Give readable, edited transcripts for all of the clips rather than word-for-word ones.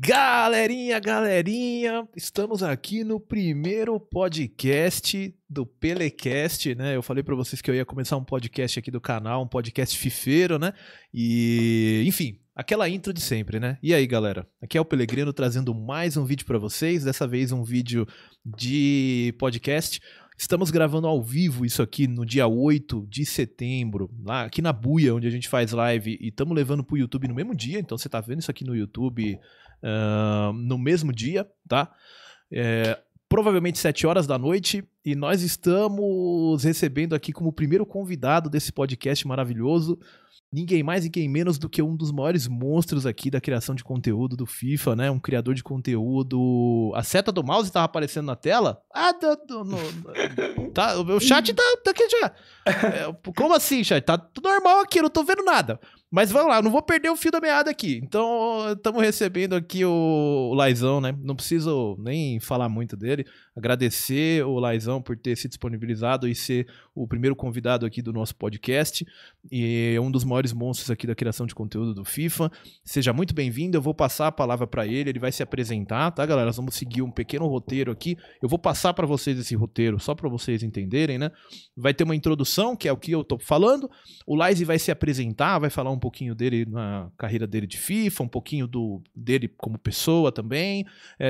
Galerinha, estamos aqui no primeiro podcast do Pelécast, né? Eu falei pra vocês que eu ia começar um podcast aqui do canal, um podcast fifeiro, né? E, enfim, aquela intro de sempre, né? E aí, galera? Aqui é o Pelegrino trazendo mais um vídeo pra vocês, dessa vez um vídeo de podcast. Estamos gravando ao vivo isso aqui no dia 8 de setembro, lá aqui na Booyah, onde a gente faz live, e estamos levando pro YouTube no mesmo dia, então você tá vendo isso aqui no YouTube no mesmo dia, tá? Provavelmente 7 horas da noite, e nós estamos recebendo aqui como primeiro convidado desse podcast maravilhoso, ninguém mais, ninguém menos do que um dos maiores monstros aqui da criação de conteúdo do FIFA, né? Um criador de conteúdo... A seta do mouse tava aparecendo na tela? Ah, tá, o chat tá aqui já. Como assim, chat? Tá tudo normal aqui, eu não tô vendo nada. Mas vamos lá, eu não vou perder o fio da meada aqui. Então, estamos recebendo aqui o Laizão, né? Não preciso nem falar muito dele. Agradecer o Laizão por ter se disponibilizado e ser o primeiro convidado aqui do nosso podcast. E é um dos maiores monstros aqui da criação de conteúdo do FIFA. Seja muito bem-vindo, eu vou passar a palavra para ele, ele vai se apresentar, tá, galera? Nós vamos seguir um pequeno roteiro aqui. Eu vou passar para vocês esse roteiro, só para vocês entenderem, né? Vai ter uma introdução, que é o que eu tô falando. O Laize vai se apresentar, vai falar um pouquinho dele na carreira dele de FIFA, um pouquinho dele como pessoa também.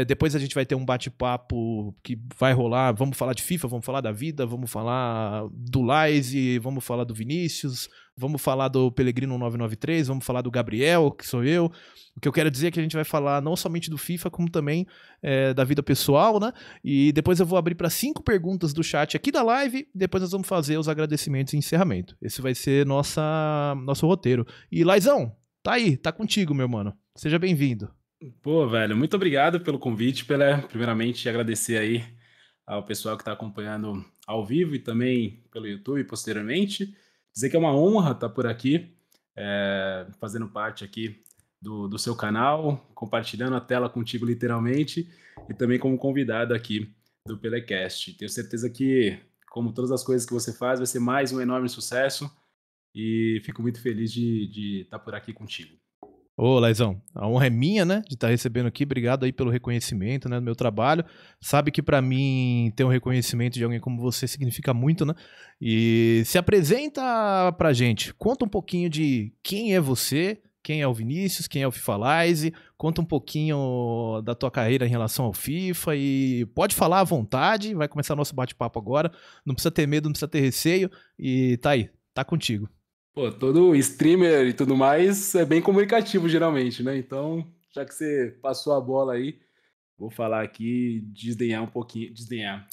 Depois a gente vai ter um bate-papo que vai rolar, vamos falar de FIFA, vamos falar da vida, vamos falar do Laize, vamos falar do Vinícius, vamos falar do Pelegrino 993, vamos falar do Gabriel, que sou eu. O que eu quero dizer é que a gente vai falar não somente do FIFA, como também da vida pessoal, né? E depois eu vou abrir para 5 perguntas do chat aqui da live, depois nós vamos fazer os agradecimentos e encerramento. Esse vai ser nosso roteiro. E Laizão, tá aí, tá contigo, meu mano. Seja bem-vindo. Pô, velho, muito obrigado pelo convite, Pelé. Primeiramente, agradecer aí ao pessoal que tá acompanhando ao vivo e também pelo YouTube posteriormente. Dizer que é uma honra estar por aqui, fazendo parte aqui do seu canal, compartilhando a tela contigo literalmente e também como convidado aqui do Pelécast. Tenho certeza que, como todas as coisas que você faz, vai ser mais um enorme sucesso e fico muito feliz de estar por aqui contigo. Ô, Laizão, a honra é minha, né, de estar recebendo aqui. Obrigado aí pelo reconhecimento, né, do meu trabalho. Sabe que pra mim ter um reconhecimento de alguém como você significa muito, né? E se apresenta pra gente. Conta um pouquinho de quem é você, quem é o Vinícius, quem é o FIFALIZE. Conta um pouquinho da tua carreira em relação ao FIFA e pode falar à vontade. Vai começar nosso bate-papo agora. Não precisa ter medo, não precisa ter receio. E tá aí, tá contigo. Pô, todo streamer e tudo mais é bem comunicativo, geralmente, né? Então, já que você passou a bola aí, vou falar aqui, desdenhar um pouquinho, deslenhar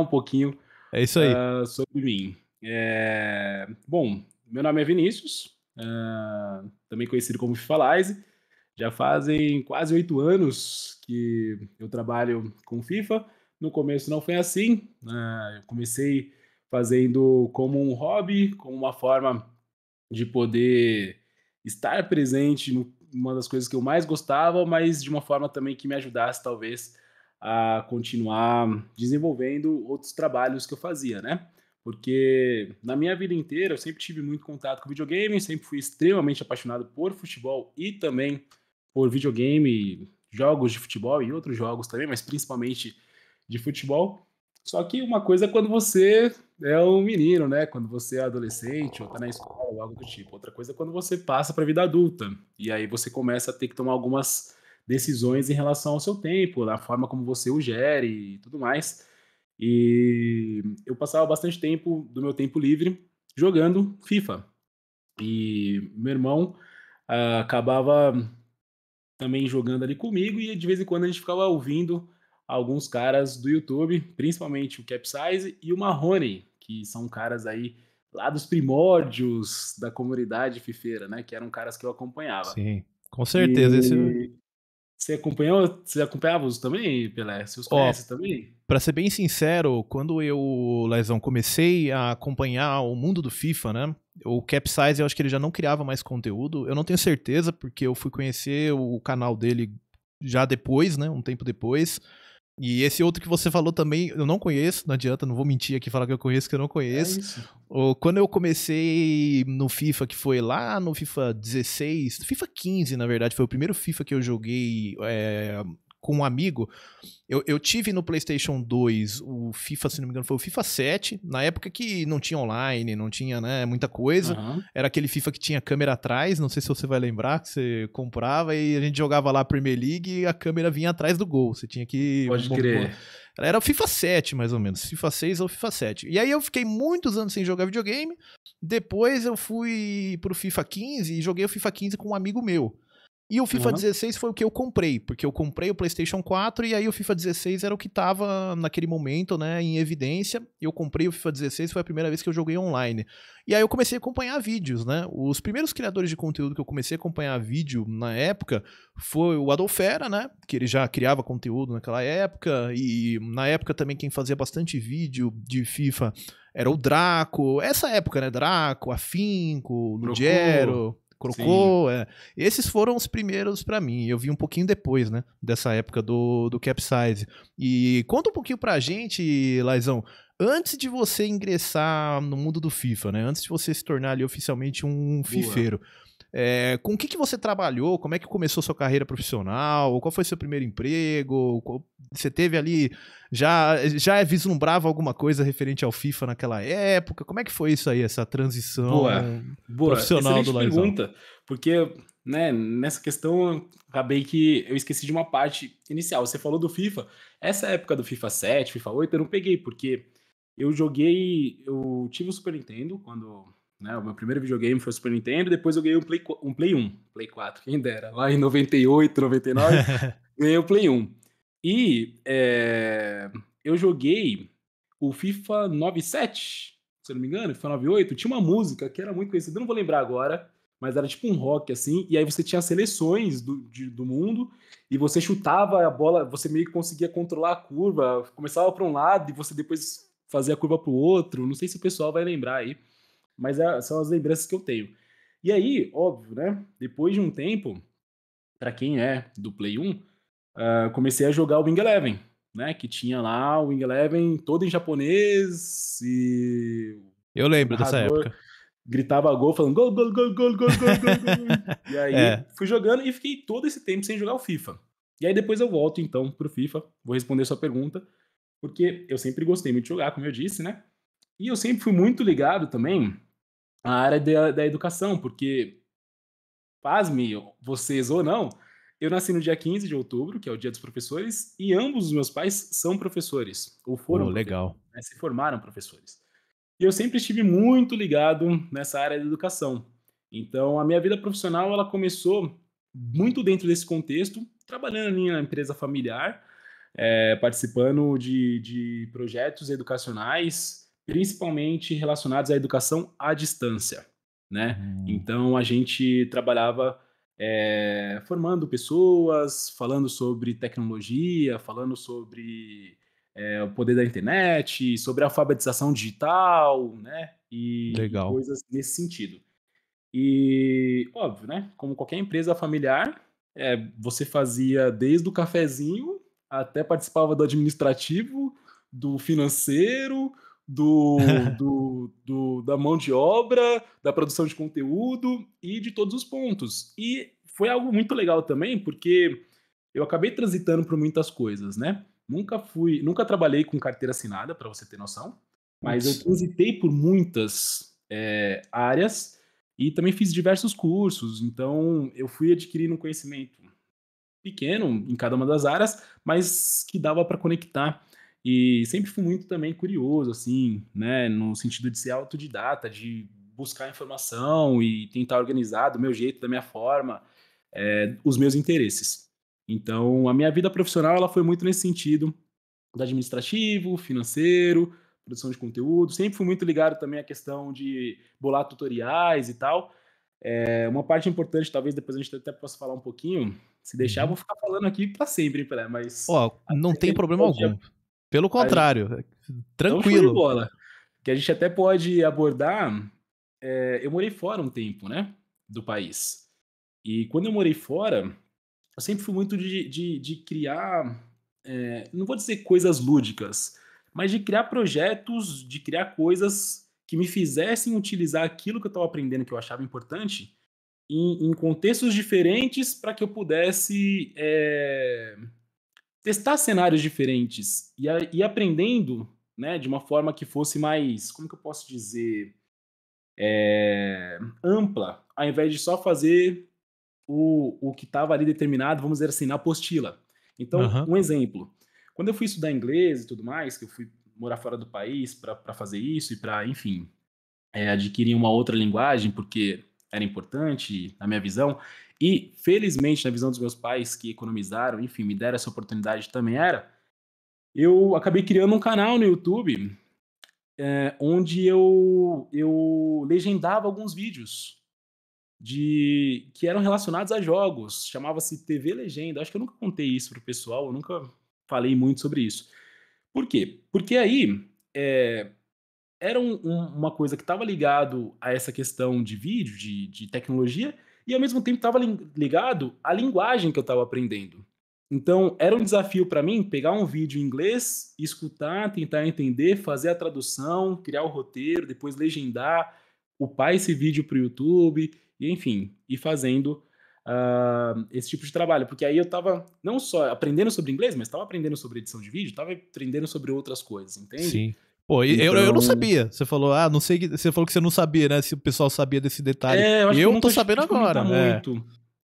um pouquinho é isso aí. Sobre mim. Bom, meu nome é Vinícius, também conhecido como FIFALIZE. Já fazem quase 8 anos que eu trabalho com FIFA. No começo não foi assim, eu comecei fazendo como um hobby, como uma forma de poder estar presente numa das coisas que eu mais gostava, mas de uma forma também que me ajudasse, talvez, a continuar desenvolvendo outros trabalhos que eu fazia, né? Porque na minha vida inteira eu sempre tive muito contato com videogame, sempre fui extremamente apaixonado por futebol e também por videogame, jogos de futebol e outros jogos também, mas principalmente de futebol. Só que uma coisa é quando você é um menino, né? Quando você é adolescente ou tá na escola ou algo do tipo. Outra coisa é quando você passa pra vida adulta. E aí você começa a ter que tomar algumas decisões em relação ao seu tempo, da forma como você o gere e tudo mais. E eu passava bastante tempo do meu tempo livre jogando FIFA. E meu irmão acabava também jogando ali comigo e de vez em quando a gente ficava ouvindo alguns caras do YouTube, principalmente o Capsize e o Marrone, que são caras aí lá dos primórdios da comunidade fifeira, né? Que eram caras que eu acompanhava. Sim, com certeza. E... Você acompanhava os também, Pelé? Você os conhece também? Pra ser bem sincero, quando eu, Laizão, comecei a acompanhar o mundo do FIFA, né? O Capsize, eu acho que ele já não criava mais conteúdo. Eu não tenho certeza, porque eu fui conhecer o canal dele já depois, né? Um tempo depois. E esse outro que você falou também, eu não conheço, não adianta, não vou mentir aqui, falar que eu conheço, que eu não conheço. É isso. Quando eu comecei no FIFA, que foi lá no FIFA 16, FIFA 15, na verdade, foi o primeiro FIFA que eu joguei com um amigo. Eu tive no PlayStation 2 o FIFA, se não me engano, foi o FIFA 7, na época que não tinha online, não tinha, né, muita coisa. Uhum. Era aquele FIFA que tinha câmera atrás, não sei se você vai lembrar, que você comprava e a gente jogava lá a Premier League e a câmera vinha atrás do gol. Você tinha que... Pode crer. Era o FIFA 7, mais ou menos. FIFA 6 ou FIFA 7. E aí eu fiquei muitos anos sem jogar videogame. Depois eu fui pro FIFA 15 e joguei o FIFA 15 com um amigo meu. E o FIFA 16 foi o que eu comprei, porque eu comprei o PlayStation 4 e aí o FIFA 16 era o que tava naquele momento, né, em evidência. Eu comprei o FIFA 16, foi a primeira vez que eu joguei online. E aí eu comecei a acompanhar vídeos, né? Os primeiros criadores de conteúdo que eu comecei a acompanhar vídeo na época foi o Adolfera, né? Que ele já criava conteúdo naquela época. E na época também quem fazia bastante vídeo de FIFA era o Draco. Essa época, né? Draco, Afinco, Lugero... Crocô, esses foram os primeiros pra mim, eu vi um pouquinho depois, né, dessa época do Capsize. E conta um pouquinho pra gente, Laizão, antes de você ingressar no mundo do FIFA, né, antes de você se tornar ali oficialmente um fifeiro, com o que você trabalhou, como é que começou sua carreira profissional, qual foi seu primeiro emprego, você teve ali, já vislumbrava alguma coisa referente ao FIFA naquela época, como é que foi isso aí, essa transição profissional do Laizão? Boa pergunta, porque, né, nessa questão eu acabei que eu esqueci de uma parte inicial, você falou do FIFA, essa época do FIFA 7, FIFA 8 eu não peguei, porque eu tive o Super Nintendo quando... Né, o meu primeiro videogame foi o Super Nintendo, depois eu ganhei um Play 1, Play 4, quem dera, lá em 98, 99, ganhei o Play 1. E eu joguei o FIFA 97, se eu não me engano, FIFA 98, tinha uma música que era muito conhecida, não vou lembrar agora, mas era tipo um rock assim, e aí você tinha seleções do mundo, e você chutava a bola, você meio que conseguia controlar a curva, começava para um lado e você depois fazia a curva para o outro, não sei se o pessoal vai lembrar aí. Mas são as lembranças que eu tenho. E aí, óbvio, né? Depois de um tempo, pra quem é do Play 1, comecei a jogar o Wing Eleven, né? Que tinha lá o Wing Eleven todo em japonês e... Eu lembro dessa época. Gritava gol, falando gol, gol, gol, gol, gol, gol, gol. E aí, fui jogando e fiquei todo esse tempo sem jogar o FIFA. E aí depois eu volto, então, pro FIFA. Vou responder sua pergunta. Porque eu sempre gostei muito de jogar, como eu disse, né? E eu sempre fui muito ligado também... A área da educação, porque, pasme vocês ou não, eu nasci no dia 15 de outubro, que é o dia dos professores, e ambos os meus pais são professores, ou foram legal. Né, se formaram professores. E eu sempre estive muito ligado nessa área da educação. Então, a minha vida profissional, ela começou muito dentro desse contexto, trabalhando ali na empresa familiar, participando de projetos educacionais, principalmente relacionados à educação à distância, né? Então, a gente trabalhava formando pessoas, falando sobre tecnologia, falando sobre o poder da internet, sobre alfabetização digital, né? E legal. Coisas nesse sentido. E, óbvio, né? Como qualquer empresa familiar, você fazia desde o cafezinho até participava do administrativo, do financeiro... da mão de obra, da produção de conteúdo e de todos os pontos. E foi algo muito legal também, porque eu acabei transitando por muitas coisas, né? Nunca trabalhei com carteira assinada, para você ter noção, mas eu transitei por muitas áreas e também fiz diversos cursos. Então, eu fui adquirindo um conhecimento pequeno em cada uma das áreas, mas que dava para conectar. E sempre fui muito também curioso, assim, né? No sentido de ser autodidata, de buscar informação e tentar organizar do meu jeito, da minha forma, os meus interesses. Então, a minha vida profissional, ela foi muito nesse sentido, do administrativo, financeiro, produção de conteúdo. Sempre fui muito ligado também à questão de bolar tutoriais e tal. Uma parte importante, talvez depois a gente até possa falar um pouquinho, se deixar, eu vou ficar falando aqui para sempre, Pelé, mas... não tem problema algum. Pelo contrário, tranquilo. Então, bola. Que a gente até pode abordar... eu morei fora um tempo, né? Do país. E quando eu morei fora, eu sempre fui muito de criar não vou dizer coisas lúdicas, mas de criar projetos, de criar coisas que me fizessem utilizar aquilo que eu estava aprendendo, que eu achava importante, em contextos diferentes, para que eu pudesse testar cenários diferentes e aprendendo, né, de uma forma que fosse mais, como que eu posso dizer, ampla, ao invés de só fazer o que estava ali determinado, vamos dizer assim, na apostila. Então, um exemplo. Quando eu fui estudar inglês e tudo mais, que eu fui morar fora do país para fazer isso e para, enfim, adquirir uma outra linguagem, porque era importante, na minha visão, e felizmente na visão dos meus pais que economizaram, enfim, me deram essa oportunidade também eu acabei criando um canal no YouTube onde eu legendava alguns vídeos que eram relacionados a jogos, chamava-se TV Legenda, acho que eu nunca contei isso pro pessoal, eu nunca falei muito sobre isso. Por quê? Porque aí era uma coisa que estava ligado a essa questão de vídeo, de tecnologia, e ao mesmo tempo estava ligado à linguagem que eu estava aprendendo. Então, era um desafio para mim pegar um vídeo em inglês, escutar, tentar entender, fazer a tradução, criar o roteiro, depois legendar, upar esse vídeo para o YouTube, e enfim, ir fazendo esse tipo de trabalho. Porque aí eu estava não só aprendendo sobre inglês, mas estava aprendendo sobre edição de vídeo, estava aprendendo sobre outras coisas, entende? Sim. Pô, então... eu não sabia. Você falou, não sei. Você falou que você não sabia, né? Se o pessoal sabia desse detalhe. Eu tô sabendo agora, né? Muito.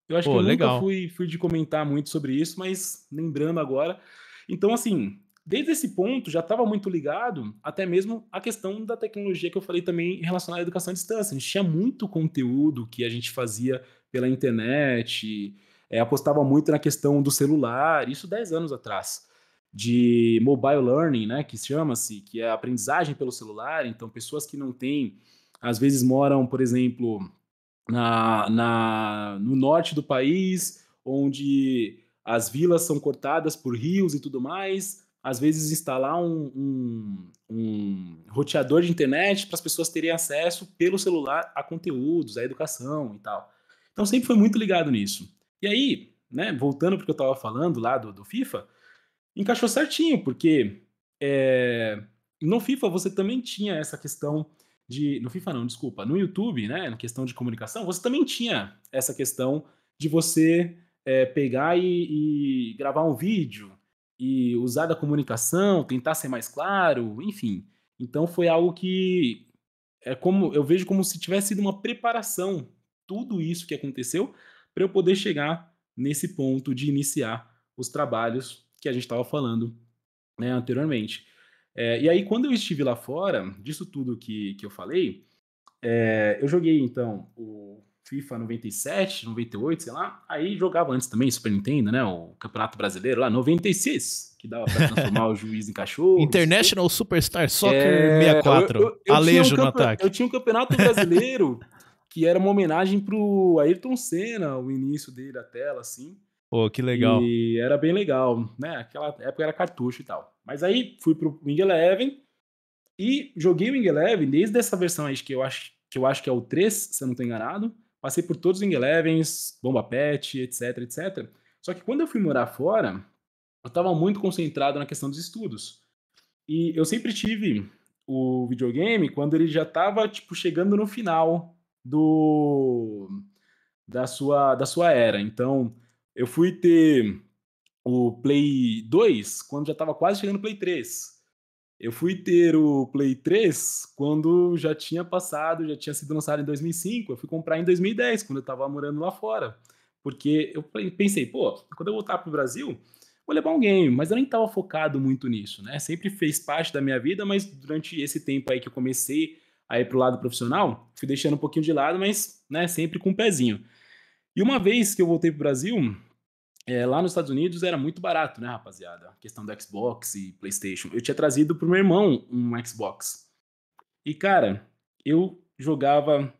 Eu acho que eu nunca fui de comentar muito sobre isso, mas lembrando agora. Então, assim, desde esse ponto já estava muito ligado até mesmo a questão da tecnologia que eu falei também relacionada à educação à distância. A gente tinha muito conteúdo que a gente fazia pela internet, apostava muito na questão do celular, isso 10 anos atrás. De mobile learning, né, que chama-se, que é a aprendizagem pelo celular. Então, pessoas que não têm, às vezes moram, por exemplo, no norte do país, onde as vilas são cortadas por rios e tudo mais, às vezes instalar um roteador de internet para as pessoas terem acesso pelo celular a conteúdos, a educação e tal. Então, sempre foi muito ligado nisso. E aí, né, voltando para o que eu estava falando lá do FIFA, encaixou certinho, porque no FIFA você também tinha essa questão de... No FIFA não, desculpa. No YouTube, né, na questão de comunicação, você também tinha essa questão de você pegar e gravar um vídeo e usar da comunicação, tentar ser mais claro, enfim. Então foi algo que eu vejo como se tivesse sido uma preparação, tudo isso que aconteceu, para eu poder chegar nesse ponto de iniciar os trabalhos que a gente estava falando, né, anteriormente. E aí, quando eu estive lá fora, disso tudo que eu falei, eu joguei, então, o FIFA 97, 98, sei lá, aí jogava antes também Super Nintendo, né, o Campeonato Brasileiro lá, 96, que dava para transformar o juiz em cachorro. International Superstar Soccer 64, Alejo no ataque. Eu tinha um Campeonato Brasileiro que era uma homenagem pro Ayrton Senna, o início dele da tela, assim. Pô, que legal. E era bem legal, né? Aquela época era cartucho e tal. Mas aí fui pro Wing Eleven e joguei o Wing Eleven desde essa versão aí que eu acho que é o 3, se eu não tô enganado. Passei por todos os Wing Elevens, Bomba Pet, etc, etc. Só que quando eu fui morar fora, eu tava muito concentrado na questão dos estudos. E eu sempre tive o videogame quando ele já tava, tipo, chegando no final da sua era. Então... Eu fui ter o Play 2 quando já estava quase chegando no Play 3. Eu fui ter o Play 3 quando já tinha passado, já tinha sido lançado em 2005. Eu fui comprar em 2010, quando eu estava morando lá fora. Porque eu pensei, pô, quando eu voltar para o Brasil, vou levar um game. Mas eu nem estava focado muito nisso, né? Sempre fez parte da minha vida, mas durante esse tempo aí que eu comecei a ir para o lado profissional, fui deixando um pouquinho de lado, mas, né, sempre com um pezinho. E uma vez que eu voltei para o Brasil... lá nos Estados Unidos era muito barato, né, rapaziada? A questão do Xbox e PlayStation. Eu tinha trazido pro meu irmão um Xbox. E, cara, eu jogava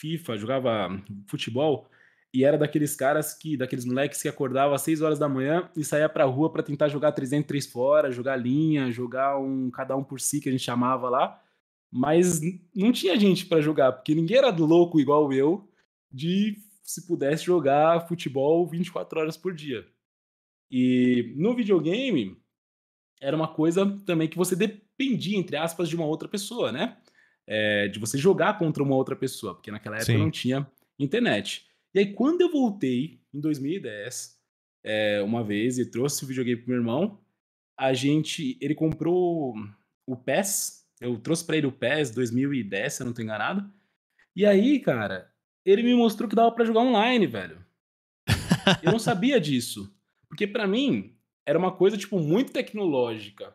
FIFA, jogava futebol, e era daqueles caras daqueles moleques que acordava às 6 horas da manhã e saía pra rua pra tentar jogar 303 fora, jogar linha, jogar cada um por si, que a gente chamava lá. Mas não tinha gente pra jogar, porque ninguém era louco igual eu, se pudesse jogar futebol 24 horas por dia. E no videogame, era uma coisa também que você dependia, entre aspas, de uma outra pessoa, né? De você jogar contra uma outra pessoa, porque naquela época não tinha internet. E aí, quando eu voltei, em 2010, uma vez, e trouxe o videogame pro meu irmão, ele comprou o PES, eu trouxe pra ele o PES 2010, se eu não tô enganado. E aí, cara, ele me mostrou que dava pra jogar online, velho. Eu não sabia disso. Porque pra mim, era uma coisa, tipo, muito tecnológica.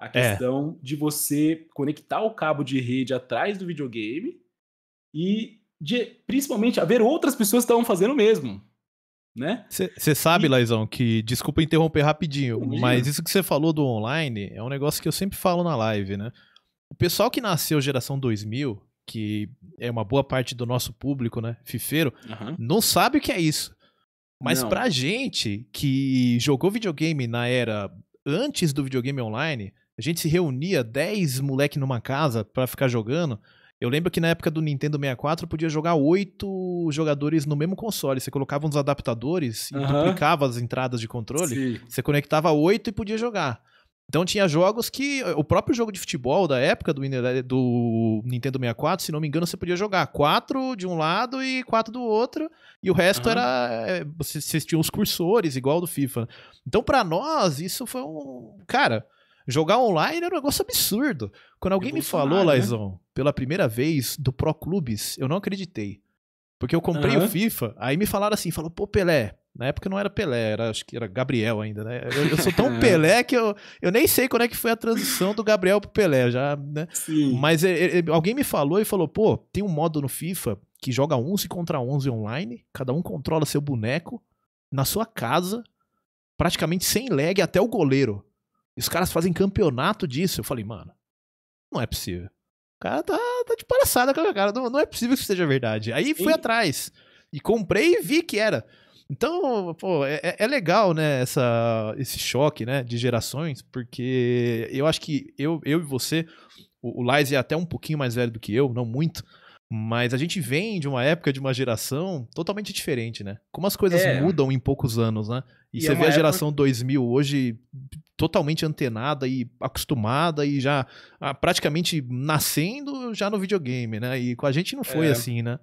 A questão de você conectar o cabo de rede atrás do videogame e de, principalmente, haver outras pessoas que estavam fazendo o mesmo, né? Você sabe, Laizão, que... Desculpa interromper rapidinho, mas isso que você falou do online é um negócio que eu sempre falo na live, né? O pessoal que nasceu geração 2000, que é uma boa parte do nosso público, né, fifeiro, não sabe o que é isso. Mas pra gente que jogou videogame na era antes do videogame online, a gente se reunia 10 moleque numa casa pra ficar jogando. Eu lembro que na época do Nintendo 64 podia jogar 8 jogadores no mesmo console. Você colocava uns adaptadores e duplicava as entradas de controle. Sim. Você conectava 8 e podia jogar. Então tinha jogos que... O próprio jogo de futebol da época do Nintendo 64, se não me engano, você podia jogar 4 de um lado e 4 do outro. E o resto era... Vocês tinham os cursores, igual do FIFA. Então pra nós, isso foi um... Cara, jogar online era um negócio absurdo. Quando alguém me falou, Laizão, pela primeira vez, do Pro Clubs, eu não acreditei. Porque eu comprei o FIFA, aí me falaram assim, falou, pô, Pelé... Na época não era Pelé, acho que era Gabriel ainda, né? Eu sou tão Pelé que eu nem sei quando é que foi a transição do Gabriel pro Pelé, já, né? Sim. Mas alguém me falou e falou, pô, tem um modo no FIFA que joga 11 contra 11 online, cada um controla seu boneco, na sua casa, praticamente sem lag até o goleiro. E os caras fazem campeonato disso. Eu falei, mano, não é possível. O cara tá de palhaçada com a cara, não é possível que isso seja verdade. Aí fui atrás e comprei e vi que era... Então, pô, é legal, né, esse choque, né, de gerações, porque eu acho que eu e você, o Lais é até um pouquinho mais velho do que eu, não muito, mas a gente vem de uma época, de uma geração totalmente diferente, né? Como as coisas mudam em poucos anos, né? E você vê a geração 2000 hoje totalmente antenada e acostumada e já praticamente nascendo já no videogame, né? E com a gente não foi assim, né?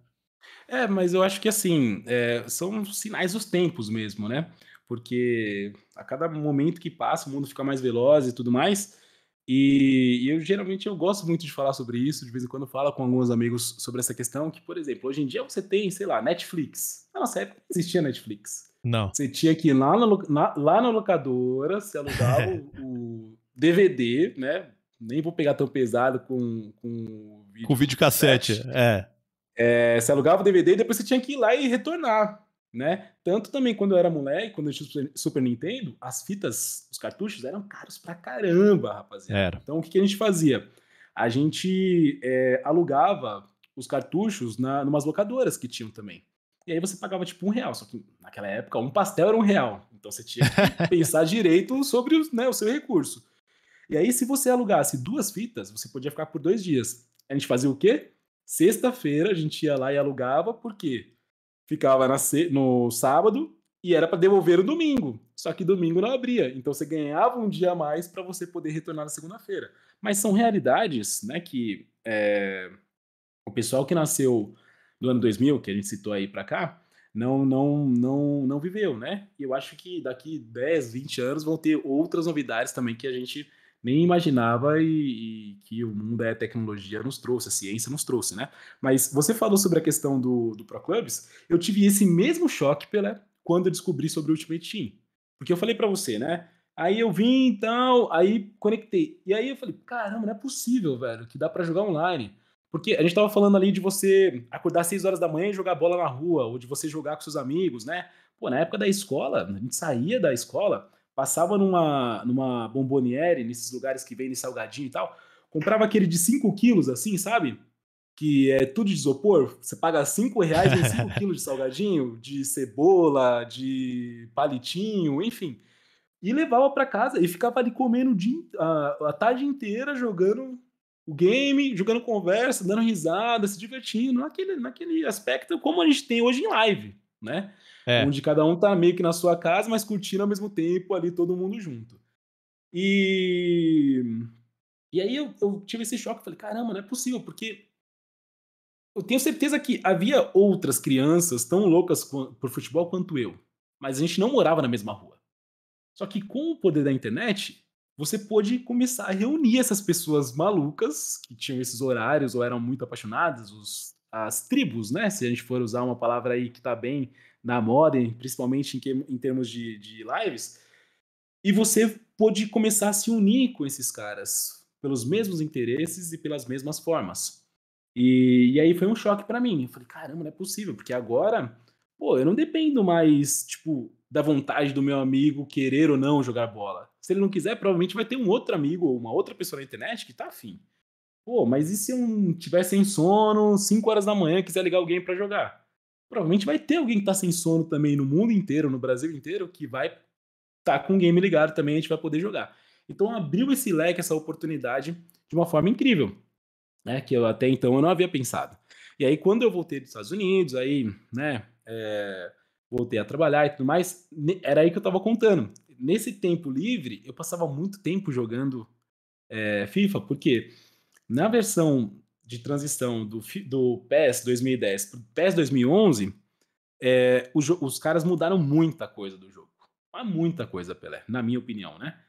Mas eu acho que assim, são sinais dos tempos mesmo, né? Porque a cada momento que passa, o mundo fica mais veloz e tudo mais. E eu geralmente gosto muito de falar sobre isso, de vez em quando eu falo com alguns amigos sobre essa questão, que, por exemplo, hoje em dia você tem, sei lá, Netflix. Na nossa época não existia Netflix. Não. Você tinha que ir lá na locadora, se alugava o DVD, né? Nem vou pegar tão pesado com videocassete, você alugava o DVD e depois você tinha que ir lá e retornar, né? Tanto também quando eu era moleque, quando eu tinha Super Nintendo, as fitas, os cartuchos eram caros pra caramba, rapaziada. Então o que a gente fazia? A gente alugava os cartuchos numas locadoras que tinham também. E aí você pagava tipo R$1, só que naquela época um pastel era R$1. Então você tinha que pensar direito sobre o seu recurso. E aí se você alugasse 2 fitas, você podia ficar por 2 dias. A gente fazia o quê? Sexta-feira a gente ia lá e alugava, porque ficava no sábado e era para devolver o domingo. Só que domingo não abria, então você ganhava um dia a mais para você poder retornar na segunda-feira. Mas são realidades, né, que o pessoal que nasceu do ano 2000, que a gente citou aí para cá, não viveu, né? E eu acho que daqui 10, 20 anos vão ter outras novidades também que a gente... nem imaginava e que o mundo é tecnologia nos trouxe, a ciência nos trouxe, né? Mas você falou sobre a questão do Pro Clubs, eu tive esse mesmo choque quando eu descobri sobre o Ultimate Team. Porque eu falei pra você, né? Aí eu vim e tal, aí conectei. E aí eu falei, caramba, não é possível, velho, que dá pra jogar online. Porque a gente tava falando ali de você acordar às 6 horas da manhã e jogar bola na rua, ou de você jogar com seus amigos, né? Pô, na época da escola, a gente saía da escola... Passava numa bomboniere, nesses lugares que vendem salgadinho e tal. Comprava aquele de 5 quilos, assim, sabe? Que é tudo de isopor. Você paga R$5 em 5 quilos de salgadinho, de cebola, de palitinho, enfim. E levava pra casa e ficava ali comendo a tarde inteira, jogando o game, jogando conversa, dando risada, se divertindo. Naquele aspecto como a gente tem hoje em live, né? É. Onde cada um tá meio que na sua casa, mas curtindo ao mesmo tempo ali todo mundo junto. E aí eu tive esse choque, falei, caramba, não é possível, porque eu tenho certeza que havia outras crianças tão loucas por futebol quanto eu, mas a gente não morava na mesma rua. Só que com o poder da internet, você pôde começar a reunir essas pessoas malucas que tinham esses horários ou eram muito apaixonadas, as tribos, né? Se a gente for usar uma palavra aí que tá bem na moda, principalmente em termos de lives, e você pôde começar a se unir com esses caras pelos mesmos interesses e pelas mesmas formas. E aí foi um choque pra mim. Eu falei, caramba, não é possível, porque agora, pô, eu não dependo mais, tipo, da vontade do meu amigo querer ou não jogar bola. Se ele não quiser, provavelmente vai ter um outro amigo ou uma outra pessoa na internet que tá afim. Pô, mas e se eu tiver sem sono, 5 horas da manhã, quiser ligar alguém pra jogar? Provavelmente vai ter alguém que tá sem sono também no mundo inteiro, no Brasil inteiro, que vai tá com o game ligado também, a gente vai poder jogar. Então abriu esse leque, essa oportunidade, de uma forma incrível, né, que eu até então eu não havia pensado. E aí quando eu voltei dos Estados Unidos, aí, né, voltei a trabalhar e tudo mais, era aí que eu tava contando. Nesse tempo livre, eu passava muito tempo jogando FIFA, porque na versão de transição do PES 2010 pro PES 2011, os caras mudaram muita coisa do jogo. Mas muita coisa, Pelé, na minha opinião, né?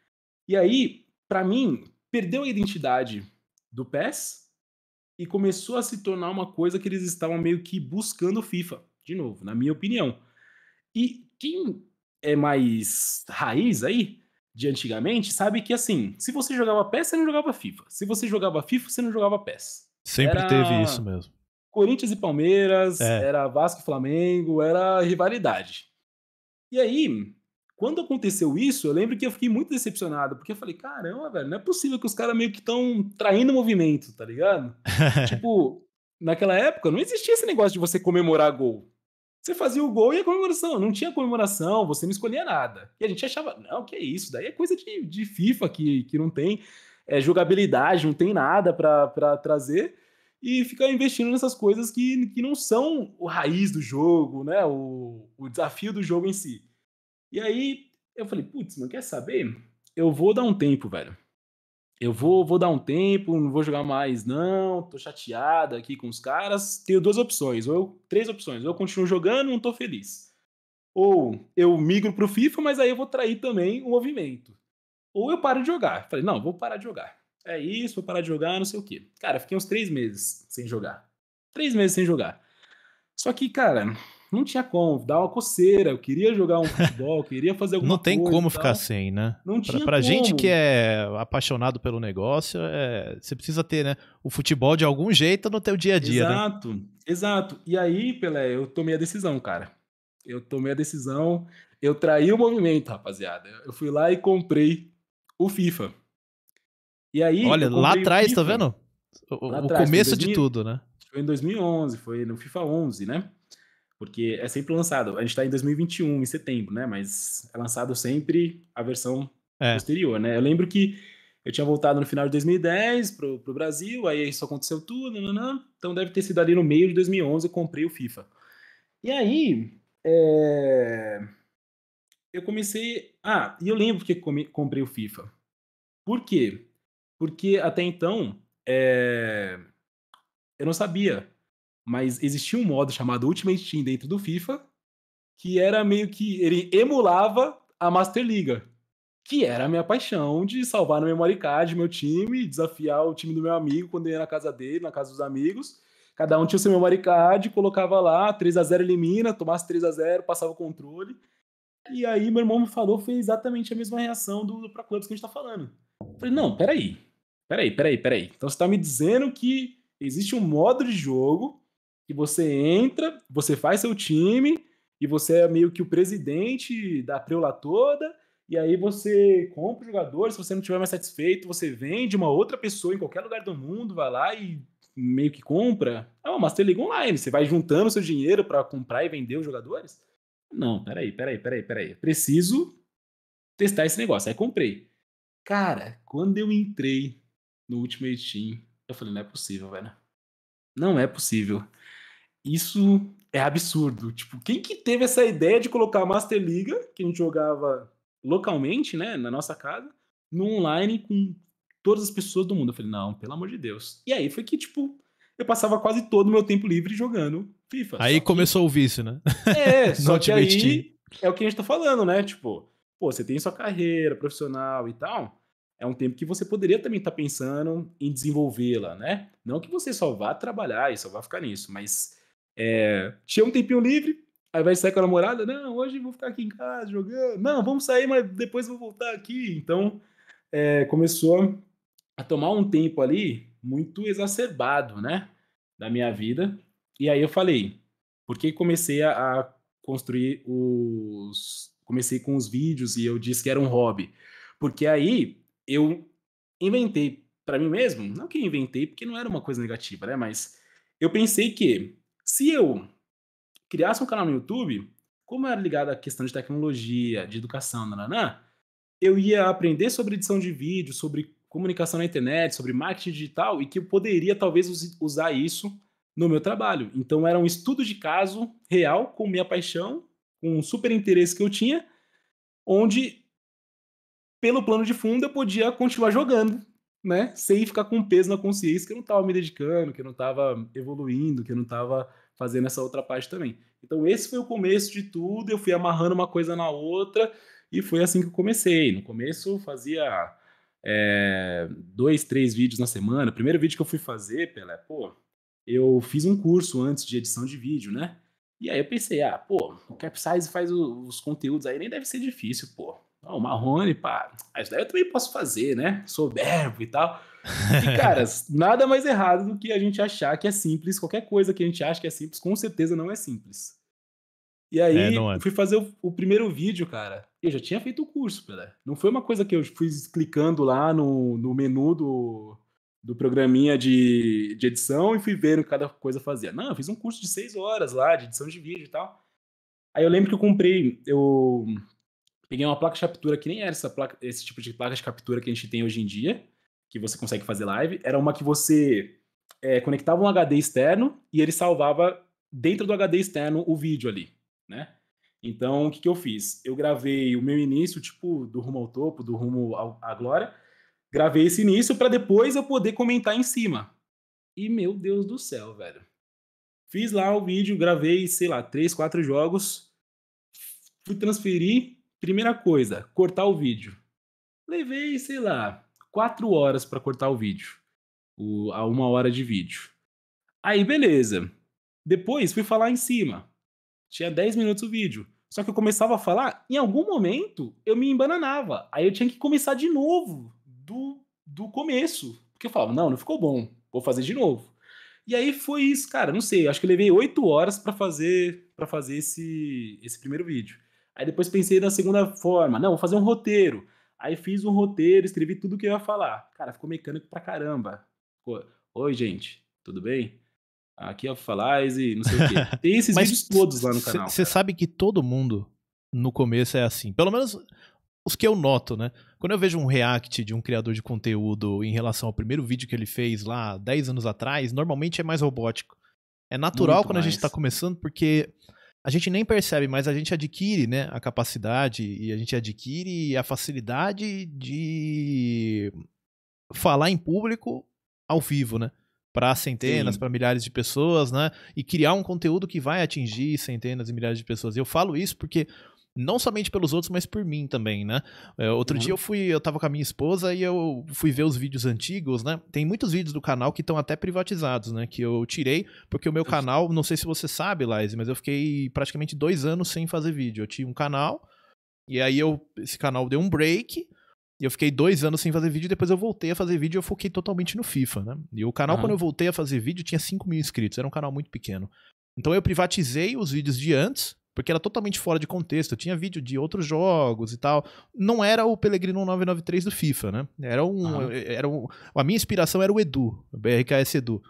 E aí, pra mim, perdeu a identidade do PES e começou a se tornar uma coisa que eles estavam meio que buscando FIFA, de novo, na minha opinião. E quem é mais raiz aí, de antigamente, sabe que assim, se você jogava PES, você não jogava FIFA. Se você jogava FIFA, você não jogava PES. Sempre teve isso mesmo. Corinthians e Palmeiras, era Vasco e Flamengo, era rivalidade. E aí, quando aconteceu isso, eu lembro que eu fiquei muito decepcionado, porque eu falei, caramba, velho, não é possível que os caras meio que estão traindo o movimento, tá ligado? Tipo, naquela época não existia esse negócio de você comemorar gol. Você fazia o gol e a comemoração. Não tinha comemoração, você não escolhia nada. E a gente achava, não, que é isso, daí é coisa de FIFA que não tem jogabilidade, não tem nada pra trazer. E ficar investindo nessas coisas que não são o raiz do jogo, né? O desafio do jogo em si. E aí eu falei, putz, não quer saber? Eu vou dar um tempo, velho. Eu vou dar um tempo, não vou jogar mais, não. Tô chateado aqui com os caras. Tenho duas opções, ou três opções. Ou eu continuo jogando, não tô feliz. Ou eu migro pro FIFA, mas aí eu vou trair também o movimento. Ou eu paro de jogar. Falei, não, vou parar de jogar. É isso, vou parar de jogar, não sei o quê. Cara, fiquei uns 3 meses sem jogar. 3 meses sem jogar. Só que, cara, não tinha como. Dava uma coceira. Eu queria jogar um futebol, queria fazer alguma coisa. Não tem coisa, como ficar sem, né? Não tinha pra como. Gente que é apaixonado pelo negócio, você precisa ter, né, o futebol de algum jeito no teu dia a dia, exato, né? Exato. E aí, Pelé, eu tomei a decisão, cara. Eu traí o movimento, rapaziada. Eu fui lá e comprei o FIFA. E aí, olha, lá atrás, tá vendo? O começo de tudo, né? Foi em 2011, foi no FIFA 11, né? Porque é sempre lançado. A gente tá em 2021, em setembro, né? Mas é lançado sempre a versão posterior, né? Eu lembro que eu tinha voltado no final de 2010 pro Brasil, aí isso aconteceu tudo, nananã. Então deve ter sido ali no meio de 2011 eu comprei o FIFA. E aí, eu comecei... Ah, e eu lembro porque comprei o FIFA. Por quê? Porque até então, eu não sabia... Mas existia um modo chamado Ultimate Team dentro do FIFA, que era meio que... Ele emulava a Master League, que era a minha paixão de salvar no memory card meu time, desafiar o time do meu amigo quando eu ia na casa dele, na casa dos amigos. Cada um tinha o seu memory card, colocava lá, 3x0 elimina, tomasse 3x0, passava o controle. E aí meu irmão me falou, foi exatamente a mesma reação do Pro Clubs que a gente tá falando. Eu falei, não, peraí. Então você tá me dizendo que existe um modo de jogo... que você entra, você faz seu time, e você é meio que o presidente da preula toda, e aí você compra os jogadores, se você não estiver mais satisfeito, você vende uma outra pessoa em qualquer lugar do mundo, vai lá e meio que compra. É uma Master League Online, você vai juntando seu dinheiro para comprar e vender os jogadores? Não, peraí. Preciso testar esse negócio. Aí comprei. Cara, quando eu entrei no Ultimate Team, eu falei, não é possível, velho. Não é possível. Isso é absurdo. Tipo, quem que teve essa ideia de colocar a Master League, que a gente jogava localmente, né, na nossa casa, no online com todas as pessoas do mundo? Eu falei, não, pelo amor de Deus. E aí foi que, tipo, eu passava quase todo o meu tempo livre jogando FIFA. Aí começou o vício, né? É, só que aí é o que a gente tá falando, né? Tipo, pô, você tem sua carreira profissional e tal, é um tempo que você poderia também estar pensando em desenvolvê-la, né? Não que você só vá trabalhar e só vá ficar nisso, mas... é, tinha um tempinho livre, aí vai sair com a namorada, não, hoje vou ficar aqui em casa jogando, não, vamos sair, mas depois vou voltar aqui. Então começou a tomar um tempo ali muito exacerbado, né, da minha vida. E aí eu falei, porque comecei a construir os... comecei com os vídeos e eu disse que era um hobby, porque aí eu inventei pra mim mesmo, não que eu inventei, porque não era uma coisa negativa, né, mas eu pensei que se eu criasse um canal no YouTube, como eu era ligado à questão de tecnologia, de educação, eu ia aprender sobre edição de vídeo, sobre comunicação na internet, sobre marketing digital, e que eu poderia talvez usar isso no meu trabalho. Então era um estudo de caso real, com minha paixão, com um super interesse que eu tinha, onde pelo plano de fundo eu podia continuar jogando, né, sem ficar com peso na consciência que eu não estava me dedicando, que eu não estava evoluindo, que eu não estava fazendo essa outra parte também. Então esse foi o começo de tudo, eu fui amarrando uma coisa na outra e foi assim que eu comecei. No começo eu fazia 2, 3 vídeos na semana. O primeiro vídeo que eu fui fazer, Pelé, pô, eu fiz um curso antes de edição de vídeo, né? E aí eu pensei, ah, pô, o Capsize faz os conteúdos aí, nem deve ser difícil, pô. Oh, o Marrone, pá, isso daí eu também posso fazer, né? Soberbo e tal. E, cara, nada mais errado do que a gente achar que é simples. Qualquer coisa que a gente acha que é simples, com certeza não é simples. E aí, eu fui fazer o primeiro vídeo, cara. Eu já tinha feito o curso, Pelé. Não foi uma coisa que eu fui clicando lá no menu do programinha de edição e fui vendo cada coisa fazia. Não, eu fiz um curso de 6 horas lá, de edição de vídeo e tal. Aí eu lembro que eu comprei... peguei uma placa de captura que nem era esse tipo de placa de captura que a gente tem hoje em dia, que você consegue fazer live. Era uma que você conectava um HD externo e ele salvava dentro do HD externo o vídeo ali, né? Então, o que eu fiz? Eu gravei o meu início, tipo, do rumo ao topo, do rumo à glória. Gravei esse início para depois eu poder comentar em cima. E, meu Deus do céu, velho. Fiz lá o vídeo, gravei, sei lá, 3, 4 jogos. Fui transferir. Primeira coisa, cortar o vídeo. Levei, sei lá, 4 horas para cortar o vídeo. A 1 hora de vídeo. Aí, beleza. Depois, fui falar em cima. Tinha 10 minutos o vídeo. Só que eu começava a falar, em algum momento, eu me embananava. Aí eu tinha que começar de novo, do começo. Porque eu falava, não ficou bom, vou fazer de novo. E aí foi isso, cara, não sei. Acho que eu levei 8 horas para fazer esse primeiro vídeo. Aí depois pensei na segunda forma, não, vou fazer um roteiro. Aí fiz um roteiro, escrevi tudo que eu ia falar. Cara, ficou mecânico pra caramba. Oi, gente, tudo bem? Aqui é o FIFALIZE, não sei o quê. Tem esses vídeos todos lá no canal. Você sabe que todo mundo no começo é assim. Pelo menos os que eu noto, né? Quando eu vejo um react de um criador de conteúdo em relação ao primeiro vídeo que ele fez lá 10 anos atrás, normalmente é mais robótico. É natural muito quando mais. A gente tá começando, porque... a gente nem percebe, mas a gente adquire, né, a capacidade e a gente adquire a facilidade de falar em público ao vivo, né? Para centenas, para milhares de pessoas, né? E criar um conteúdo que vai atingir centenas e milhares de pessoas. E eu falo isso porque não somente pelos outros, mas por mim também, né? Outro dia eu tava com a minha esposa e eu fui ver os vídeos antigos, né? Tem muitos vídeos do canal que estão até privatizados, né? Que eu tirei, porque o meu canal, não sei se você sabe, Laís, mas eu fiquei praticamente 2 anos sem fazer vídeo. Eu tinha um canal, e aí esse canal deu um break, e eu fiquei 2 anos sem fazer vídeo, depois eu voltei a fazer vídeo e eu foquei totalmente no FIFA, né? E o canal, quando eu voltei a fazer vídeo, tinha 5 mil inscritos, era um canal muito pequeno. Então eu privatizei os vídeos de antes, porque era totalmente fora de contexto. Eu tinha vídeo de outros jogos e tal. Não era o Pelegrino 993 do FIFA, né? A minha inspiração era o Edu, o BRKS Edu.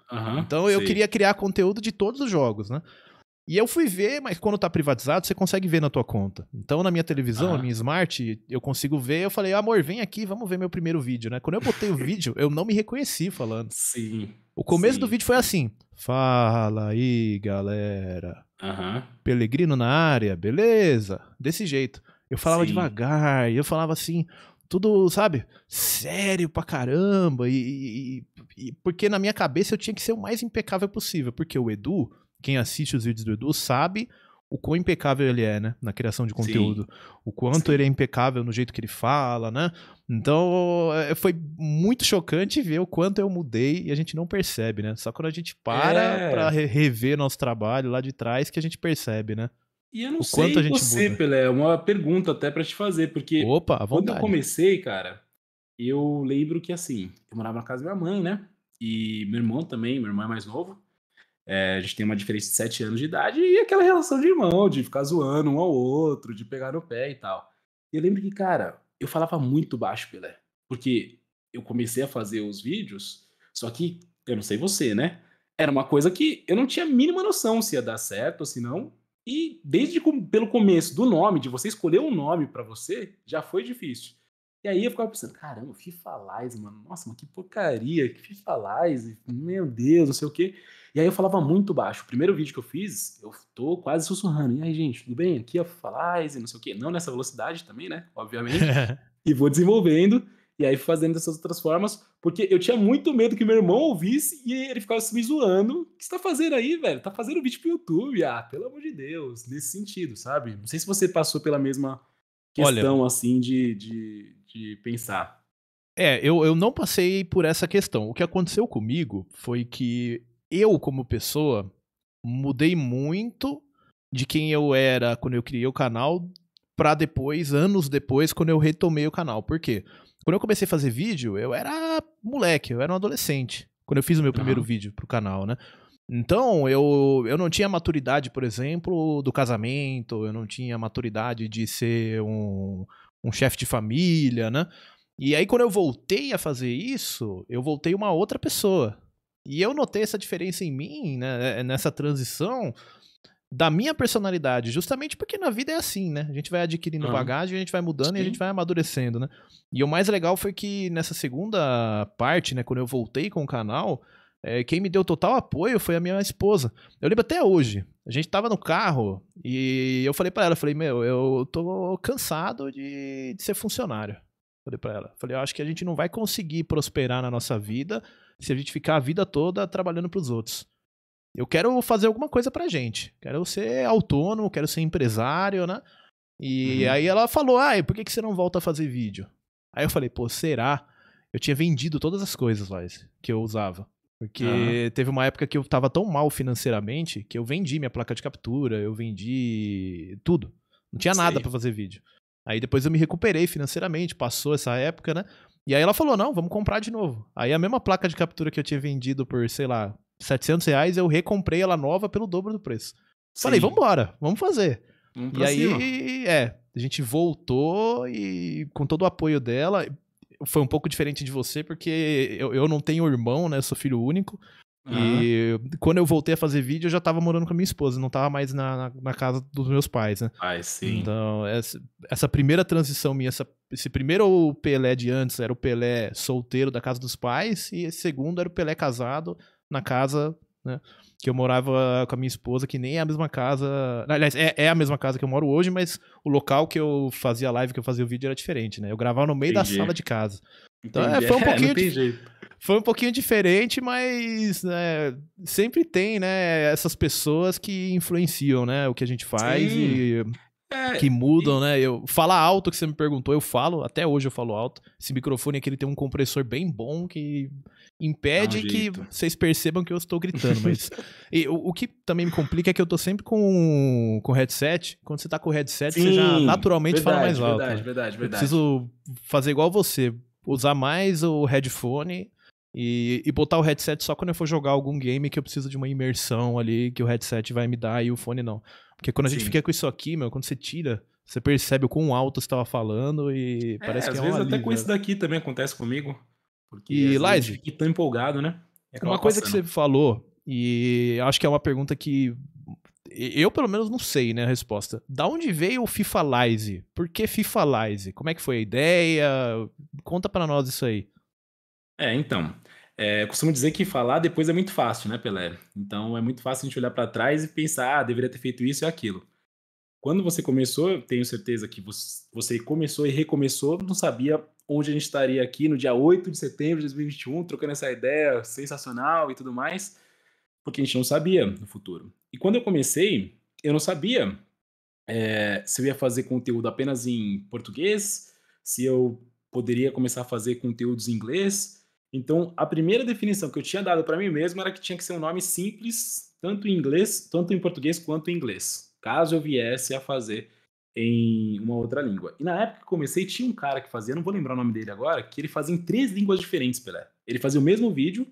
Então eu queria criar conteúdo de todos os jogos, né? E eu fui ver, mas quando tá privatizado, você consegue ver na tua conta. Então, na minha televisão, na minha Smart, eu consigo ver. Eu falei, amor, vem aqui, vamos ver meu primeiro vídeo, né? Quando eu botei o vídeo, eu não me reconheci falando. Sim. O começo do vídeo foi assim. Fala aí, galera. Uhum. Pelegrino na área, beleza? Desse jeito. Eu falava devagar, eu falava assim, tudo, sabe, sério pra caramba. E porque na minha cabeça eu tinha que ser o mais impecável possível. Porque o Edu, quem assiste os vídeos do Edu, sabe o quão impecável ele é, né? Na criação de conteúdo. Sim. O quanto ele é impecável no jeito que ele fala, né? Então, foi muito chocante ver o quanto eu mudei e a gente não percebe, né? Só quando a gente para pra rever nosso trabalho lá de trás que a gente percebe, né? E eu não sei a gente você, muda. Pelé, uma pergunta até pra te fazer, porque quando eu comecei, cara, eu lembro que, assim, eu morava na casa da minha mãe, né? E meu irmão também, meu irmão é mais novo. É, a gente tem uma diferença de 7 anos de idade e aquela relação de irmão, de ficar zoando um ao outro, de pegar no pé e tal. E eu lembro que, cara, eu falava muito baixo, Pelé, porque eu comecei a fazer os vídeos, só que, eu não sei você, né? Era uma coisa que eu não tinha a mínima noção se ia dar certo ou se não. E desde pelo começo do nome, de você escolher um nome pra você, já foi difícil. E aí eu ficava pensando, caramba, FIFALIZE, mano. Nossa, mas que porcaria, que FIFALIZE. Meu Deus, não sei o quê. E aí eu falava muito baixo. O primeiro vídeo que eu fiz, eu tô quase sussurrando. E aí, gente, tudo bem? Aqui é FIFALIZE, não sei o quê. Não nessa velocidade também, né? Obviamente. E vou desenvolvendo. E aí fazendo essas outras formas. Porque eu tinha muito medo que meu irmão ouvisse e ele ficava me zoando. O que você tá fazendo aí, velho? Tá fazendo vídeo pro YouTube. Ah, pelo amor de Deus. Nesse sentido, sabe? Não sei se você passou pela mesma questão, olha, assim, de pensar. É, eu não passei por essa questão. O que aconteceu comigo foi que eu, como pessoa, mudei muito de quem eu era quando eu criei o canal pra depois, anos depois, quando eu retomei o canal. Por quê? Quando eu comecei a fazer vídeo, eu era moleque, eu era um adolescente. Quando eu fiz o meu primeiro vídeo pro canal, né? Então, eu não tinha maturidade, por exemplo, do casamento, eu não tinha maturidade de ser um chefe de família, né? E aí, quando eu voltei a fazer isso, eu voltei uma outra pessoa. E eu notei essa diferença em mim, né? Nessa transição da minha personalidade, justamente porque na vida é assim, né? A gente vai adquirindo bagagem, a gente vai mudando e a gente vai amadurecendo, né? E o mais legal foi que nessa segunda parte, né? Quando eu voltei com o canal, quem me deu total apoio foi a minha esposa. Eu lembro até hoje, a gente tava no carro e eu falei pra ela, falei, meu, eu tô cansado de ser funcionário. Falei pra ela, falei, eu acho que a gente não vai conseguir prosperar na nossa vida se a gente ficar a vida toda trabalhando pros outros. Eu quero fazer alguma coisa pra gente, quero ser autônomo, quero ser empresário, né? E aí ela falou, por que você não volta a fazer vídeo? Aí eu falei, pô, será? Eu tinha vendido todas as coisas lá que eu usava. Porque teve uma época que eu tava tão mal financeiramente que eu vendi minha placa de captura, eu vendi tudo. Não tinha nada pra fazer vídeo. Aí depois eu me recuperei financeiramente, passou essa época, né? E aí ela falou, não, vamos comprar de novo. Aí a mesma placa de captura que eu tinha vendido por, sei lá, R$700, eu recomprei ela nova pelo dobro do preço. Sim. Falei, vambora, vamos fazer. Vamos pra cima. Aí, a gente voltou e com todo o apoio dela... Foi um pouco diferente de você, porque eu não tenho irmão, né? Eu sou filho único. E quando eu voltei a fazer vídeo, eu já tava morando com a minha esposa. Não tava mais na casa dos meus pais, né? Então, essa primeira transição minha... Esse primeiro Pelé de antes era o Pelé solteiro da casa dos pais. E esse segundo era o Pelé casado na casa, né? Que eu morava com a minha esposa, que nem é a mesma casa... Aliás, é a mesma casa que eu moro hoje, mas o local que eu fazia live, que eu fazia o vídeo era diferente, né? Eu gravava no meio da sala de casa. Então, foi um pouquinho diferente, mas sempre tem, né, essas pessoas que influenciam, né, o que a gente faz e que mudam, né? Falar alto, que você me perguntou, eu falo, até hoje eu falo alto. Esse microfone aqui, ele tem um compressor bem bom que... impede que vocês percebam que eu estou gritando, mas... E o que também me complica é que eu tô sempre com headset. Quando você tá com o headset, você já naturalmente fala mais alto. Verdade. Eu preciso fazer igual você, usar mais o headphone e botar o headset só quando eu for jogar algum game que eu preciso de uma imersão ali, que o headset vai me dar e o fone não. Porque quando a gente fica com isso aqui, meu, quando você tira... Você percebe o quão alto você tava falando e parece que é um alívio. Às vezes até com isso daqui também acontece comigo. Porque e Laise, fiquei tão empolgado, né? Uma coisa que você falou, e acho que é uma pergunta que eu pelo menos não sei, né, a resposta. Da onde veio o FIFALIZE? Por que FIFALIZE? Como é que foi a ideia? Conta pra nós isso aí. Então, Eu costumo dizer que falar depois é muito fácil, né, Pelé? Então é muito fácil a gente olhar para trás e pensar, ah, deveria ter feito isso e aquilo. Quando você começou, eu tenho certeza que você começou e recomeçou, não sabia onde a gente estaria aqui no dia 8 de setembro de 2021, trocando essa ideia sensacional e tudo mais, porque a gente não sabia no futuro. E quando eu comecei, eu não sabia se eu ia fazer conteúdo apenas em português, se eu poderia começar a fazer conteúdos em inglês. Então, a primeira definição que eu tinha dado para mim mesmo era que tinha que ser um nome simples, tanto em inglês, tanto em português quanto em inglês, caso eu viesse a fazer em uma outra língua. E na época que comecei, tinha um cara que fazia, não vou lembrar o nome dele agora, que ele fazia em 3 línguas diferentes, Pelé. Ele fazia o mesmo vídeo,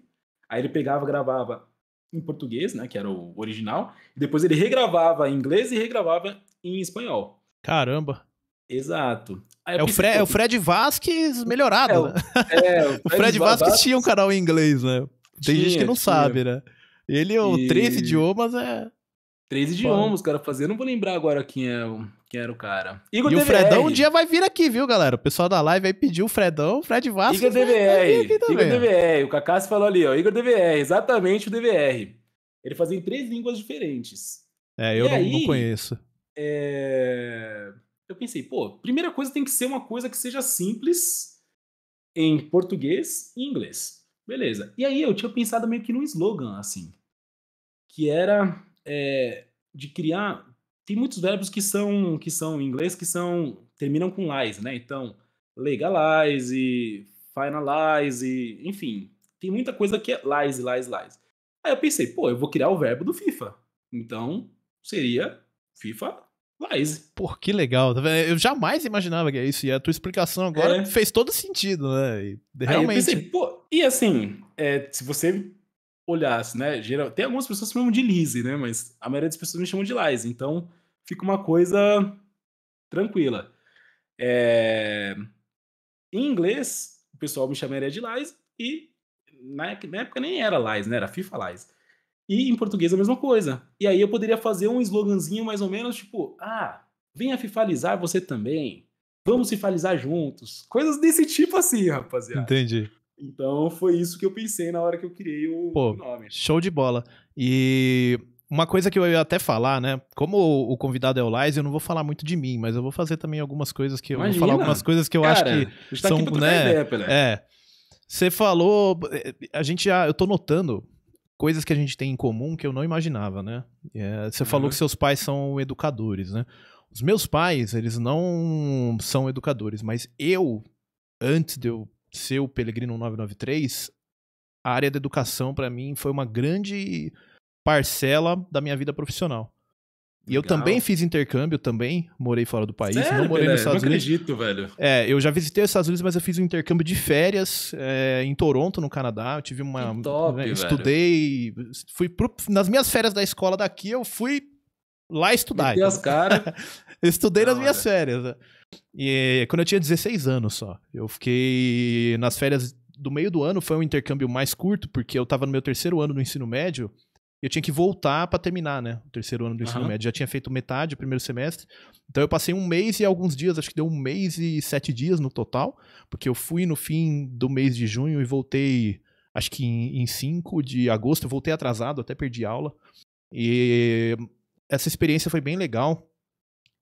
aí ele pegava, gravava em português, né, que era o original, e depois ele regravava em inglês e regravava em espanhol. Caramba! Exato. É o Fred Vasques melhorado, né? O Fred Vasques tinha um canal em inglês, né? Tem gente que não sabe, né? Ele, três idiomas, é... 3 idiomas, cara, fazer. Eu não vou lembrar agora quem era o cara. Igor DVR. O Fredão um dia vai vir aqui, viu, galera? O pessoal da live aí pediu o Fredão, o Fred Vasques. Igor DVR. Igor DVR. O Cacá falou ali, ó. Igor DVR. Exatamente o DVR. Ele fazia em 3 línguas diferentes. Eu não conheço. Eu pensei, pô, primeira coisa tem que ser uma coisa que seja simples em português e inglês. Beleza. E aí eu tinha pensado meio que num slogan, assim, que era... de criar, tem muitos verbos que são em inglês terminam com lies, né? Então, legalize, finalize, enfim, tem muita coisa que é lies. Aí eu pensei, pô, eu vou criar o verbo do FIFA. Então, seria FIFALIZE. Pô, que legal, tá vendo? Eu jamais imaginava que é isso, e a tua explicação agora fez todo sentido, né? E, realmente. Aí eu pensei, pô, e assim, se você olhasse, né? Tem algumas pessoas que me chamam de Lise, né? Mas a maioria das pessoas me chamam de Lize. Então, fica uma coisa tranquila. Em inglês, o pessoal me chamaria de Lize e na época nem era Lize, né? Era FIFALIZE. E em português a mesma coisa. E aí eu poderia fazer um sloganzinho mais ou menos, tipo, venha fifalizar você também. Vamos fifalizar juntos. Coisas desse tipo assim, rapaziada. Entendi. Então, foi isso que eu pensei na hora que eu criei o nome. Show de bola. E uma coisa que eu ia até falar, né? Como o convidado é o Lize, eu não vou falar muito de mim, mas eu vou fazer também algumas coisas que... Imagina. Eu vou falar algumas coisas que eu acho que são... Aqui pra ideia, Pelé. Você falou... Eu tô notando coisas que a gente tem em comum que eu não imaginava, né? Você falou que seus pais são educadores, né? Os meus pais, eles não são educadores, mas eu, antes de eu ser o Pelegrino 993, a área da educação pra mim foi uma grande parcela da minha vida profissional. Legal. E eu também fiz intercâmbio, morei fora do país. Sério, não morei nos Estados Unidos. Eu não acredito, velho. Eu já visitei os Estados Unidos, mas eu fiz um intercâmbio de férias em Toronto, no Canadá. Eu tive uma... Que top, velho. Estudei, fui nas minhas férias da escola daqui, eu fui lá estudar. Então, as cara. Eu estudei nas minhas férias, né? E quando eu tinha 16 anos só, eu fiquei nas férias do meio do ano, foi um intercâmbio mais curto, porque eu tava no meu 3º ano do ensino médio, eu tinha que voltar pra terminar, né, o 3º ano do ensino médio, já tinha feito metade do 1º semestre, então eu passei 1 mês e alguns dias, acho que deu 1 mês e 7 dias no total, porque eu fui no fim do mês de junho e voltei, acho que em 5 de agosto, eu voltei atrasado, até perdi aula, e essa experiência foi bem legal.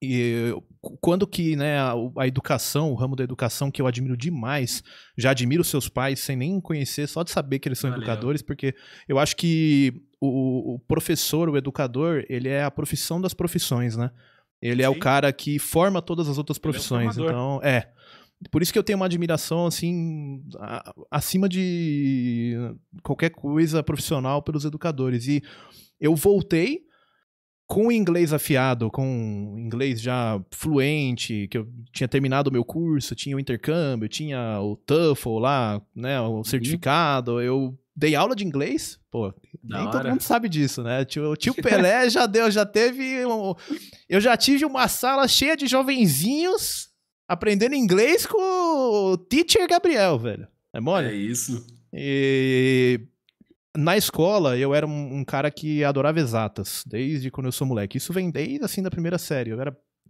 E quando que, né, a educação, o ramo da educação que eu admiro demais, já admiro seus pais sem nem conhecer, só de saber que eles são educadores, porque eu acho que o professor, o educador, ele é a profissão das profissões, né? Ele é o cara que forma todas as outras profissões, então, por isso que eu tenho uma admiração, assim, acima de qualquer coisa profissional pelos educadores. E eu voltei com inglês afiado, com inglês já fluente, que eu tinha terminado o meu curso, tinha o intercâmbio, tinha o TOEFL lá, né, o certificado, eu dei aula de inglês, pô, nem todo mundo sabe disso, né, o tio Pelé eu já tive uma sala cheia de jovenzinhos aprendendo inglês com o teacher Gabriel, velho, é mole? É isso. E... Na escola, eu era um cara que adorava exatas, desde quando eu sou moleque. Isso vem desde, assim, da 1ª série.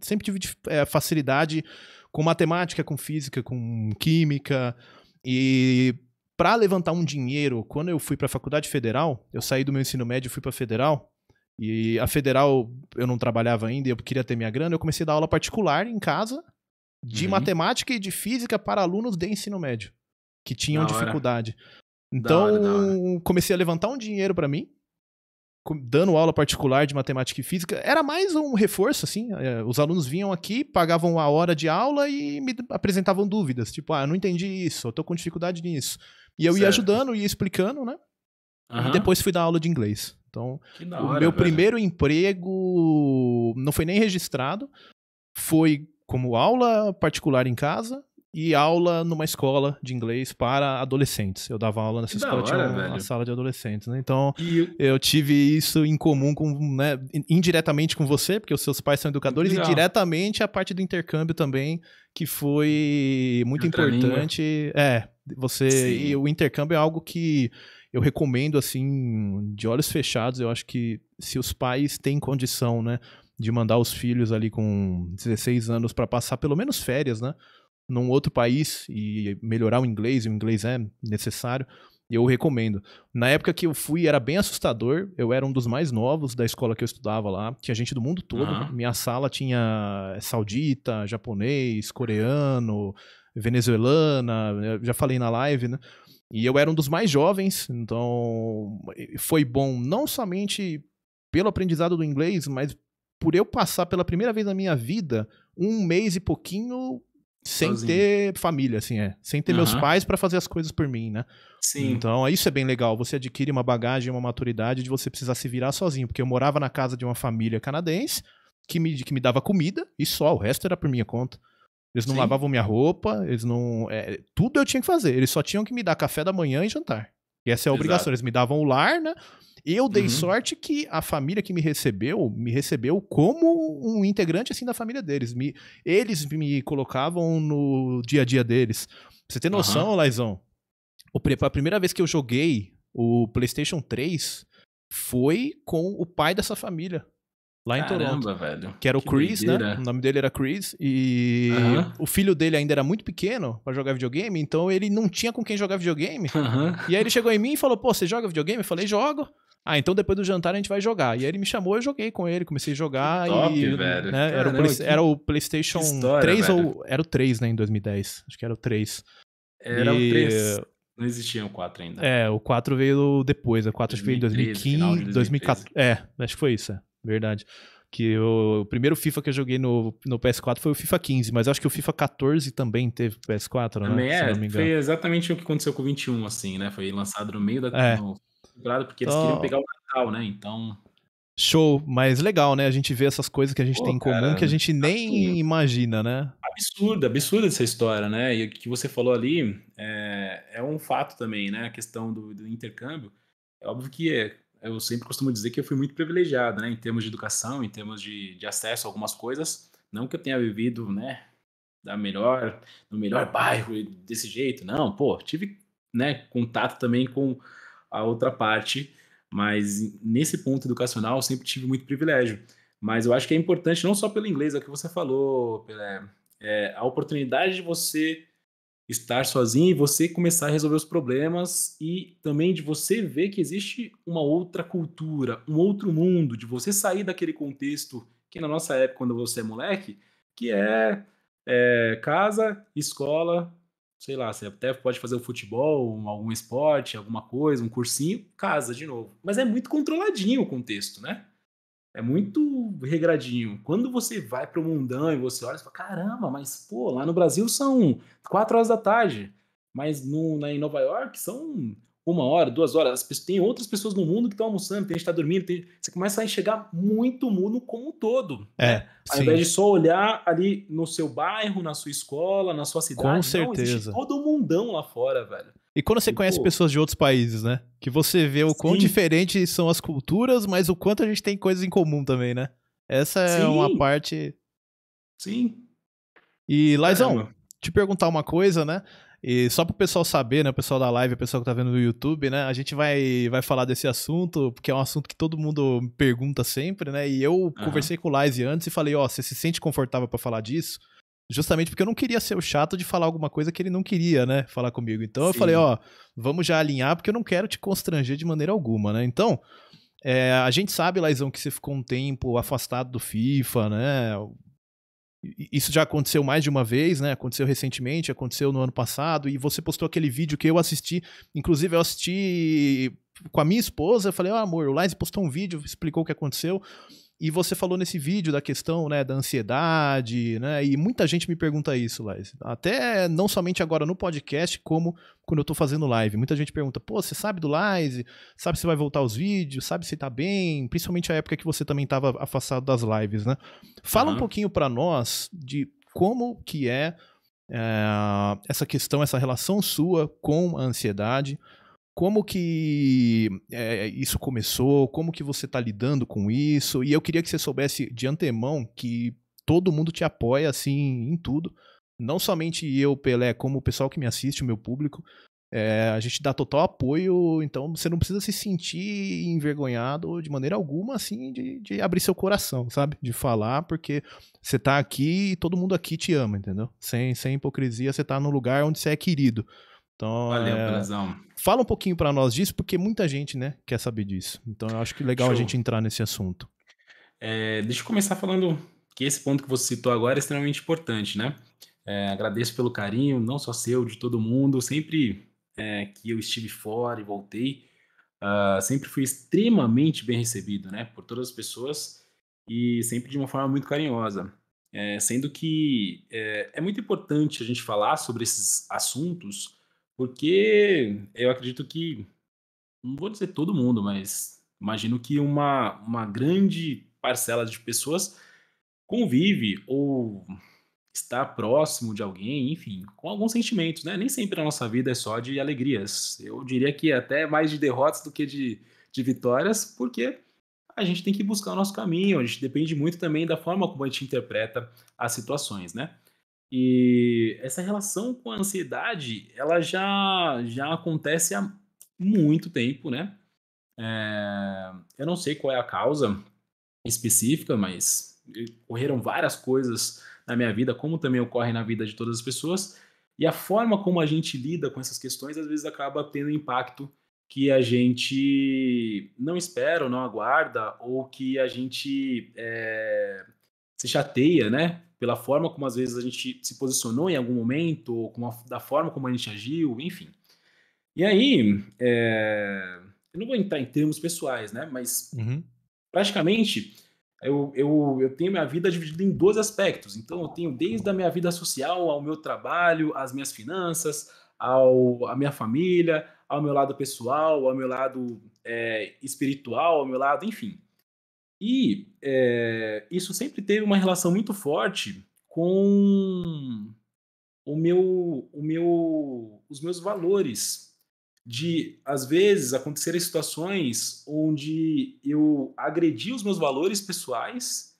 Sempre tive facilidade com matemática, com física, com química. E para levantar um dinheiro, quando eu fui para a Faculdade Federal, eu saí do meu ensino médio e fui para a Federal, e a Federal eu não trabalhava ainda, eu queria ter minha grana, eu comecei a dar aula particular em casa de matemática e de física para alunos de ensino médio, que tinham dificuldade. Então, comecei a levantar um dinheiro para mim, dando aula particular de matemática e física. Era mais um reforço, assim, os alunos vinham aqui, pagavam a hora de aula e me apresentavam dúvidas, tipo, ah, eu não entendi isso, eu tô com dificuldade nisso. E eu ia ajudando, ia explicando, né? E depois fui dar aula de inglês. Então, o meu primeiro emprego não foi nem registrado, foi como aula particular em casa e aula numa escola de inglês para adolescentes. Eu dava aula nessa escola, tinha uma sala de adolescentes, né? Então, eu tive isso em comum com, né, indiretamente com você, porque os seus pais são educadores, e diretamente a parte do intercâmbio também, que foi muito importante. É, você... E o intercâmbio é algo que eu recomendo, assim, de olhos fechados. Eu acho que se os pais têm condição, né, de mandar os filhos ali com 16 anos para passar pelo menos férias, né, num outro país e melhorar o inglês é necessário, eu recomendo. Na época que eu fui, era bem assustador, eu era um dos mais novos da escola que eu estudava lá, tinha gente do mundo todo, minha sala tinha saudita, japonês, coreano, venezuelana, eu já falei na live, né? E eu era um dos mais jovens, então foi bom não somente pelo aprendizado do inglês, mas por eu passar pela primeira vez na minha vida um mês e pouquinho sem ter família, assim, sem ter meus pais para fazer as coisas por mim, né? Sim. Então, isso é bem legal, você adquire uma bagagem, uma maturidade de você precisar se virar sozinho, porque eu morava na casa de uma família canadense que me dava comida e só, o resto era por minha conta. Eles não lavavam minha roupa, eles não... tudo eu tinha que fazer, eles só tinham que me dar café da manhã e jantar. E essa é a obrigação, eles me davam o lar, né? Eu dei sorte que a família que me recebeu como um integrante, assim, da família deles. Eles me colocavam no dia a dia deles. Pra você ter noção, Laizão, a primeira vez que eu joguei o PlayStation 3 foi com o pai dessa família. Lá em Toronto, velho. Que era o Chris, né? O nome dele era Chris. E o filho dele ainda era muito pequeno pra jogar videogame, então ele não tinha com quem jogar videogame. E aí ele chegou em mim e falou, pô, você joga videogame? Eu falei, jogo. Ah, então depois do jantar a gente vai jogar. E aí ele me chamou, eu joguei com ele, comecei a jogar. Top, velho. Né, era o PlayStation 3 ou... Era o 3, né, em 2010. Acho que era o 3. Era o 3. Não existia o 4 ainda. É, o 4 veio depois. O 4 veio em 2015, 2014. É, acho que foi isso, verdade. Que o primeiro FIFA que eu joguei no PS4 foi o FIFA 15, mas acho que o FIFA 14 também teve PS4, também, né? Se não me engano. Foi exatamente o que aconteceu com o 21, assim, né? Foi lançado no meio da temporada, porque eles queriam pegar o Natal, né? Então... Show, mas legal, né? A gente vê essas coisas que a gente tem em comum, que a gente nem imagina, né? Absurda, absurda essa história, né? E o que você falou ali é um fato também, né? A questão do intercâmbio. É óbvio que eu sempre costumo dizer que eu fui muito privilegiado, né? Em termos de educação, em termos de acesso a algumas coisas. Não que eu tenha vivido, né? No melhor bairro, desse jeito. Não, pô, tive, né, contato também com a outra parte. Mas nesse ponto educacional eu sempre tive muito privilégio. Mas eu acho que é importante, não só pelo inglês, é o que você falou, Pelé. A oportunidade de você estar sozinho e você começar a resolver os problemas, e também de você ver que existe uma outra cultura, um outro mundo, de você sair daquele contexto que na nossa época, quando você é moleque, que é casa, escola, sei lá, você até pode fazer o futebol, algum esporte, alguma coisa, um cursinho, casa de novo. Mas é muito controladinho o contexto, né? É muito regradinho. Quando você vai pro mundão e você olha e fala, caramba, mas pô, lá no Brasil são 4 horas da tarde, mas em Nova York são 1 hora, 2 horas. Tem outras pessoas no mundo que estão almoçando, tem gente que tá dormindo, você começa a enxergar muito o mundo como um todo. Né? Ao invés de só olhar ali no seu bairro, na sua escola, na sua cidade. Com certeza. Não, existe todo mundão lá fora, velho. E quando você conhece pessoas de outros países, né? Que você vê o quão diferentes são as culturas, mas o quanto a gente tem coisas em comum também, né? Essa é uma parte... Sim. E, Laizão, te perguntar uma coisa, né? E só pro pessoal saber, né? O pessoal da live, o pessoal que tá vendo no YouTube, né? A gente vai falar desse assunto, porque é um assunto que todo mundo me pergunta sempre, né? E eu conversei com o Laize antes e falei, ó, você se sente confortável pra falar disso? justamente porque eu não queria ser o chato de falar alguma coisa que ele não queria, né, falar comigo. Então eu falei, ó, vamos já alinhar, porque eu não quero te constranger de maneira alguma, né? Então, a gente sabe, Laizão, que você ficou um tempo afastado do FIFA, né? Isso já aconteceu mais de uma vez, né? Aconteceu recentemente, aconteceu no ano passado, e você postou aquele vídeo que eu assisti, inclusive eu assisti com a minha esposa, eu falei, ó, amor, o Laiz postou um vídeo, explicou o que aconteceu, e você falou nesse vídeo da questão, né, da ansiedade, né? E muita gente me pergunta isso, Laiz. Até não somente agora no podcast, como quando eu tô fazendo live. Muita gente pergunta, pô, você sabe do Laiz? Sabe se vai voltar aos vídeos? Sabe se tá bem? Principalmente a época que você também tava afastado das lives, né? Fala um pouquinho pra nós de como que é essa questão, essa relação sua com a ansiedade. Como que isso começou? Como que você está lidando com isso? E eu queria que você soubesse de antemão que todo mundo te apoia, assim, em tudo. Não somente eu, Pelé, como o pessoal que me assiste, o meu público. A gente dá total apoio, então você não precisa se sentir envergonhado de maneira alguma, assim, de abrir seu coração, sabe? De falar, porque você está aqui e todo mundo aqui te ama, entendeu? Sem hipocrisia, você está num lugar onde você é querido. Então, valeu, Pelezão. Fala um pouquinho pra nós disso, porque muita gente, né, quer saber disso. Então, eu acho que é legal a gente entrar nesse assunto. Deixa eu começar falando que esse ponto que você citou agora é extremamente importante, né? Agradeço pelo carinho, não só seu, de todo mundo. Sempre que eu estive fora e voltei, sempre fui extremamente bem recebido, né? Por todas as pessoas e sempre de uma forma muito carinhosa. Sendo que é muito importante a gente falar sobre esses assuntos, porque eu acredito que, não vou dizer todo mundo, mas imagino que uma grande parcela de pessoas convive ou está próximo de alguém, enfim, com alguns sentimentos, né? Nem sempre a nossa vida é só de alegrias. Eu diria que até mais de derrotas do que de vitórias, porque a gente tem que buscar o nosso caminho, a gente depende muito também da forma como a gente interpreta as situações, né? E essa relação com a ansiedade, ela já acontece há muito tempo, né? Eu não sei qual é a causa específica, mas ocorreram várias coisas na minha vida, como também ocorre na vida de todas as pessoas. E a forma como a gente lida com essas questões, às vezes, acaba tendo um impacto que a gente não espera ou não aguarda, ou que a gente se chateia, né? Pela forma como às vezes a gente se posicionou em algum momento, ou da forma como a gente agiu, enfim. E aí, eu não vou entrar em termos pessoais, né? Mas praticamente eu tenho minha vida dividida em 12 aspectos. Então eu tenho desde a minha vida social, ao meu trabalho, às minhas finanças, à minha família, ao meu lado pessoal, ao meu lado espiritual, ao meu lado, enfim. E isso sempre teve uma relação muito forte com os meus valores. De, às vezes, acontecerem situações onde eu agredi os meus valores pessoais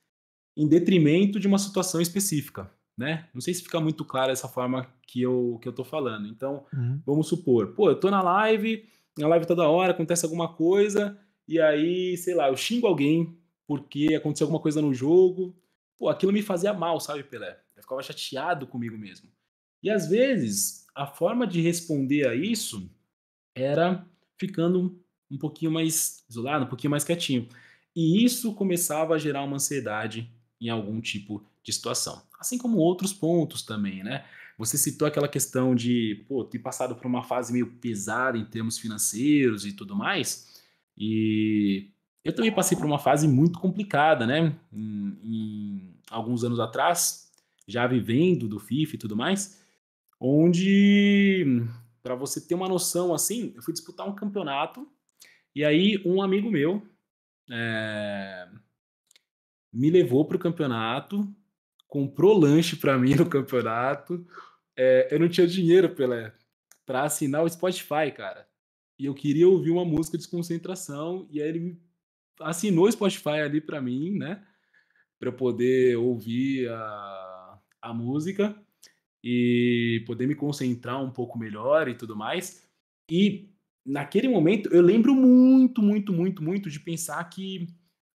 em detrimento de uma situação específica, né? Não sei se fica muito claro essa forma que eu tô falando. Então, vamos supor, pô, eu tô na live toda hora, acontece alguma coisa, e aí, sei lá, eu xingo alguém porque aconteceu alguma coisa no jogo. Pô, aquilo me fazia mal, sabe, Pelé? Eu ficava chateado comigo mesmo. E às vezes, a forma de responder a isso era ficando um pouquinho mais isolado, um pouquinho mais quietinho. E isso começava a gerar uma ansiedade em algum tipo de situação. Assim como outros pontos também, né? Você citou aquela questão de, pô, ter passado por uma fase meio pesada em termos financeiros e tudo mais. E eu também passei por uma fase muito complicada, né? Alguns anos atrás, já vivendo do FIFA e tudo mais, onde, para você ter uma noção assim, eu fui disputar um campeonato e aí um amigo meu me levou para o campeonato, comprou lanche para mim no campeonato. Eu não tinha dinheiro, Pelé, para assinar o Spotify, cara. E eu queria ouvir uma música de desconcentração e aí ele me assinou o Spotify ali pra mim, né? Pra eu poder ouvir a música e poder me concentrar um pouco melhor e tudo mais. E naquele momento eu lembro muito de pensar que,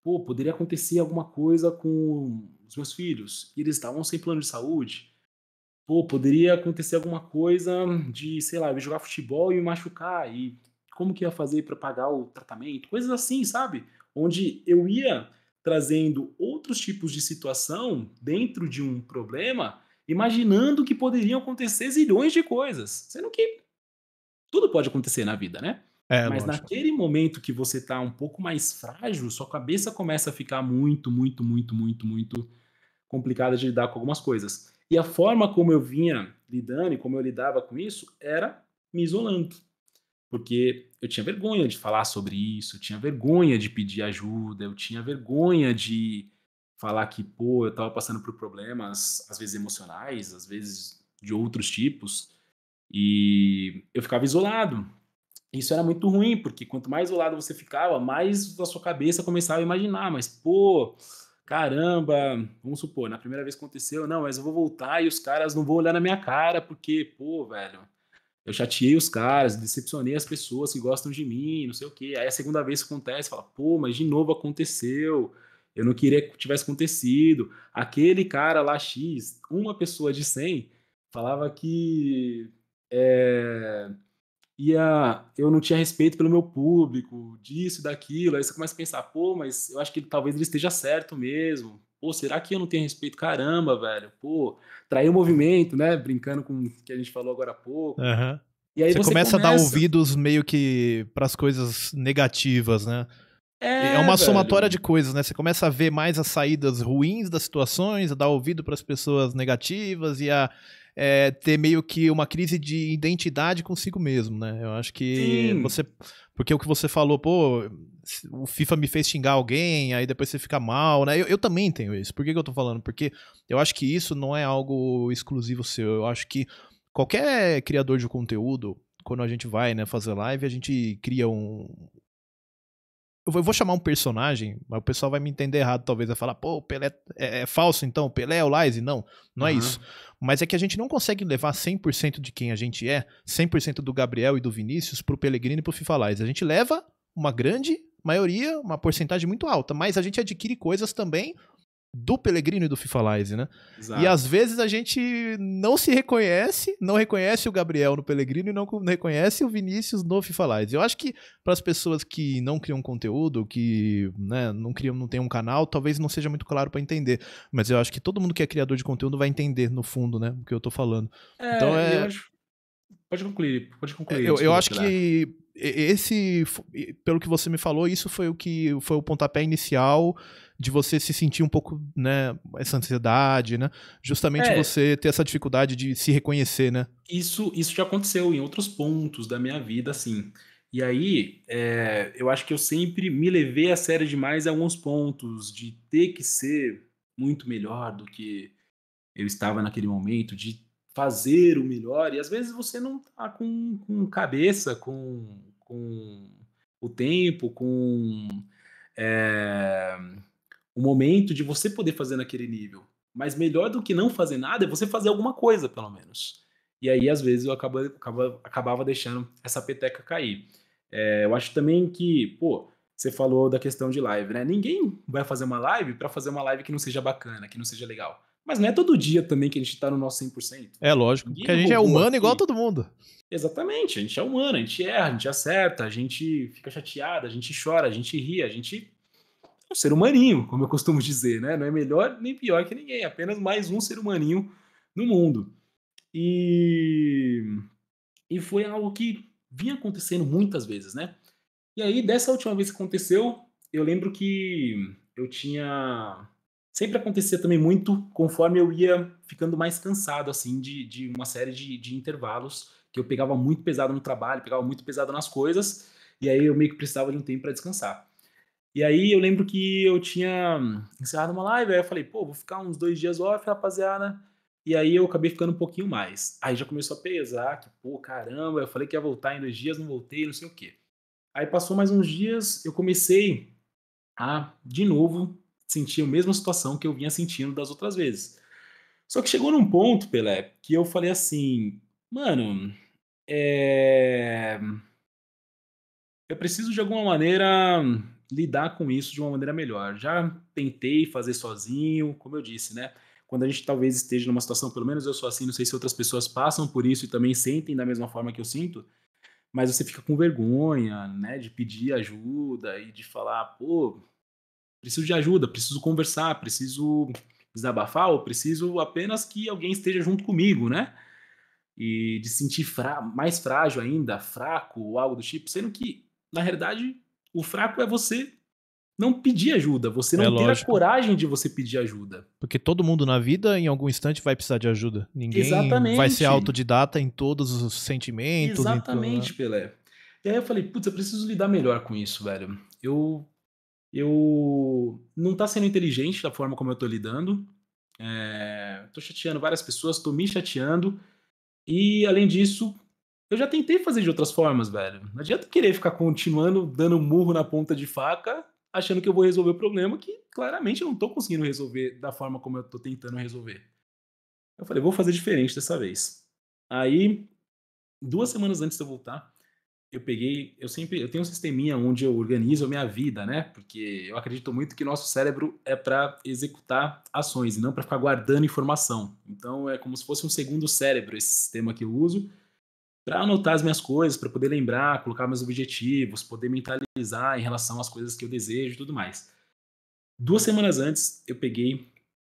pô, poderia acontecer alguma coisa com os meus filhos. E eles estavam sem plano de saúde. pô, poderia acontecer alguma coisa de, sei lá, eu jogar futebol e me machucar, e como que ia fazer para pagar o tratamento? Coisas assim, sabe? Onde eu ia trazendo outros tipos de situação dentro de um problema, imaginando que poderiam acontecer zilhões de coisas. Sendo que tudo pode acontecer na vida, né? É, mas lógico. Naquele momento que você tá um pouco mais frágil, sua cabeça começa a ficar muito complicada de lidar com algumas coisas. E a forma como eu vinha lidando e como eu lidava com isso era me isolando. Porque eu tinha vergonha de falar sobre isso, eu tinha vergonha de pedir ajuda, eu tinha vergonha de falar que, pô, eu tava passando por problemas, às vezes emocionais, às vezes de outros tipos, e eu ficava isolado. Isso era muito ruim, porque quanto mais isolado você ficava, mais a sua cabeça começava a imaginar, mas, pô, caramba, vamos supor, na primeira vez aconteceu, não, mas eu vou voltar e os caras não vão olhar na minha cara, porque, pô, velho, eu chateei os caras, decepcionei as pessoas que gostam de mim, não sei o quê. Aí a segunda vez acontece, fala, pô, mas de novo aconteceu, eu não queria que tivesse acontecido. Aquele cara lá, X, uma pessoa de 100, falava que eu não tinha respeito pelo meu público, disso e daquilo. Aí você começa a pensar, pô, mas eu acho que talvez ele esteja certo mesmo. Pô, será que eu não tenho respeito? Caramba, velho. Pô, trair o movimento, né? Brincando com o que a gente falou agora há pouco. Uhum. E aí você começa a dar ouvidos meio que pras coisas negativas, né? É uma somatória de coisas, né? Você começa a ver mais as saídas ruins das situações, a dar ouvido pras pessoas negativas e a ter meio que uma crise de identidade consigo mesmo, né? Eu acho que você... Porque o que você falou, pô, o FIFA me fez xingar alguém, aí depois você fica mal, né? Eu também tenho isso. Por que eu tô falando? Porque eu acho que isso não é algo exclusivo seu. Eu acho que qualquer criador de conteúdo, quando a gente vai, né, fazer live, a gente cria um... Eu vou chamar um personagem, mas o pessoal vai me entender errado, talvez, vai falar, pô, o Pelé é falso então, o Pelé é o Lize, não é isso. Mas é que a gente não consegue levar 100% de quem a gente é, 100% do Gabriel e do Vinícius pro Pelegrino e pro FIFALIZE. A gente leva uma grande maioria, uma porcentagem muito alta, mas a gente adquire coisas também do Pelegrino e do FIFALIZE, né? Exato. E às vezes a gente não se reconhece, não reconhece o Gabriel no Pelegrino e não reconhece o Vinícius no FIFALIZE. Eu acho que para as pessoas que não criam conteúdo, que, né, não tem um canal, talvez não seja muito claro para entender. Mas eu acho que todo mundo que é criador de conteúdo vai entender, no fundo, né, o que eu tô falando. Então é... Pode concluir. Eu acho que pelo que você me falou, isso foi o pontapé inicial de você se sentir um pouco, né, essa ansiedade, né? Justamente você ter essa dificuldade de se reconhecer, né? Isso já aconteceu em outros pontos da minha vida, assim. E aí, eu acho que eu sempre me levei a sério demais em alguns pontos, de ter que ser muito melhor do que eu estava naquele momento, de fazer o melhor, e às vezes você não tá com cabeça, com o tempo, com o momento de você poder fazer naquele nível. Mas melhor do que não fazer nada é você fazer alguma coisa, pelo menos. E aí, às vezes, eu acabava deixando essa peteca cair. Eu acho também que, pô, você falou da questão de live, né? Ninguém vai fazer uma live para fazer uma live que não seja bacana, que não seja legal. Mas não é todo dia também que a gente tá no nosso 100%. É lógico, porque a gente é humano aqui, igual a todo mundo. Exatamente, a gente é humano, a gente erra, a gente acerta, a gente fica chateado, a gente chora, a gente ri, a gente é um ser humaninho, como eu costumo dizer, né? Não é melhor nem pior que ninguém, é apenas mais um ser humaninho no mundo. E foi algo que vinha acontecendo muitas vezes, né? E aí, dessa última vez que aconteceu, eu lembro que eu tinha... Sempre acontecia também muito conforme eu ia ficando mais cansado, assim, de uma série de intervalos, que eu pegava muito pesado no trabalho, pegava muito pesado nas coisas, e aí eu meio que precisava de um tempo para descansar. E aí eu lembro que eu tinha encerrado uma live, aí eu falei, pô, vou ficar uns 2 dias off, rapaziada, e aí eu acabei ficando um pouquinho mais. Aí já começou a pesar, que pô, caramba, eu falei que ia voltar em 2 dias, não voltei, não sei o quê. Aí passou mais uns dias, eu comecei a, de novo, sentia a mesma situação que eu vinha sentindo das outras vezes. Só que chegou num ponto, Pelé, que eu falei assim, mano, eu preciso de alguma maneira lidar com isso de uma maneira melhor. Já tentei fazer sozinho, como eu disse, né? quando a gente talvez esteja numa situação, pelo menos eu sou assim, não sei se outras pessoas passam por isso e também sentem da mesma forma que eu sinto, mas você fica com vergonha, né, de pedir ajuda e de falar, pô, preciso de ajuda, preciso conversar, preciso desabafar, ou preciso apenas que alguém esteja junto comigo, né? E de sentir mais frágil ainda, fraco ou algo do tipo, sendo que, na realidade, o fraco é você não pedir ajuda, você não ter a coragem de você pedir ajuda. Porque todo mundo na vida, em algum instante, vai precisar de ajuda. Ninguém vai ser autodidata em todos os sentimentos. Exatamente, Pelé. E aí eu falei, putz, eu preciso lidar melhor com isso, velho. Eu não tá sendo inteligente da forma como eu tô lidando. Tô chateando várias pessoas, tô me chateando. E, além disso, eu já tentei fazer de outras formas, velho. Não adianta querer ficar continuando dando murro na ponta de faca, achando que eu vou resolver o problema, que claramente eu não tô conseguindo resolver da forma como eu tô tentando resolver. Eu falei, vou fazer diferente dessa vez. Aí, 2 semanas antes de eu voltar, eu tenho um sisteminha onde eu organizo a minha vida, né? Porque eu acredito muito que nosso cérebro é para executar ações e não para ficar guardando informação. Então é como se fosse um segundo cérebro esse sistema que eu uso para anotar as minhas coisas, para poder lembrar, colocar meus objetivos, poder mentalizar em relação às coisas que eu desejo e tudo mais. 2 semanas antes eu peguei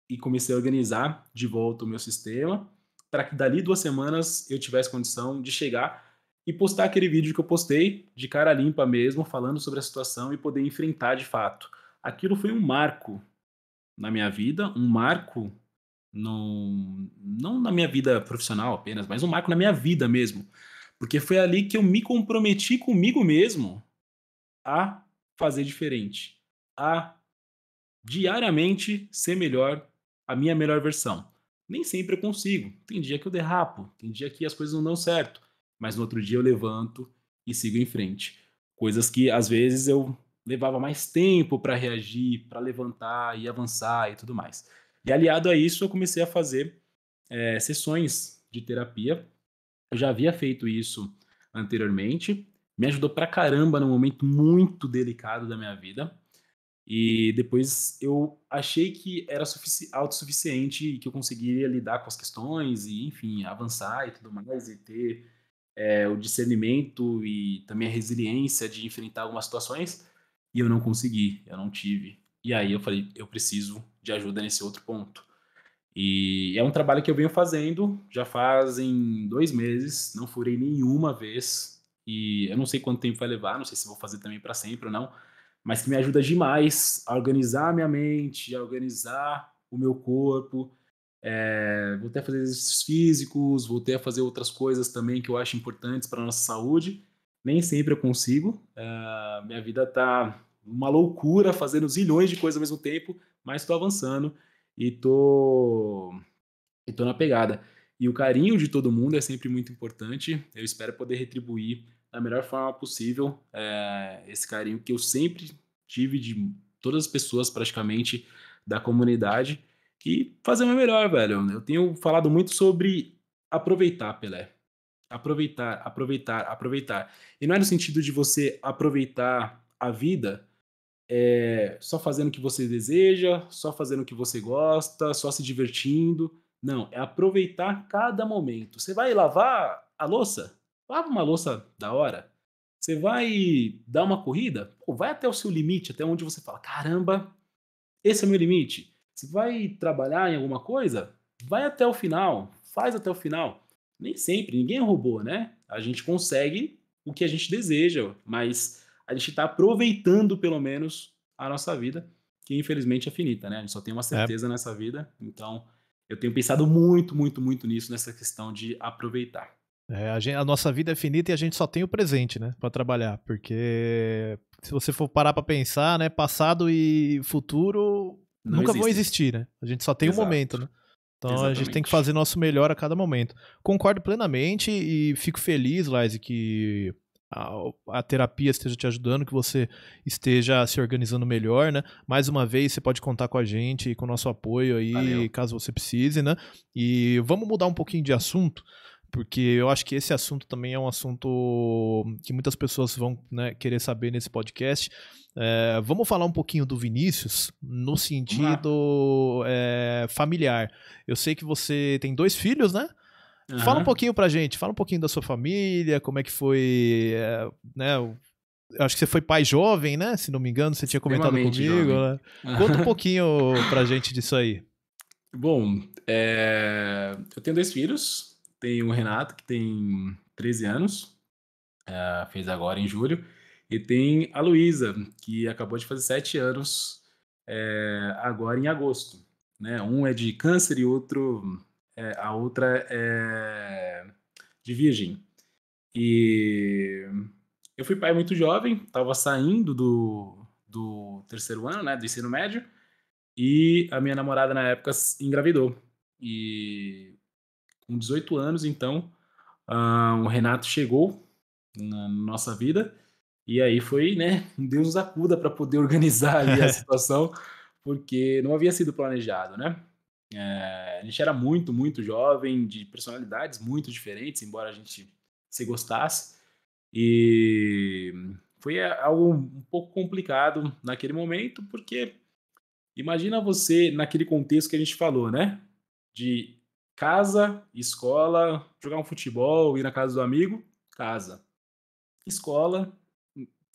e comecei a organizar de volta o meu sistema para que dali 2 semanas eu tivesse condição de chegar e postar aquele vídeo que eu postei, de cara limpa mesmo, falando sobre a situação e poder enfrentar de fato. Aquilo foi um marco na minha vida, um marco não na minha vida profissional apenas, mas um marco na minha vida mesmo. Porque foi ali que eu me comprometi comigo mesmo a fazer diferente, a diariamente ser melhor, a minha melhor versão. Nem sempre eu consigo. Tem dia que eu derrapo, tem dia que as coisas não dão certo. Mas no outro dia eu levanto e sigo em frente. Coisas que, às vezes, eu levava mais tempo para reagir, para levantar e avançar e tudo mais. E, aliado a isso, eu comecei a fazer sessões de terapia. Eu já havia feito isso anteriormente. Me ajudou pra caramba num momento muito delicado da minha vida. E depois eu achei que era autossuficiente e que eu conseguiria lidar com as questões e, enfim, avançar e tudo mais e ter... o discernimento e também a resiliência de enfrentar algumas situações, e eu não consegui, eu não tive. E aí eu falei, eu preciso de ajuda nesse outro ponto. E é um trabalho que eu venho fazendo, já fazem 2 meses, não furei nenhuma vez, e eu não sei quanto tempo vai levar, não sei se vou fazer também para sempre ou não, mas que me ajuda demais a organizar a minha mente, a organizar o meu corpo. Voltei a fazer exercícios físicos, voltei a fazer outras coisas também que eu acho importantes para a nossa saúde. Nem sempre eu consigo. Minha vida tá uma loucura, fazendo zilhões de coisas ao mesmo tempo, mas estou avançando e tô na pegada. E o carinho de todo mundo é sempre muito importante. Eu espero poder retribuir da melhor forma possível esse carinho que eu sempre tive de todas as pessoas praticamente da comunidade. Que fazer o meu melhor, velho. Eu tenho falado muito sobre aproveitar, Pelé. Aproveitar, aproveitar, aproveitar. E não é no sentido de você aproveitar a vida só fazendo o que você deseja, só fazendo o que você gosta, só se divertindo. Não, é aproveitar cada momento. Você vai lavar a louça? Lava uma louça da hora. Você vai dar uma corrida? Pô, vai até o seu limite, até onde você fala, caramba, esse é o meu limite. Se vai trabalhar em alguma coisa, vai até o final, faz até o final. Nem sempre, ninguém é robô, né? A gente consegue o que a gente deseja, mas a gente está aproveitando pelo menos a nossa vida, que infelizmente é finita, né? A gente só tem uma certeza nessa vida, então eu tenho pensado muito, muito, muito nisso, nessa questão de aproveitar. A nossa vida é finita e a gente só tem o presente, né, para trabalhar, porque se você for parar para pensar, né, passado e futuro... Nunca vão existir, né? A gente só tem um momento, né? Então exatamente. A gente tem que fazer nosso melhor a cada momento. Concordo plenamente e fico feliz, Laise, que a terapia esteja te ajudando, que você esteja se organizando melhor, né? Mais uma vez, você pode contar com a gente e com o nosso apoio aí, Valeu. Caso você precise, né? E vamos mudar um pouquinho de assunto. porque eu acho que esse assunto também é um assunto que muitas pessoas vão, né, querer saber nesse podcast. Vamos falar um pouquinho do Vinícius no sentido familiar. Eu sei que você tem 2 filhos, né? Uhum. Fala um pouquinho pra gente, fala um pouquinho da sua família, como é que foi, né? Eu acho que você foi pai jovem, né? Se não me engano, você tinha comentado comigo, né? Conta um pouquinho pra gente disso aí. Bom, eu tenho 2 filhos. Tenho o Renato, que tem 13 anos, fez agora em julho. E tem a Luísa, que acabou de fazer 7 anos agora em agosto. Né? Um é de câncer e outro... a outra é de virgem. E eu fui pai muito jovem, estava saindo do 3º ano, né, do ensino médio, e a minha namorada na época engravidou. E com 18 anos, então, o Renato chegou na nossa vida, e aí foi, né, Deus nos acuda para poder organizar ali a situação, porque não havia sido planejado, né? A gente era muito, muito jovem, de personalidades muito diferentes, embora a gente se gostasse, e foi algo um pouco complicado naquele momento, porque imagina você naquele contexto que a gente falou, né, de casa, escola, jogar um futebol, ir na casa do amigo, casa, escola,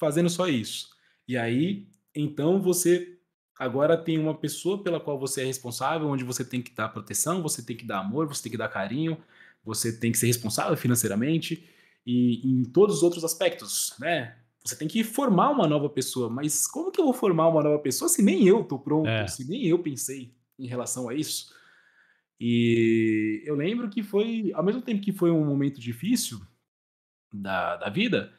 fazendo só isso, e aí então você... Agora tem uma pessoa pela qual você é responsável, onde você tem que dar proteção, você tem que dar amor, você tem que dar carinho, você tem que ser responsável financeiramente e em todos os outros aspectos, né? Você tem que formar uma nova pessoa, mas como que eu vou formar uma nova pessoa se nem eu tô pronto, se nem eu pensei em relação a isso? E eu lembro que foi, ao mesmo tempo que foi um momento difícil da vida...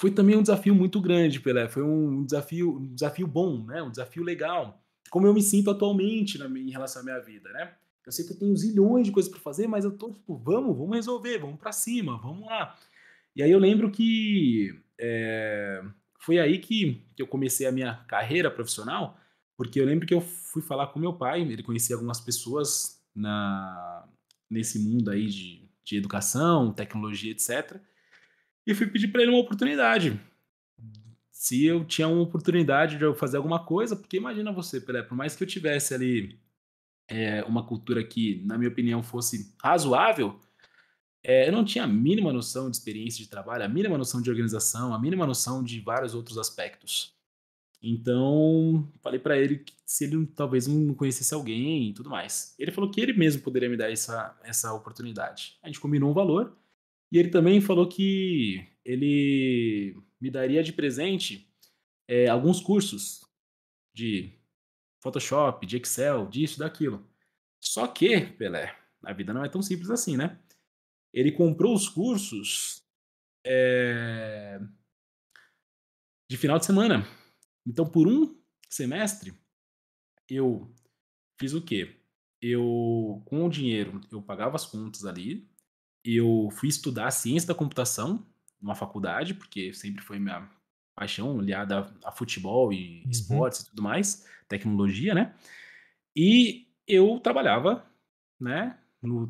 Foi também um desafio muito grande, Pelé. Foi um desafio bom, né? Um desafio legal. Como eu me sinto atualmente em relação à minha vida, né? Eu sei que eu tenho zilhões de coisas para fazer, mas eu tô tipo, vamos resolver, vamos para cima, vamos lá. E aí eu lembro que foi aí que eu comecei a minha carreira profissional, porque eu lembro que eu fui falar com meu pai, ele conhecia algumas pessoas nesse mundo aí de educação, tecnologia, etc., e fui pedir para ele uma oportunidade. Se eu tinha uma oportunidade de eu fazer alguma coisa, porque imagina você, Pelé, por mais que eu tivesse ali uma cultura que, na minha opinião, fosse razoável, eu não tinha a mínima noção de experiência de trabalho, a mínima noção de organização, a mínima noção de vários outros aspectos. Então, falei para ele que se ele talvez não conhecesse alguém e tudo mais. Ele falou que ele mesmo poderia me dar essa oportunidade. A gente combinou um valor. E ele também falou que ele me daria de presente alguns cursos de Photoshop, de Excel, disso, daquilo. Só que, Pelé, a vida não é tão simples assim, né? Ele comprou os cursos de final de semana. Então, por um semestre, eu fiz o quê? Com o dinheiro, eu pagava as contas ali. Eu fui estudar ciência da computação numa faculdade, porque sempre foi minha paixão ligada a futebol e esportes e tudo mais, tecnologia, né? E eu trabalhava, né, no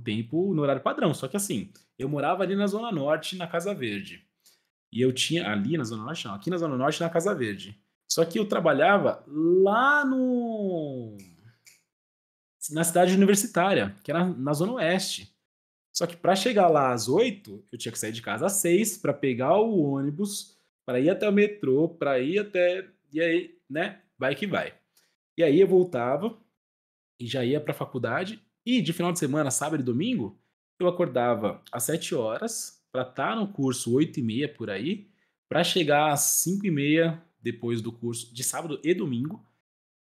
horário padrão, só que assim, eu morava ali na Zona Norte, na Casa Verde. E eu tinha, ali na Zona Norte, não, aqui na Zona Norte, na Casa Verde. Só que eu trabalhava lá na cidade universitária, que era na Zona Oeste. Só que para chegar lá às 8, eu tinha que sair de casa às 6 para pegar o ônibus, para ir até o metrô, para ir até... E aí, né? Vai que vai. E aí eu voltava e já ia para a faculdade. E de final de semana, sábado e domingo, eu acordava às 7 horas para estar no curso 8h30 por aí, para chegar às 5h30 depois do curso de sábado e domingo.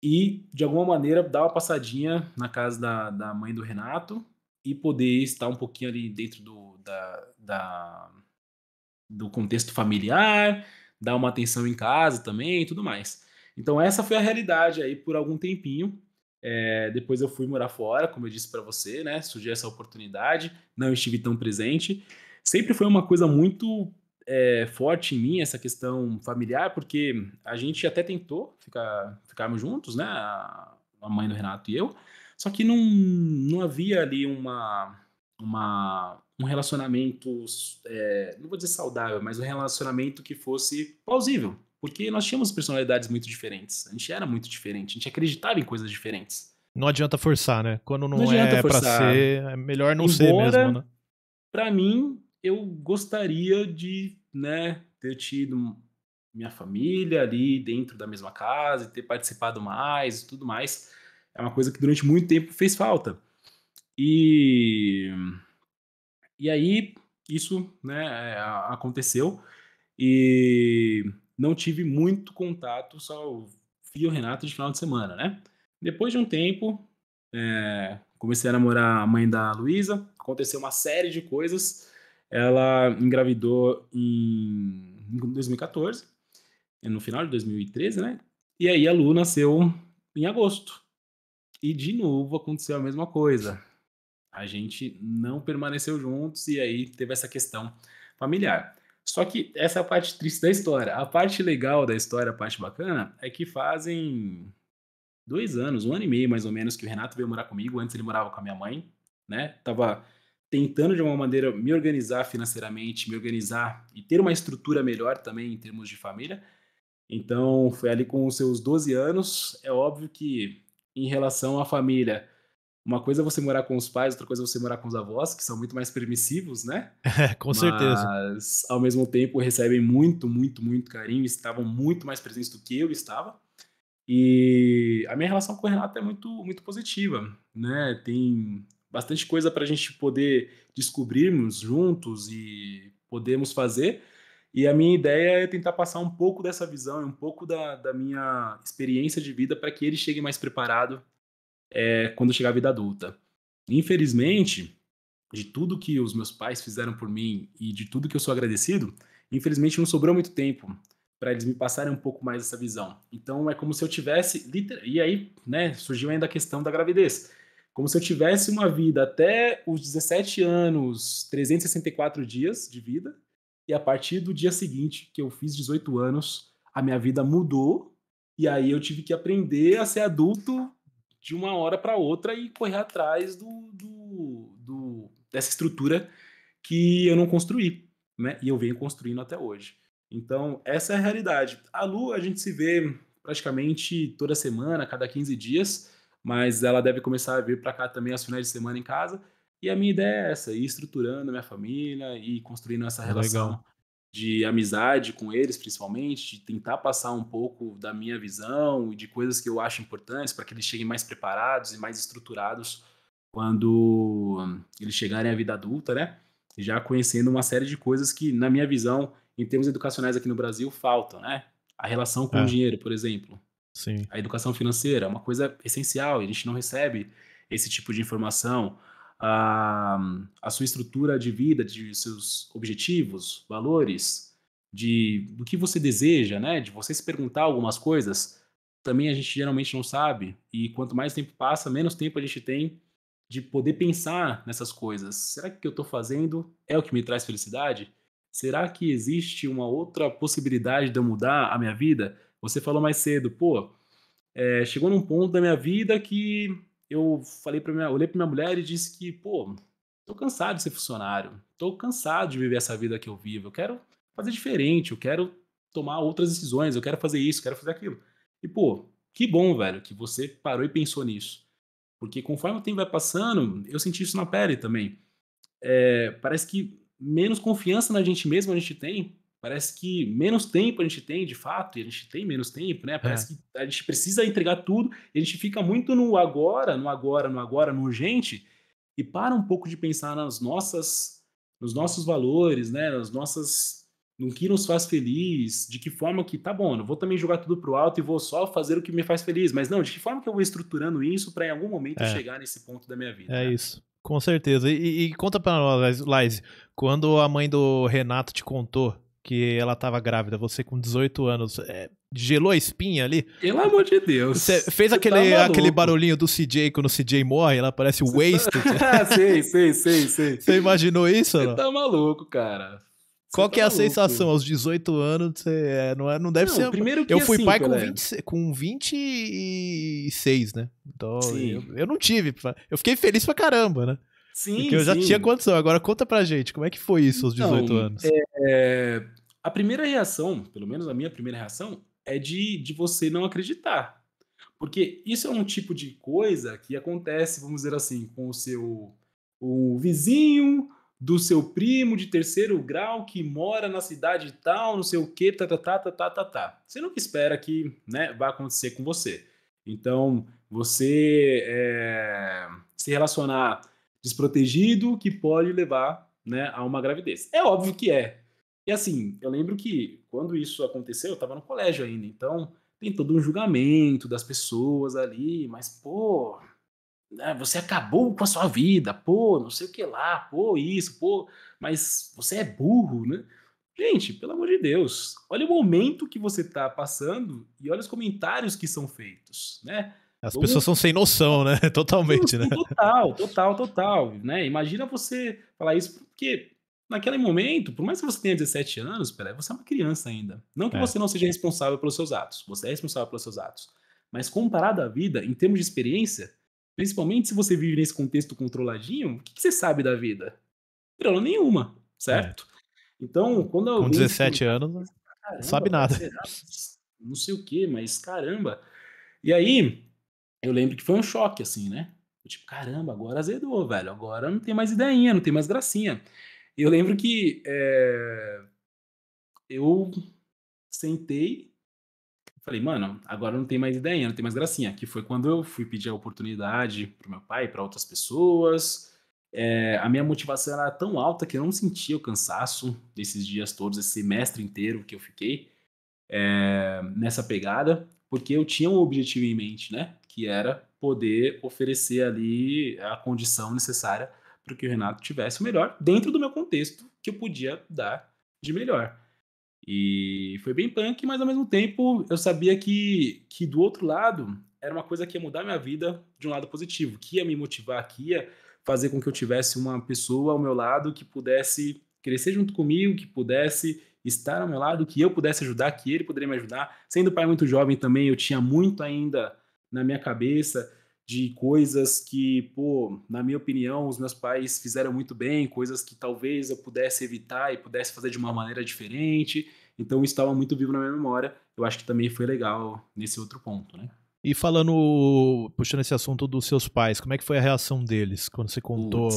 E, de alguma maneira, dar uma passadinha na casa da mãe do Renato, e poder estar um pouquinho ali dentro do contexto familiar, dar uma atenção em casa também e tudo mais. Então essa foi a realidade aí por algum tempinho. Depois eu fui morar fora, como eu disse para você, né? Surgiu essa oportunidade, não estive tão presente. Sempre foi uma coisa muito forte em mim, essa questão familiar, porque a gente até tentou ficarmos juntos, né? A mãe do Renato e eu. Só que não havia ali uma um relacionamento, não vou dizer saudável, mas um relacionamento que fosse plausível. Porque nós tínhamos personalidades muito diferentes. A gente era muito diferente. A gente acreditava em coisas diferentes. Não adianta forçar, né? Quando não é pra ser, é melhor não ser mesmo, né? Pra mim, eu gostaria de, né, ter tido minha família ali dentro da mesma casa e ter participado mais e tudo mais. É uma coisa que durante muito tempo fez falta. E aí, isso, né, aconteceu. E não tive muito contato, só via o Renato de final de semana, né? Depois de um tempo, comecei a namorar a mãe da Luísa, aconteceu uma série de coisas. Ela engravidou em 2014, no final de 2013, né? E aí a Lu nasceu em agosto. E de novo aconteceu a mesma coisa. A gente não permaneceu juntos e aí teve essa questão familiar. Só que essa é a parte triste da história. A parte legal da história, a parte bacana, é que fazem 2 anos, 1 ano e meio mais ou menos, que o Renato veio morar comigo. Antes ele morava com a minha mãe, né? Tava tentando de alguma maneira me organizar financeiramente, me organizar e ter uma estrutura melhor também em termos de família. Então foi ali com os seus 12 anos. É óbvio que em relação à família, uma coisa é você morar com os pais, outra coisa é você morar com os avós, que são muito mais permissivos, né? Com certeza. Mas, ao mesmo tempo, recebem muito, muito, muito carinho. Estavam muito mais presentes do que eu estava. E a minha relação com o Renato é muito, muito positiva, né? Tem bastante coisa para a gente poder descobrirmos juntos e podermos fazer. E a minha ideia é tentar passar um pouco dessa visão, um pouco da minha experiência de vida para que ele chegue mais preparado quando chegar a vida adulta. Infelizmente, de tudo que os meus pais fizeram por mim e de tudo que eu sou agradecido, infelizmente não sobrou muito tempo para eles me passarem um pouco mais essa visão. Então é como se eu tivesse... E aí, né, surgiu ainda a questão da gravidez. Como se eu tivesse uma vida até os 17 anos, 364 dias de vida, e a partir do dia seguinte, que eu fiz 18 anos, a minha vida mudou, e aí eu tive que aprender a ser adulto de uma hora para outra e correr atrás dessa estrutura que eu não construí, né? E eu venho construindo até hoje. Então, essa é a realidade. A Lu, a gente se vê praticamente toda semana, cada 15 dias, mas ela deve começar a vir para cá também aos finais de semana em casa. E a minha ideia é essa, ir estruturando a minha família e construindo essa relação de amizade com eles, principalmente, de tentar passar um pouco da minha visão e de coisas que eu acho importantes para que eles cheguem mais preparados e mais estruturados quando eles chegarem à vida adulta, né? Já conhecendo uma série de coisas que, na minha visão, em termos educacionais aqui no Brasil, faltam, né? A relação com o dinheiro, por exemplo. Sim. A educação financeira é uma coisa essencial, a gente não recebe esse tipo de informação. A sua estrutura de vida, de seus objetivos, valores, do que você deseja, né? De você se perguntar algumas coisas, também a gente geralmente não sabe. E quanto mais tempo passa, menos tempo a gente tem de poder pensar nessas coisas. Será que o que eu estou fazendo é o que me traz felicidade? Será que existe uma outra possibilidade de eu mudar a minha vida? Você falou mais cedo, chegou num ponto da minha vida que eu falei olhei para minha mulher e disse que, tô cansado de ser funcionário, tô cansado de viver essa vida que eu vivo, eu quero fazer diferente, eu quero tomar outras decisões, eu quero fazer isso, eu quero fazer aquilo. E, que bom, velho, que você parou e pensou nisso. Porque conforme o tempo vai passando, eu senti isso na pele também. Parece que menos confiança na gente mesmo a gente tem, parece que menos tempo a gente tem, de fato, e a gente tem menos tempo, né? Parece que a gente precisa entregar tudo, e a gente fica muito no agora, no urgente, e para um pouco de pensar nos nossos valores, né? No que nos faz feliz, de que forma que, não vou também jogar tudo pro alto e vou só fazer o que me faz feliz, mas não, de que forma que eu vou estruturando isso para em algum momento chegar nesse ponto da minha vida. É, né? Isso. Com certeza. E conta pra nós, Laís, quando a mãe do Renato te contou que ela tava grávida, você com 18 anos, gelou a espinha ali? Pelo amor de Deus. Você fez aquele barulhinho do CJ, quando o CJ morre, ela parece o Wasted. Ah, sei. Você imaginou isso? Você tá maluco, cara. Qual que é a sensação? Aos 18 anos, não deve ser... Primeiro que eu fui pai com 26, né? Então, eu não tive. Eu fiquei feliz pra caramba, né? Sim, porque eu já tinha condição. Agora conta pra gente, como é que foi isso aos 18 anos? A primeira reação, pelo menos a minha primeira reação, é de você não acreditar. Porque isso é um tipo de coisa que acontece, vamos dizer assim, com o vizinho do seu primo de terceiro grau que mora na cidade tal, não sei o que, Você nunca espera que, né, vá acontecer com você. Então, você se relacionar desprotegido que pode levar, né, a uma gravidez. É óbvio que é. E assim, eu lembro que quando isso aconteceu, eu tava no colégio ainda, então tem todo um julgamento das pessoas ali, mas pô, né, você acabou com a sua vida, pô, não sei o que lá, pô, isso, pô, mas você é burro, né? Gente, pelo amor de Deus, olha o momento que você tá passando e olha os comentários que são feitos, né? As pessoas são sem noção, né? Totalmente, né? Total, né? Imagina você falar isso porque... Naquele momento, por mais que você tenha 17 anos, você é uma criança ainda. Não que você não seja responsável pelos seus atos. Você é responsável pelos seus atos. Mas comparado à vida, em termos de experiência, principalmente se você vive nesse contexto controladinho, o que você sabe da vida? Pirula nenhuma, certo? É. Então, quando eu... Com 17 anos, não sabe nada. Não sei o que, mas caramba. E aí, eu lembro que foi um choque, assim, né? Eu, tipo, caramba, agora azedou, velho. Agora não tem mais ideinha, não tem mais gracinha. Eu lembro que eu sentei e falei, mano, agora não tem mais ideia, não tem mais gracinha. Que foi quando eu fui pedir a oportunidade pro meu pai, para outras pessoas. A minha motivação era tão alta que eu não sentia o cansaço desses dias todos, esse semestre inteiro que eu fiquei nessa pegada, porque eu tinha um objetivo em mente, né? Que era poder oferecer ali a condição necessária que o Renato tivesse o melhor dentro do meu contexto que eu podia dar de melhor. E foi bem punk, mas ao mesmo tempo eu sabia que do outro lado era uma coisa que ia mudar minha vida de um lado positivo, que ia me motivar, que ia fazer com que eu tivesse uma pessoa ao meu lado que pudesse crescer junto comigo, que pudesse estar ao meu lado, que eu pudesse ajudar, que ele poderia me ajudar. Sendo pai muito jovem também, eu tinha muito ainda na minha cabeça de coisas que, pô, na minha opinião, os meus pais fizeram muito bem, coisas que talvez eu pudesse evitar e pudesse fazer de uma maneira diferente. Então, isso estava muito vivo na minha memória. Eu acho que também foi legal nesse outro ponto, né? E falando, puxando esse assunto dos seus pais, como é que foi a reação deles quando você contou?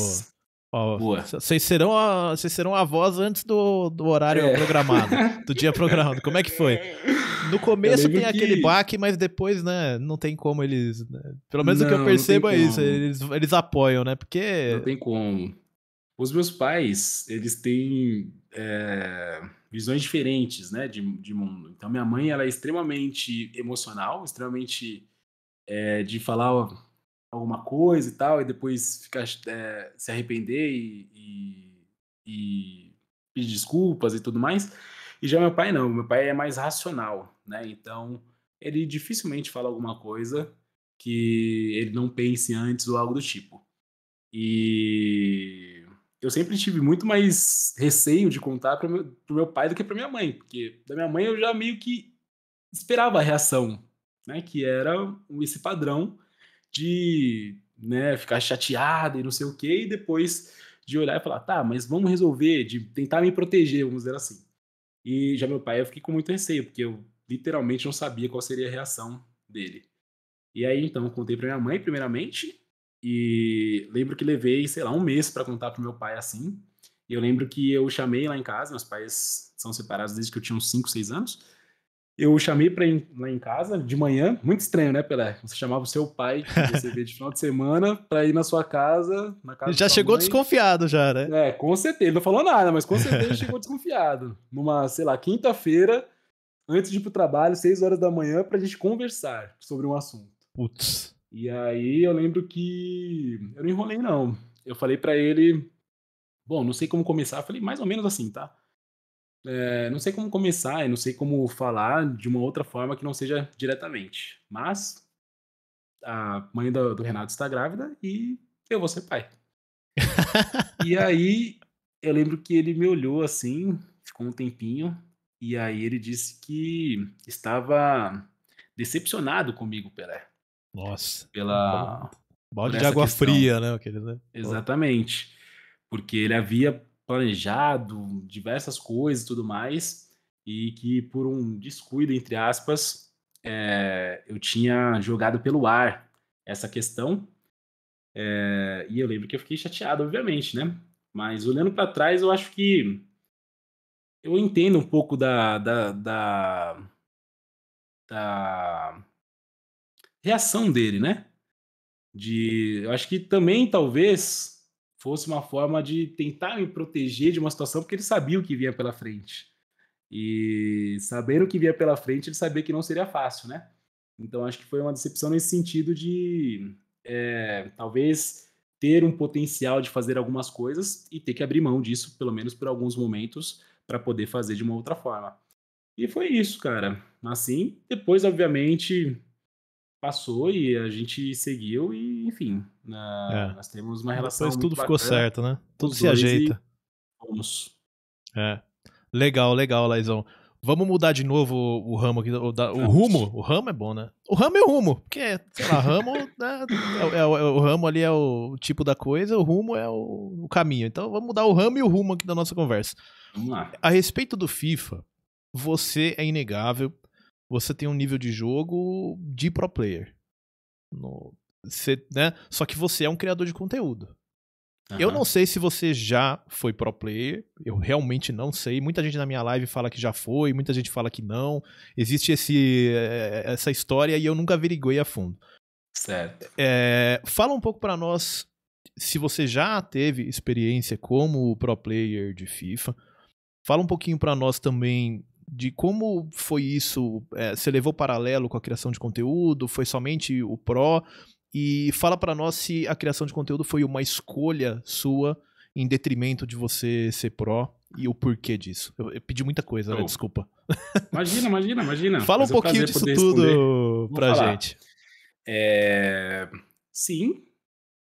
Vocês serão avós antes do horário programado, do dia programado. Como é que foi? No começo tem aquele baque, mas depois, né, não tem como eles... Né? Pelo menos o que eu percebo é isso, eles apoiam, né? Porque... Não tem como. Os meus pais, eles têm visões diferentes, né, de mundo. Então, minha mãe, ela é extremamente emocional, extremamente de falar alguma coisa e tal, e depois ficar, se arrepender e pedir desculpas e tudo mais. E já meu pai não, meu pai é mais racional, né? Então, ele dificilmente fala alguma coisa que ele não pense antes ou algo do tipo. E eu sempre tive muito mais receio de contar pro meu pai do que pra minha mãe, porque da minha mãe eu já meio que esperava a reação, né? Que era esse padrão de, né, ficar chateada e não sei o quê, e depois de olhar e falar, tá, mas vamos resolver, de tentar me proteger, vamos dizer assim. E já meu pai, eu fiquei com muito receio, porque eu literalmente não sabia qual seria a reação dele. E aí, então, eu contei pra minha mãe, primeiramente, e lembro que levei, sei lá, um mês pra contar pro meu pai, assim. E eu lembro que eu chamei lá em casa, meus pais são separados desde que eu tinha uns 5, 6 anos. Eu chamei pra ir lá em casa, de manhã, muito estranho, né, Pelé? Você chamava o seu pai, que você vê de final de semana, pra ir na sua casa, na casa já da chegou mãe. Desconfiado já, né? Com certeza. Ele não falou nada, mas com certeza chegou desconfiado. Numa, sei lá, quinta-feira, antes de ir pro trabalho, 6h da manhã, pra gente conversar sobre um assunto. Putz. E aí eu lembro que eu não enrolei, não. Eu falei pra ele, bom, não sei como começar. Eu falei mais ou menos assim, tá? Não sei como começar, eu não sei como falar de uma outra forma que não seja diretamente, mas a mãe do Renato está grávida e eu vou ser pai. E aí eu lembro que ele me olhou assim, ficou um tempinho, e aí ele disse que estava decepcionado comigo, Pelé. Nossa. Pela Balde de água fria, né? Aqueles, né? Exatamente. Porque ele havia planejado diversas coisas e tudo mais, e que por um descuido, entre aspas, eu tinha jogado pelo ar essa questão. E eu lembro que eu fiquei chateado, obviamente, né? Mas olhando para trás, eu acho que eu entendo um pouco da reação dele, né? Eu acho que também, talvez, fosse uma forma de tentar me proteger de uma situação, porque ele sabia o que vinha pela frente. E sabendo o que vinha pela frente, ele sabia que não seria fácil, né? Então, acho que foi uma decepção nesse sentido de, talvez, ter um potencial de fazer algumas coisas e ter que abrir mão disso, pelo menos por alguns momentos, para poder fazer de uma outra forma. E foi isso, cara. Assim, depois, obviamente, passou e a gente seguiu e, enfim, nós temos uma relação muito bacana. Depois tudo ficou certo, né? Tudo se ajeita. Vamos. Legal, legal, Laizão. Vamos mudar de novo o ramo aqui. O rumo? O ramo é bom, né? O ramo é o rumo. Porque, sei lá, ramo, né? O ramo ali é o tipo da coisa, o rumo é o caminho. Então, vamos mudar o ramo e o rumo aqui da nossa conversa. Vamos lá. A respeito do FIFA, você é inegável. Você tem um nível de jogo de pro player. Né? Só que você é um criador de conteúdo. Uhum. Eu não sei se você já foi pro player. Eu realmente não sei. Muita gente na minha live fala que já foi. Muita gente fala que não. Existe essa história e eu nunca averiguei a fundo. Certo. Fala um pouco pra nós se você já teve experiência como pro player de FIFA. Fala um pouquinho pra nós também de como foi isso, você levou paralelo com a criação de conteúdo, foi somente o Pro, e fala pra nós se a criação de conteúdo foi uma escolha sua em detrimento de você ser Pro e o porquê disso. Eu pedi muita coisa, né? Desculpa. Imagina. Fala um pouquinho disso tudo pra gente. Sim,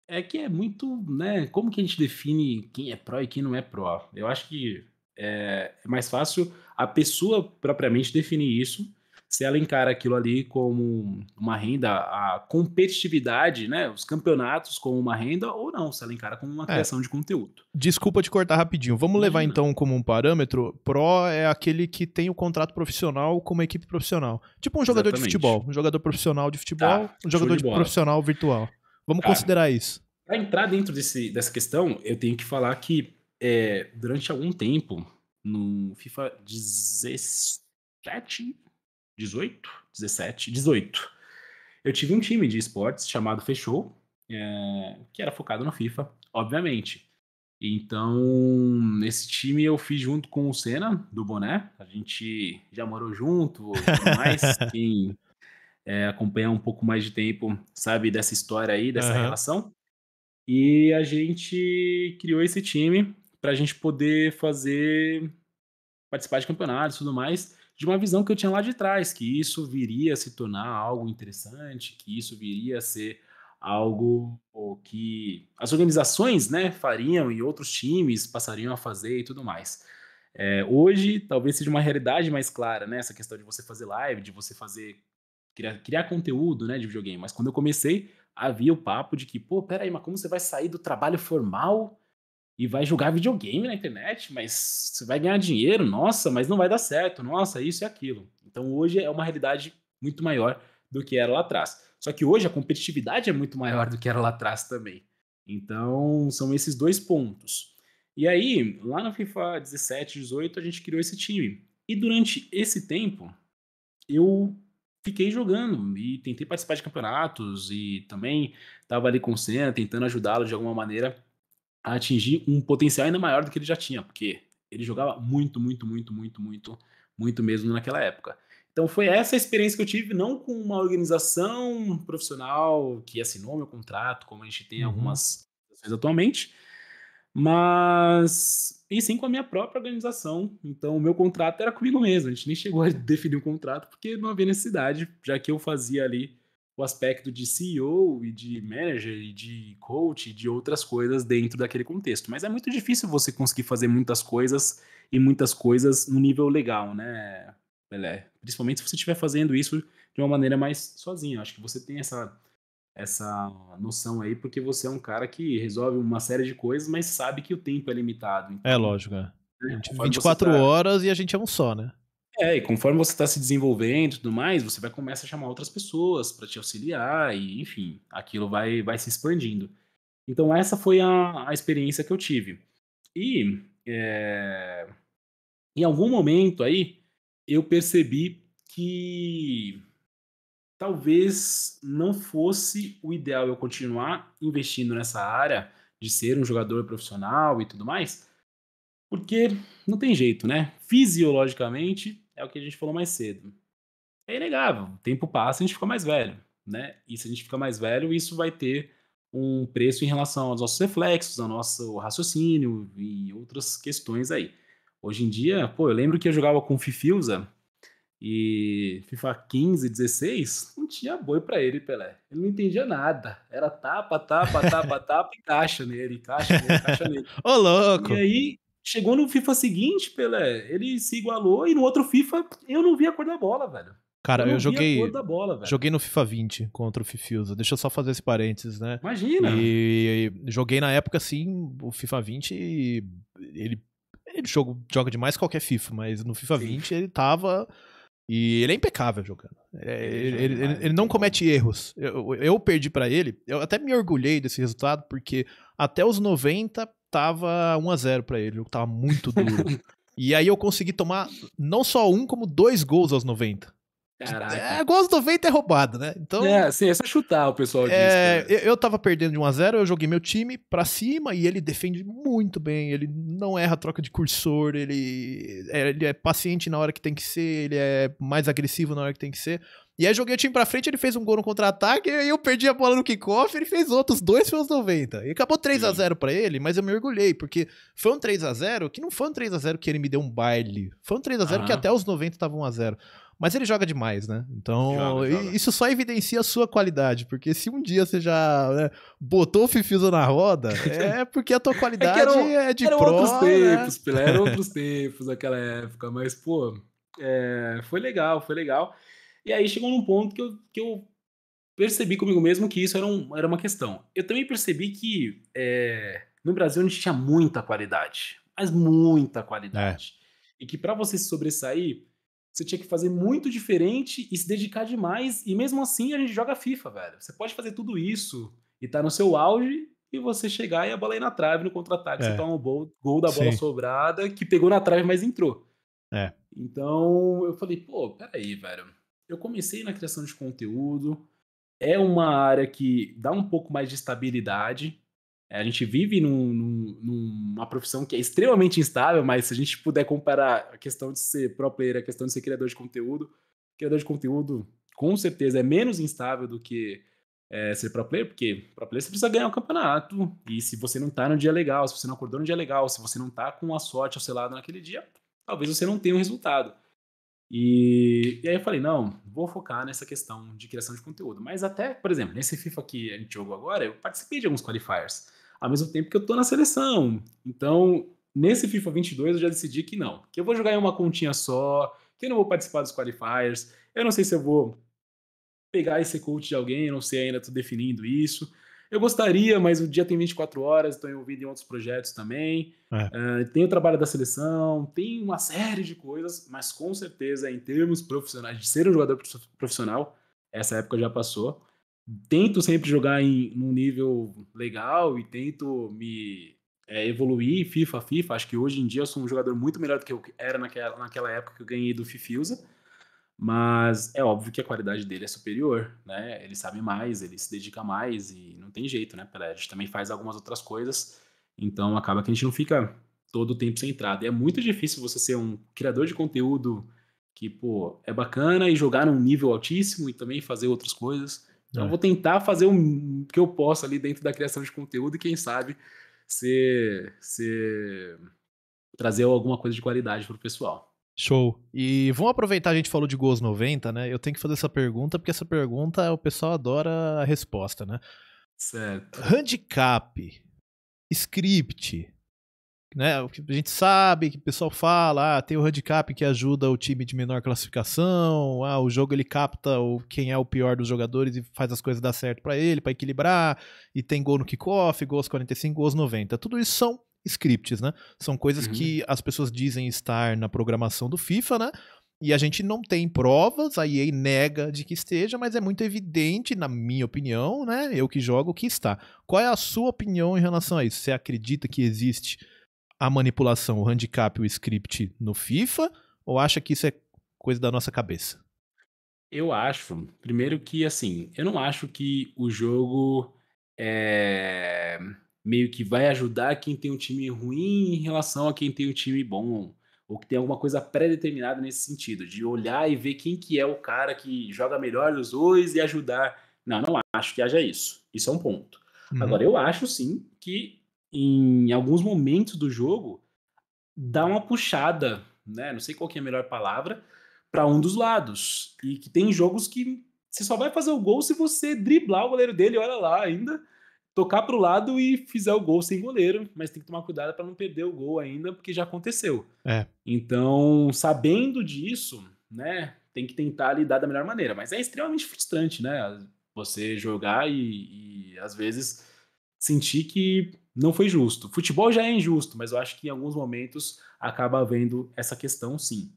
é que é muito, né, como que a gente define quem é Pro e quem não é Pro? Eu acho que é mais fácil a pessoa propriamente definir isso, se ela encara aquilo ali como uma renda, a competitividade, né, os campeonatos como uma renda ou não, se ela encara como uma criação de conteúdo. Desculpa te cortar rapidinho, vamos levar então como um parâmetro, pro é aquele que tem o contrato profissional com uma equipe profissional, tipo um jogador de futebol, um jogador profissional de futebol, um jogador de profissional virtual, vamos considerar isso. Para entrar dentro dessa questão, eu tenho que falar que durante algum tempo, no FIFA 17, eu tive um time de esportes chamado Fechou, que era focado no FIFA, obviamente. Então, esse time eu fiz junto com o Senna, do Boné. A gente já morou junto, mas quem acompanha um pouco mais de tempo sabe dessa história aí, dessa relação. E a gente criou esse time pra gente poder participar de campeonatos e tudo mais, de uma visão que eu tinha lá de trás, que isso viria a se tornar algo interessante, que isso viria a ser algo que as organizações, né, fariam e outros times passariam a fazer e tudo mais. Hoje, talvez seja uma realidade mais clara, né, essa questão de você fazer live, de você criar conteúdo, né, de videogame, mas quando eu comecei, havia o papo de que, pô, peraí, mas como você vai sair do trabalho formal e vai jogar videogame na internet, mas você vai ganhar dinheiro, nossa, mas não vai dar certo, nossa, isso e aquilo. Então hoje é uma realidade muito maior do que era lá atrás. Só que hoje a competitividade é muito maior do que era lá atrás também. Então são esses dois pontos. E aí, lá no FIFA 17, 18, a gente criou esse time. E durante esse tempo, eu fiquei jogando e tentei participar de campeonatos e também estava ali com o Senna, tentando ajudá-lo de alguma maneira a atingir um potencial ainda maior do que ele já tinha, porque ele jogava muito mesmo naquela época. Então foi essa a experiência que eu tive, não com uma organização profissional que assinou meu contrato, como a gente tem algumas coisas atualmente, mas e sim com a minha própria organização. Então o meu contrato era comigo mesmo, a gente nem chegou a definir um contrato, porque não havia necessidade, já que eu fazia ali o aspecto de CEO e de manager e de coach e de outras coisas dentro daquele contexto. Mas é muito difícil você conseguir fazer muitas coisas e muitas coisas no nível legal, né, Pelé? Principalmente se você estiver fazendo isso de uma maneira mais sozinha. Acho que você tem essa essa noção aí, porque você é um cara que resolve uma série de coisas, mas sabe que o tempo é limitado. Então, é lógico, é. Né, 24 horas e a gente é um só, né? É, e conforme você está se desenvolvendo e tudo mais, você vai começar a chamar outras pessoas para te auxiliar e, enfim, aquilo vai se expandindo. Então, essa foi a experiência que eu tive. E em algum momento aí, eu percebi que talvez não fosse o ideal eu continuar investindo nessa área de ser um jogador profissional e tudo mais, porque não tem jeito, né? Fisiologicamente, é o que a gente falou mais cedo. É inegável, o tempo passa e a gente fica mais velho, né? E se a gente fica mais velho, isso vai ter um preço em relação aos nossos reflexos, ao nosso raciocínio e outras questões aí. Hoje em dia, pô, eu lembro que eu jogava com Fifiusa e FIFA 15, 16, não tinha boi pra ele, Pelé. Ele não entendia nada. Era tapa, tapa, tapa, tapa e caixa nele. Ô, louco! E aí, chegou no FIFA seguinte, Pelé, ele se igualou e no outro FIFA eu não vi a cor da bola, velho. Cara, eu joguei no FIFA 20 contra o Fifiusa. Deixa eu só fazer esse parênteses, né? Imagina! E joguei na época, assim, o FIFA 20 e ele joga demais qualquer FIFA, mas no FIFA 20 ele tava... E ele é impecável jogando. Ele não comete erros. Eu perdi pra ele. Eu até me orgulhei desse resultado, porque até os 90 tava 1-0 pra ele. O jogo tava muito duro. E aí eu consegui tomar não só um, como 2 gols aos 90. Caraca. Gols aos 90 é roubado, né? Então, sim, é só chutar, o pessoal diz. Eu tava perdendo de 1-0, eu joguei meu time pra cima e ele defende muito bem, ele não erra a troca de cursor, ele é paciente na hora que tem que ser, ele é mais agressivo na hora que tem que ser. E aí joguei o time pra frente, ele fez um gol no contra-ataque, e eu perdi a bola no kickoff, ele fez outros 2 pelos 90. E acabou 3-0 pra ele, mas eu me orgulhei, porque foi um 3-0 que não foi um 3-0 que ele me deu um baile. Foi um 3-0 que até os 90 tava 1-0. Mas ele joga demais, né? Então, joga. Isso só evidencia a sua qualidade, porque se um dia você já, né, botou o Fifiusa na roda, é porque a tua qualidade é de prova. Eram outros tempos, né? Pelé, eram outros tempos naquela época, mas, pô, foi legal. E aí chegou num ponto que eu percebi comigo mesmo que isso era uma questão. Eu também percebi que no Brasil a gente tinha muita qualidade, mas muita qualidade. E que para você se sobressair, você tinha que fazer muito diferente e se dedicar demais. E mesmo assim a gente joga FIFA, velho. Você pode fazer tudo isso e tá no seu auge e você chegar e a bola ir na trave no contra-ataque. Você toma um gol da bola sobrada que pegou na trave, mas entrou. Então eu falei, pô, peraí, velho. Eu comecei na criação de conteúdo, é uma área que dá um pouco mais de estabilidade. A gente vive numa profissão que é extremamente instável, mas se a gente puder comparar a questão de ser pro player, a questão de ser criador de conteúdo com certeza é menos instável do que ser pro player, porque pro player você precisa ganhar um campeonato, e se você não tá no dia legal, se você não acordou no dia legal, se você não tá com a sorte ao seu lado naquele dia, talvez você não tenha um resultado. E aí eu falei, não, vou focar nessa questão de criação de conteúdo. Mas até, por exemplo, nesse FIFA que a gente jogou agora, eu participei de alguns qualifiers, ao mesmo tempo que eu tô na seleção. Então, nesse FIFA 22 eu já decidi que não, que eu vou jogar em uma continha só, que eu não vou participar dos qualifiers, eu não sei se eu vou pegar esse coach de alguém, eu não sei ainda, tô definindo isso. Eu gostaria, mas o dia tem 24 horas, estou envolvido em outros projetos também. Tem o trabalho da seleção, tem uma série de coisas, mas com certeza, em termos profissionais, de ser um jogador profissional, essa época já passou. Tento sempre jogar num nível legal e tento me evoluir FIFA. Acho que hoje em dia eu sou um jogador muito melhor do que eu era naquela época que eu ganhei do Fifiusa. Mas é óbvio que a qualidade dele é superior, né? Ele sabe mais, ele se dedica mais e não tem jeito, né? A gente também faz algumas outras coisas, então acaba que a gente não fica todo o tempo centrado. E é muito difícil você ser um criador de conteúdo que, pô, é bacana e jogar num nível altíssimo e também fazer outras coisas. Então eu vou tentar fazer o que eu posso ali dentro da criação de conteúdo e quem sabe trazer alguma coisa de qualidade pro pessoal. Show. E vamos aproveitar, a gente falou de gols 90, né? Eu tenho que fazer essa pergunta, porque essa pergunta o pessoal adora a resposta, né? Certo. Handicap, script, né? O que a gente sabe, que o pessoal fala, ah, tem o handicap que ajuda o time de menor classificação, ah, o jogo ele capta quem é o pior dos jogadores e faz as coisas dar certo pra ele, pra equilibrar, e tem gol no kickoff, gol aos 45, gol aos 90. Tudo isso são scripts, né? São coisas que as pessoas dizem estar na programação do FIFA, né? E a gente não tem provas, a EA nega de que esteja, mas é muito evidente, na minha opinião, né? Eu que jogo, que está. Qual é a sua opinião em relação a isso? Você acredita que existe a manipulação, o handicap, o script no FIFA? Ou acha que isso é coisa da nossa cabeça? Eu acho, primeiro que, assim, eu não acho que o jogo meio que vai ajudar quem tem um time ruim em relação a quem tem um time bom, ou que tem alguma coisa pré-determinada nesse sentido, de olhar e ver quem que é o cara que joga melhor dos dois e ajudar. Não, não acho que haja isso. Isso é um ponto. Agora, eu acho sim que em alguns momentos do jogo dá uma puxada, né? Não sei qual que é a melhor palavra, para um dos lados. E que tem jogos que você só vai fazer o gol se você driblar o goleiro dele, olha lá ainda, tocar pro lado e fizer o gol sem goleiro, mas tem que tomar cuidado para não perder o gol ainda, porque já aconteceu. Então, sabendo disso, né, tem que tentar lidar da melhor maneira, mas é extremamente frustrante, né, você jogar e às vezes sentir que não foi justo. Futebol já é injusto, mas eu acho que em alguns momentos acaba havendo essa questão, sim.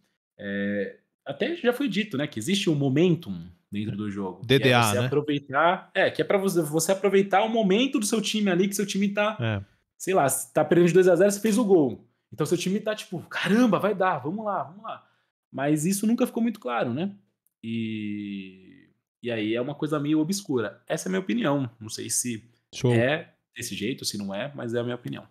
Até já foi dito, né, que existe um momentum dentro do jogo. DDA, que é você, né? Aproveitar, que é pra você aproveitar o momento do seu time ali, que seu time tá, sei lá, tá perdendo de 2-0, você fez o gol. Então seu time tá tipo, caramba, vai dar, vamos lá, vamos lá. Mas isso nunca ficou muito claro, né? E aí é uma coisa meio obscura. Essa é a minha opinião. Não sei se é desse jeito, se não é, mas é a minha opinião.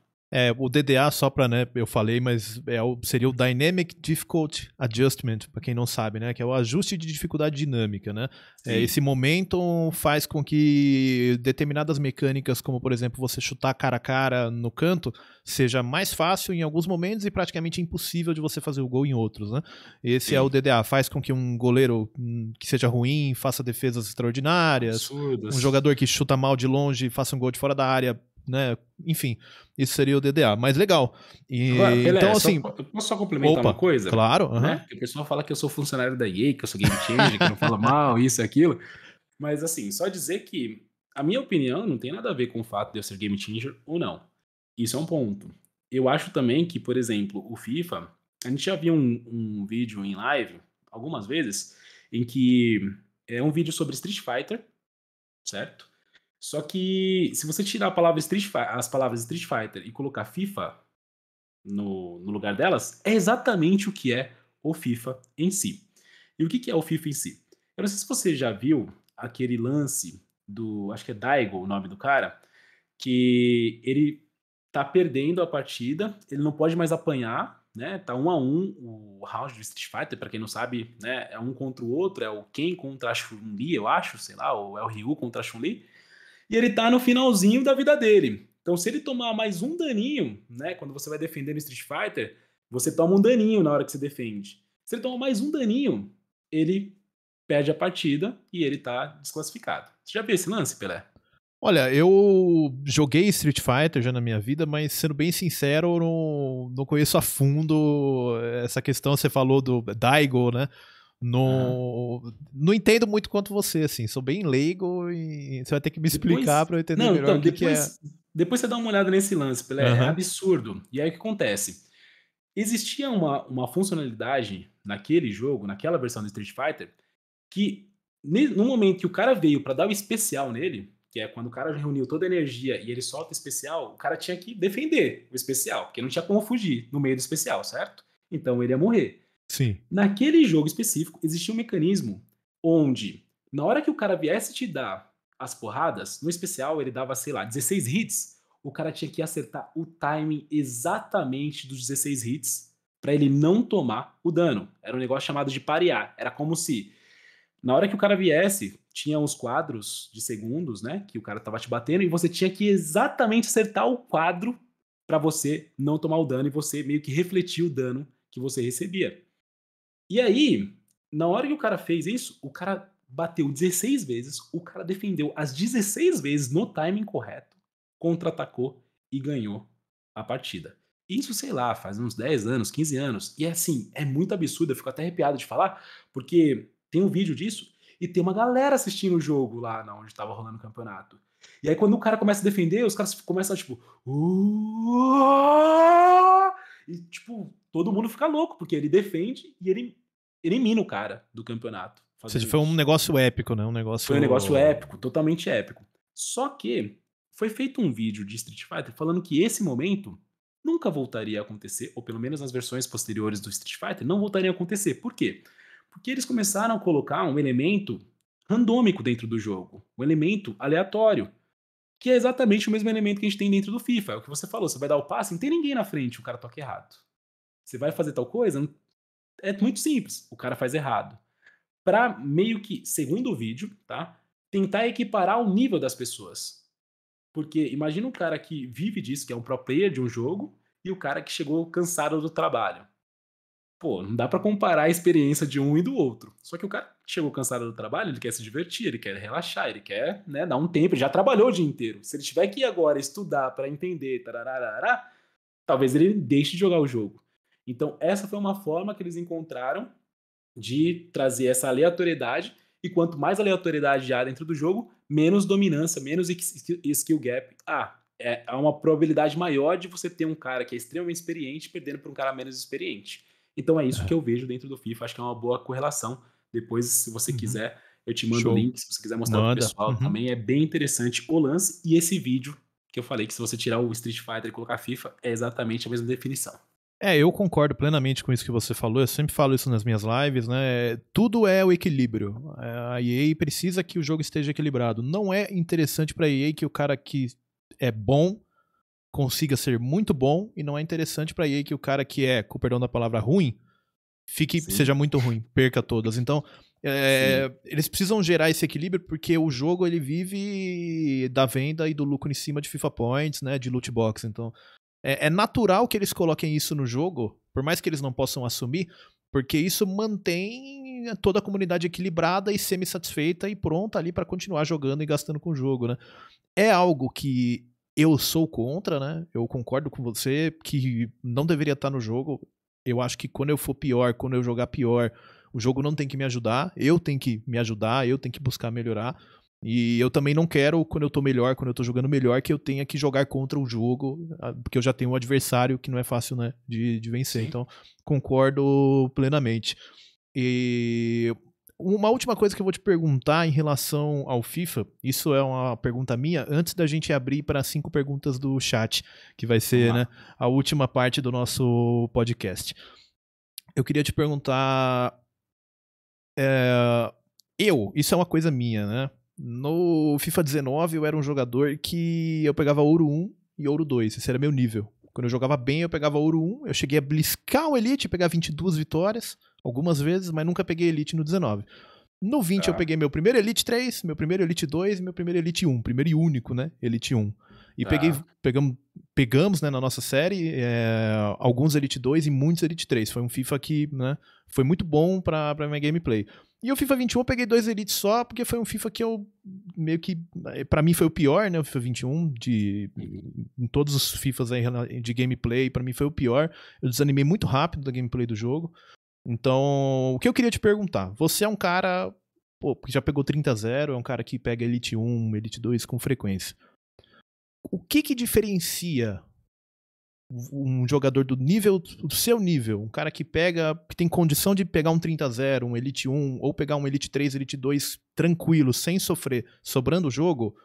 O DDA, só pra, né, eu falei, mas seria o Dynamic Difficulty Adjustment, pra quem não sabe, né, que é o ajuste de dificuldade dinâmica, né. Esse momento faz com que determinadas mecânicas, como por exemplo, você chutar cara a cara no canto, seja mais fácil em alguns momentos e praticamente impossível de você fazer o gol em outros, né. Esse é o DDA, faz com que um goleiro que seja ruim faça defesas extraordinárias, absurdas. Um jogador que chuta mal de longe faça um gol de fora da área, né? Enfim, isso seria o DDA, mas legal. Agora, então, assim, posso só complementar uma coisa? Claro, né? O pessoal fala que eu sou funcionário da EA, que eu sou game changer, que não fala mal, isso e aquilo, mas assim, só dizer que a minha opinião não tem nada a ver com o fato de eu ser game changer ou não. Isso é um ponto. Eu acho também que, por exemplo, o FIFA, a gente já viu um vídeo em live, algumas vezes, em que é um vídeo sobre Street Fighter, certo? Só que se você tirar a palavra as palavras Street Fighter e colocar FIFA no lugar delas, é exatamente o que é o FIFA em si. E o que é o FIFA em si? Eu não sei se você já viu aquele lance do, acho que é Daigo o nome do cara, que ele tá perdendo a partida, ele não pode mais apanhar, né? Tá 1-1 o round do Street Fighter, pra quem não sabe, né? É um contra o outro, é o Ken contra a Chun-Li, eu acho, sei lá, ou é o Ryu contra a Chun-Li. E ele tá no finalzinho da vida dele. Então, se ele tomar mais um daninho, né? Quando você vai defender no Street Fighter, você toma um daninho na hora que você defende. Se ele tomar mais um daninho, ele perde a partida e ele tá desclassificado. Você já viu esse lance, Pelé? Olha, eu joguei Street Fighter já na minha vida, mas sendo bem sincero, eu não conheço a fundo essa questão. Você falou do Daigo, né? Não entendo muito quanto você, assim, sou bem leigo e você vai ter que me explicar para eu entender melhor então, o que é. Depois você dá uma olhada nesse lance, Pelé, é absurdo. E aí o que acontece? Existia uma funcionalidade naquele jogo, naquela versão do Street Fighter, que no momento que o cara veio para dar o especial nele, que é quando o cara reuniu toda a energia e ele solta o especial, o cara tinha que defender o especial, porque não tinha como fugir no meio do especial, certo? Então ele ia morrer. Sim. Naquele jogo específico, existia um mecanismo onde, na hora que o cara viesse te dar as porradas, no especial ele dava, sei lá, 16 hits, o cara tinha que acertar o timing exatamente dos 16 hits pra ele não tomar o dano. Era um negócio chamado de parear. Era como se, na hora que o cara viesse, tinha uns quadros de segundos, né, que o cara tava te batendo, e você tinha que exatamente acertar o quadro pra você não tomar o dano e você meio que refletir o dano que você recebia. E aí, na hora que o cara fez isso, o cara bateu 16 vezes, o cara defendeu as 16 vezes no timing correto, contra-atacou e ganhou a partida. Isso, sei lá, faz uns 10 anos, 15 anos. E é assim, é muito absurdo, eu fico até arrepiado de falar, porque tem um vídeo disso e tem uma galera assistindo o jogo lá onde tava rolando o campeonato. E aí quando o cara começa a defender, os caras começam tipo... E tipo, todo mundo fica louco, porque ele defende e ele elimina o cara do campeonato. Ou seja, foi um negócio épico, né? Foi um negócio épico, totalmente épico. Só que foi feito um vídeo de Street Fighter falando que esse momento nunca voltaria a acontecer, ou pelo menos nas versões posteriores do Street Fighter não voltaria a acontecer. Por quê? Porque eles começaram a colocar um elemento randômico dentro do jogo, um elemento aleatório, que é exatamente o mesmo elemento que a gente tem dentro do FIFA. É o que você falou, você vai dar o passe, não tem ninguém na frente, o cara toca errado. Você vai fazer tal coisa, não... é muito simples, o cara faz errado. Pra meio que, segundo o vídeo, tá, tentar equiparar o nível das pessoas. Porque imagina um cara que vive disso, que é um pro player de um jogo, e o cara que chegou cansado do trabalho. Pô, não dá pra comparar a experiência de um e do outro. Só que o cara que chegou cansado do trabalho, ele quer se divertir, ele quer relaxar, ele quer, né, dar um tempo, ele já trabalhou o dia inteiro. Se ele tiver que ir agora estudar pra entender, tararará, talvez ele deixe de jogar o jogo. Então essa foi uma forma que eles encontraram de trazer essa aleatoriedade, e quanto mais aleatoriedade há dentro do jogo, menos dominância, menos skill gap. É uma probabilidade maior de você ter um cara que é extremamente experiente perdendo para um cara menos experiente. Então é isso que eu vejo dentro do FIFA, acho que é uma boa correlação. Depois, se você quiser, eu te mando o link, se você quiser mostrar para o pessoal, também é bem interessante o lance, e esse vídeo que eu falei que se você tirar o Street Fighter e colocar FIFA, é exatamente a mesma definição. É, eu concordo plenamente com isso que você falou, eu sempre falo isso nas minhas lives, né? Tudo é o equilíbrio, a EA precisa que o jogo esteja equilibrado. Não é interessante pra EA que o cara que é bom consiga ser muito bom, e não é interessante pra EA que o cara que é, com o perdão da palavra, ruim, seja muito ruim, perca todas. Então, eles precisam gerar esse equilíbrio, porque o jogo ele vive da venda e do lucro em cima de FIFA Points, né? De loot box, então... É natural que eles coloquem isso no jogo, por mais que eles não possam assumir, porque isso mantém toda a comunidade equilibrada e semi-satisfeita e pronta ali para continuar jogando e gastando com o jogo, né? É algo que eu sou contra, né? Eu concordo com você que não deveria estar no jogo. Eu acho que quando eu for pior, quando eu jogar pior, o jogo não tem que me ajudar, eu tenho que me ajudar, eu tenho que buscar melhorar. E eu também não quero, quando eu tô melhor, quando eu tô jogando melhor, que eu tenha que jogar contra o jogo, porque eu já tenho um adversário que não é fácil, né, de vencer. Sim. Então, concordo plenamente. E uma última coisa que eu vou te perguntar em relação ao FIFA, isso é uma pergunta minha, antes da gente abrir para 5 perguntas do chat, que vai ser né, a última parte do nosso podcast. Eu queria te perguntar... isso é uma coisa minha, né? No FIFA 19 eu era um jogador que eu pegava ouro 1 e ouro 2, esse era meu nível. Quando eu jogava bem eu pegava ouro 1, eu cheguei a bliscar o Elite, pegar 22 vitórias algumas vezes, mas nunca peguei Elite no 19. No 20 eu peguei meu primeiro Elite 3, meu primeiro Elite 2 e meu primeiro Elite 1, primeiro e único, né, Elite 1. E pegamos né, na nossa série alguns Elite 2 e muitos Elite 3. Foi um FIFA que né, foi muito bom pra minha gameplay. E o FIFA 21 eu peguei 2 Elites só, porque foi um FIFA que eu meio que... Pra mim foi o pior, né? O FIFA 21, em todos os FIFAs aí de gameplay, pra mim foi o pior. Eu desanimei muito rápido da gameplay do jogo. Então, o que eu queria te perguntar? Você é um cara, pô, que já pegou 30-0, é um cara que pega Elite 1, Elite 2 com frequência. O que diferencia um jogador do seu nível, um cara que tem condição de pegar um 30-0, um Elite 1, ou pegar um Elite 3, Elite 2 tranquilo, sem sofrer, sobrando o jogo,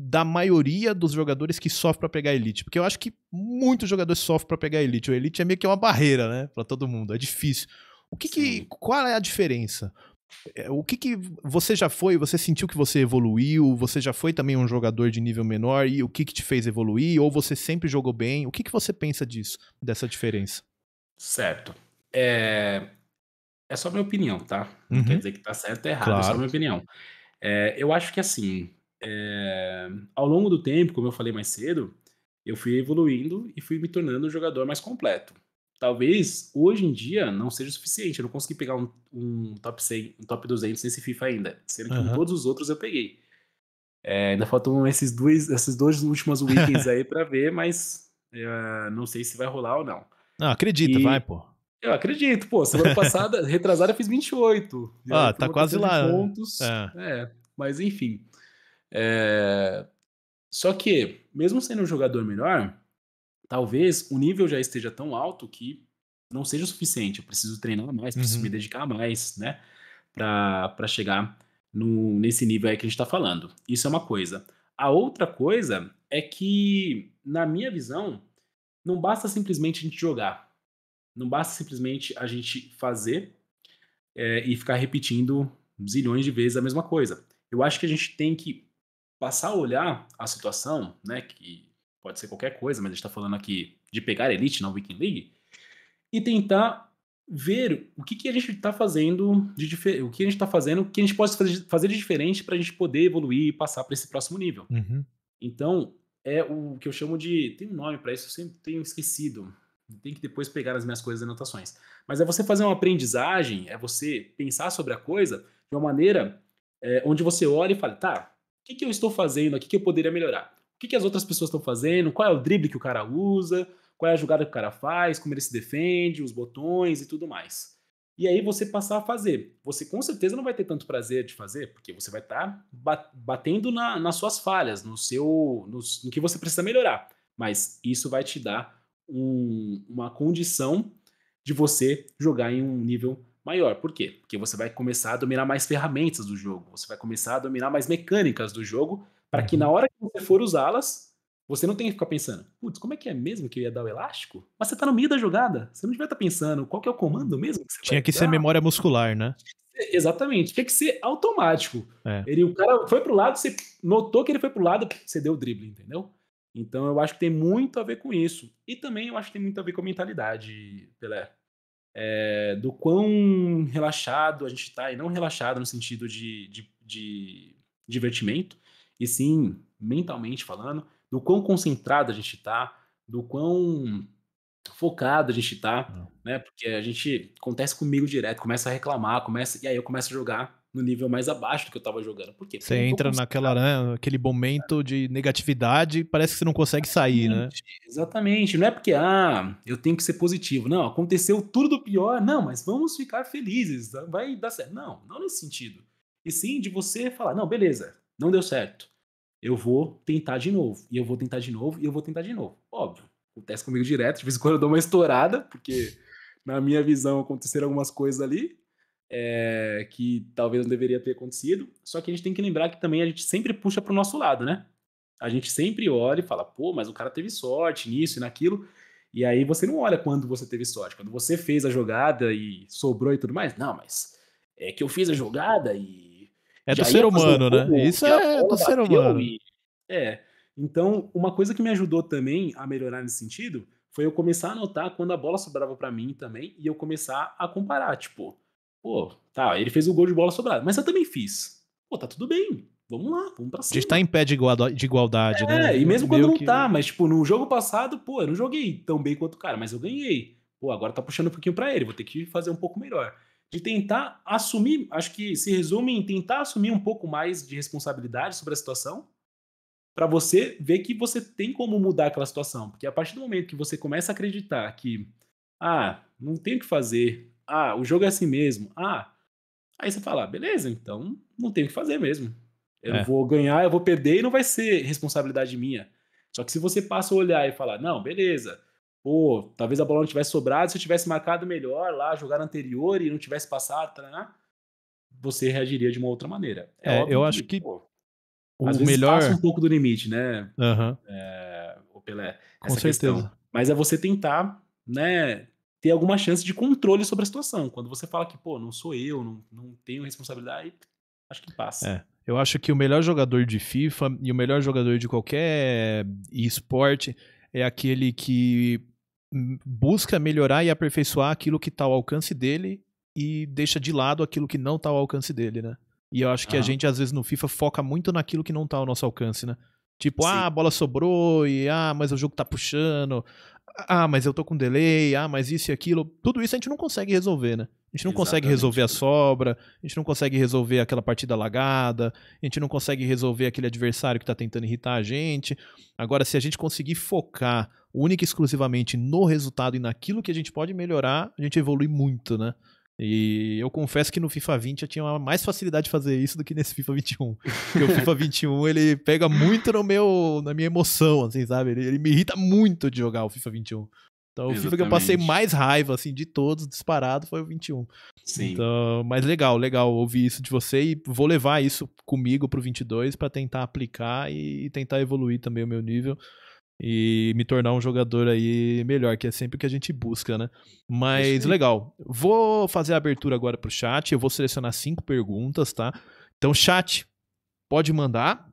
da maioria dos jogadores que sofrem pra pegar Elite? Porque eu acho que muitos jogadores sofrem pra pegar Elite. O Elite é meio que uma barreira, né, pra todo mundo, é difícil. Qual é a diferença? O que você já foi, você sentiu que você evoluiu, você já foi também um jogador de nível menor e o que te fez evoluir, ou você sempre jogou bem, o que você pensa disso, dessa diferença? Certo, é só minha opinião, tá? Não quer dizer que tá certo ou errado, claro. É só minha opinião. Eu acho que assim, ao longo do tempo, como eu falei mais cedo, eu fui evoluindo e fui me tornando um jogador mais completo. Talvez, hoje em dia, não seja o suficiente. Eu não consegui pegar um top 100, um top 200 nesse FIFA ainda. Sendo que todos os outros eu peguei. Ainda faltam esses dois últimos weekends aí pra ver, mas Não sei se vai rolar ou não. Não, acredita, vai, pô. Eu acredito, pô. Semana passada, retrasada, eu fiz 28. Ah, tá quase lá. Pontos, mas enfim. Só que, mesmo sendo um jogador melhor, talvez o nível já esteja tão alto que não seja o suficiente. Eu preciso treinar mais, preciso me dedicar mais, né? Pra chegar nesse nível aí que a gente tá falando. Isso é uma coisa. A outra coisa é que, na minha visão, não basta simplesmente a gente jogar. Não basta simplesmente a gente fazer e ficar repetindo zilhões de vezes a mesma coisa. Eu acho que a gente tem que passar a olhar a situação, né, que pode ser qualquer coisa, mas a gente está falando aqui de pegar Elite na Weekend League, e tentar ver o que a gente está fazendo, o que a gente pode fazer de diferente para a gente poder evoluir e passar para esse próximo nível. Então, é o que eu chamo de... Tem um nome para isso, eu sempre tenho esquecido. Tem que depois pegar as minhas coisas e anotações. Mas é você fazer uma aprendizagem, é você pensar sobre a coisa de uma maneira onde você olha e fala, tá, o que eu estou fazendo aqui que eu poderia melhorar? O que as outras pessoas estão fazendo? Qual é o drible que o cara usa? Qual é a jogada que o cara faz? Como ele se defende? Os botões e tudo mais. E aí você passar a fazer. Você com certeza não vai ter tanto prazer de fazer, porque você vai estar batendo nas suas falhas, no que você precisa melhorar. Mas isso vai te dar uma condição de você jogar em um nível maior. Por quê? Porque você vai começar a dominar mais ferramentas do jogo, você vai começar a dominar mais mecânicas do jogo, para que na hora que você for usá-las, você não tenha que ficar pensando, putz, como é que é mesmo que eu ia dar o elástico? Mas você tá no meio da jogada, você não devia estar pensando qual que é o comando mesmo que você tinha que dar. Ser memória muscular, né? Exatamente, tinha que ser automático. O cara foi pro lado, você notou que ele foi pro lado, você deu o drible, entendeu? Então eu acho que tem muito a ver com isso. E também eu acho que tem muito a ver com a mentalidade, Pelé. Do quão relaxado a gente tá, e não relaxado no sentido de divertimento, e sim, mentalmente falando, do quão concentrado a gente tá, do quão focado a gente tá, né? Porque a gente acontece comigo direto, começa a reclamar, e aí eu começo a jogar no nível mais abaixo do que eu tava jogando. Por quê? Porque você entra naquele momento de negatividade, parece que você não consegue sair, né? Exatamente. Não é porque, eu tenho que ser positivo. Não, aconteceu tudo do pior. Não, mas vamos ficar felizes. Vai dar certo. Não, não nesse sentido. E sim de você falar, não, beleza, não deu certo. Eu vou tentar de novo. E eu vou tentar de novo, e eu vou tentar de novo. Óbvio, acontece comigo direto. De vez em quando eu dou uma estourada, porque na minha visão aconteceram algumas coisas ali. Que talvez não deveria ter acontecido, só que a gente tem que lembrar que também a gente sempre puxa pro nosso lado, né? A gente sempre olha e fala, pô, mas o cara teve sorte nisso e naquilo, e aí você não olha quando você teve sorte, quando você fez a jogada e sobrou e tudo mais, não, mas é que eu fiz a jogada e... É do ser humano, né? Isso é do ser humano. Então, uma coisa que me ajudou também a melhorar nesse sentido foi eu começar a notar quando a bola sobrava pra mim também, e eu começar a comparar, tipo, pô, tá, ele fez o gol de bola sobrada, mas eu também fiz. Pô, tá tudo bem, vamos lá, vamos pra cima. A gente tá em pé de igualdade, né? E mesmo quando não tá, mas tipo, no jogo passado, pô, eu não joguei tão bem quanto o cara, mas eu ganhei. Pô, agora tá puxando um pouquinho pra ele, vou ter que fazer um pouco melhor. De tentar assumir, acho que se resume em tentar assumir um pouco mais de responsabilidade sobre a situação, pra você ver que você tem como mudar aquela situação. Porque a partir do momento que você começa a acreditar que, não tem o que fazer... o jogo é assim mesmo. Aí você fala, beleza, então não tem o que fazer mesmo. Eu vou ganhar, eu vou perder e não vai ser responsabilidade minha. Só que se você passa a olhar e falar, não, beleza, pô, talvez a bola não tivesse sobrado, se eu tivesse marcado melhor lá, jogar anterior e não tivesse passado, você reagiria de uma outra maneira. Eu acho que às vezes passa um pouco do limite, né? O Pelé, com certeza. Questão. Mas é você tentar, né, ter alguma chance de controle sobre a situação. Quando você fala que, pô, não sou eu, não tenho responsabilidade, acho que passa. Eu acho que o melhor jogador de FIFA e o melhor jogador de qualquer esporte é aquele que busca melhorar e aperfeiçoar aquilo que está ao alcance dele e deixa de lado aquilo que não está ao alcance dele, né? E eu acho que a gente, às vezes, no FIFA, foca muito naquilo que não está ao nosso alcance, né? Tipo, sim, a bola sobrou, e mas o jogo tá puxando... mas eu tô com delay, mas isso e aquilo. Tudo isso a gente não consegue resolver, né? A gente não consegue resolver a sobra, a gente não consegue resolver aquela partida lagada, a gente não consegue resolver aquele adversário que está tentando irritar a gente. Agora, se a gente conseguir focar única e exclusivamente no resultado e naquilo que a gente pode melhorar, a gente evolui muito, né? E eu confesso que no FIFA 20 eu tinha mais facilidade de fazer isso do que nesse FIFA 21. Porque o FIFA 21, ele pega muito no na minha emoção, assim, sabe? Ele me irrita muito de jogar o FIFA 21. Então, o FIFA que eu passei mais raiva, assim, de todos, disparado, foi o 21. Sim. Então, mas legal ouvir isso de você e vou levar isso comigo pro 22 pra tentar aplicar e tentar evoluir também o meu nível e me tornar um jogador aí melhor, que é sempre o que a gente busca, né? Mas legal. Vou fazer a abertura agora pro chat, eu vou selecionar 5 perguntas, tá? Então, chat, pode mandar.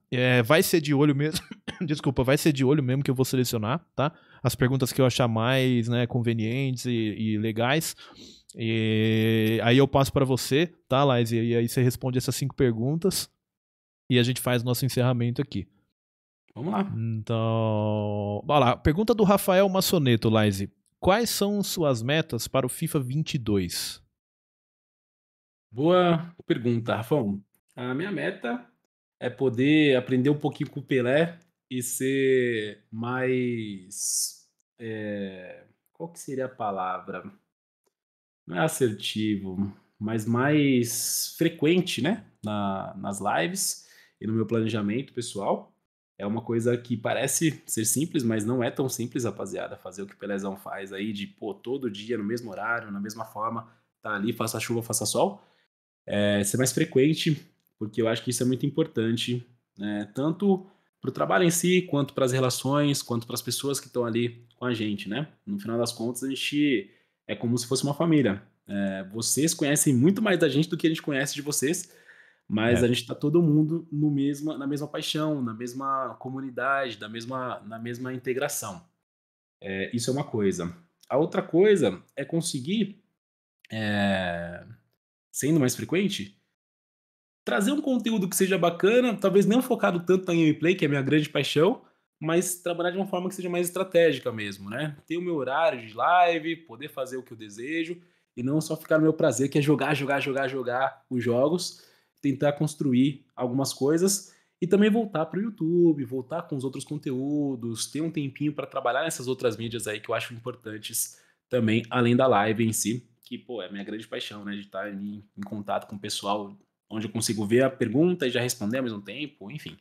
Vai ser de olho mesmo, desculpa, vai ser de olho mesmo que eu vou selecionar, tá? As perguntas que eu achar mais, né, convenientes e legais. E aí eu passo para você, tá, Laís? E aí você responde essas 5 perguntas e a gente faz nosso encerramento aqui. Vamos lá. Então, vai lá. Pergunta do Rafael Massoneto, Laís. Quais são suas metas para o FIFA 22? Boa pergunta, Rafael. A minha meta é poder aprender um pouquinho com o Pelé e ser mais... qual que seria a palavra? Não é assertivo, mas mais frequente, né? Nas lives e no meu planejamento pessoal. É uma coisa que parece ser simples, mas não é tão simples, rapaziada, fazer o que o Pelézão faz aí, de, pô, todo dia, no mesmo horário, na mesma forma, tá ali, faça chuva, faça sol. Ser mais frequente, porque eu acho que isso é muito importante, né? Tanto para o trabalho em si, quanto para as relações, quanto para as pessoas que estão ali com a gente, né? No final das contas, a gente é como se fosse uma família. Vocês conhecem muito mais da gente do que a gente conhece de vocês, mas a gente está todo mundo na mesma paixão, na mesma comunidade, na mesma integração. Isso é uma coisa. A outra coisa é conseguir, sendo mais frequente, trazer um conteúdo que seja bacana, talvez não focado tanto na gameplay, que é a minha grande paixão, mas trabalhar de uma forma que seja mais estratégica mesmo, né? Ter o meu horário de live, poder fazer o que eu desejo, e não só ficar no meu prazer, que é jogar os jogos, tentar construir algumas coisas, e também voltar para o YouTube, voltar com os outros conteúdos, ter um tempinho para trabalhar nessas outras mídias aí que eu acho importantes também, além da live em si, que, pô, é a minha grande paixão, né? De estar ali em contato com o pessoal, onde eu consigo ver a pergunta e já responder ao mesmo tempo, enfim.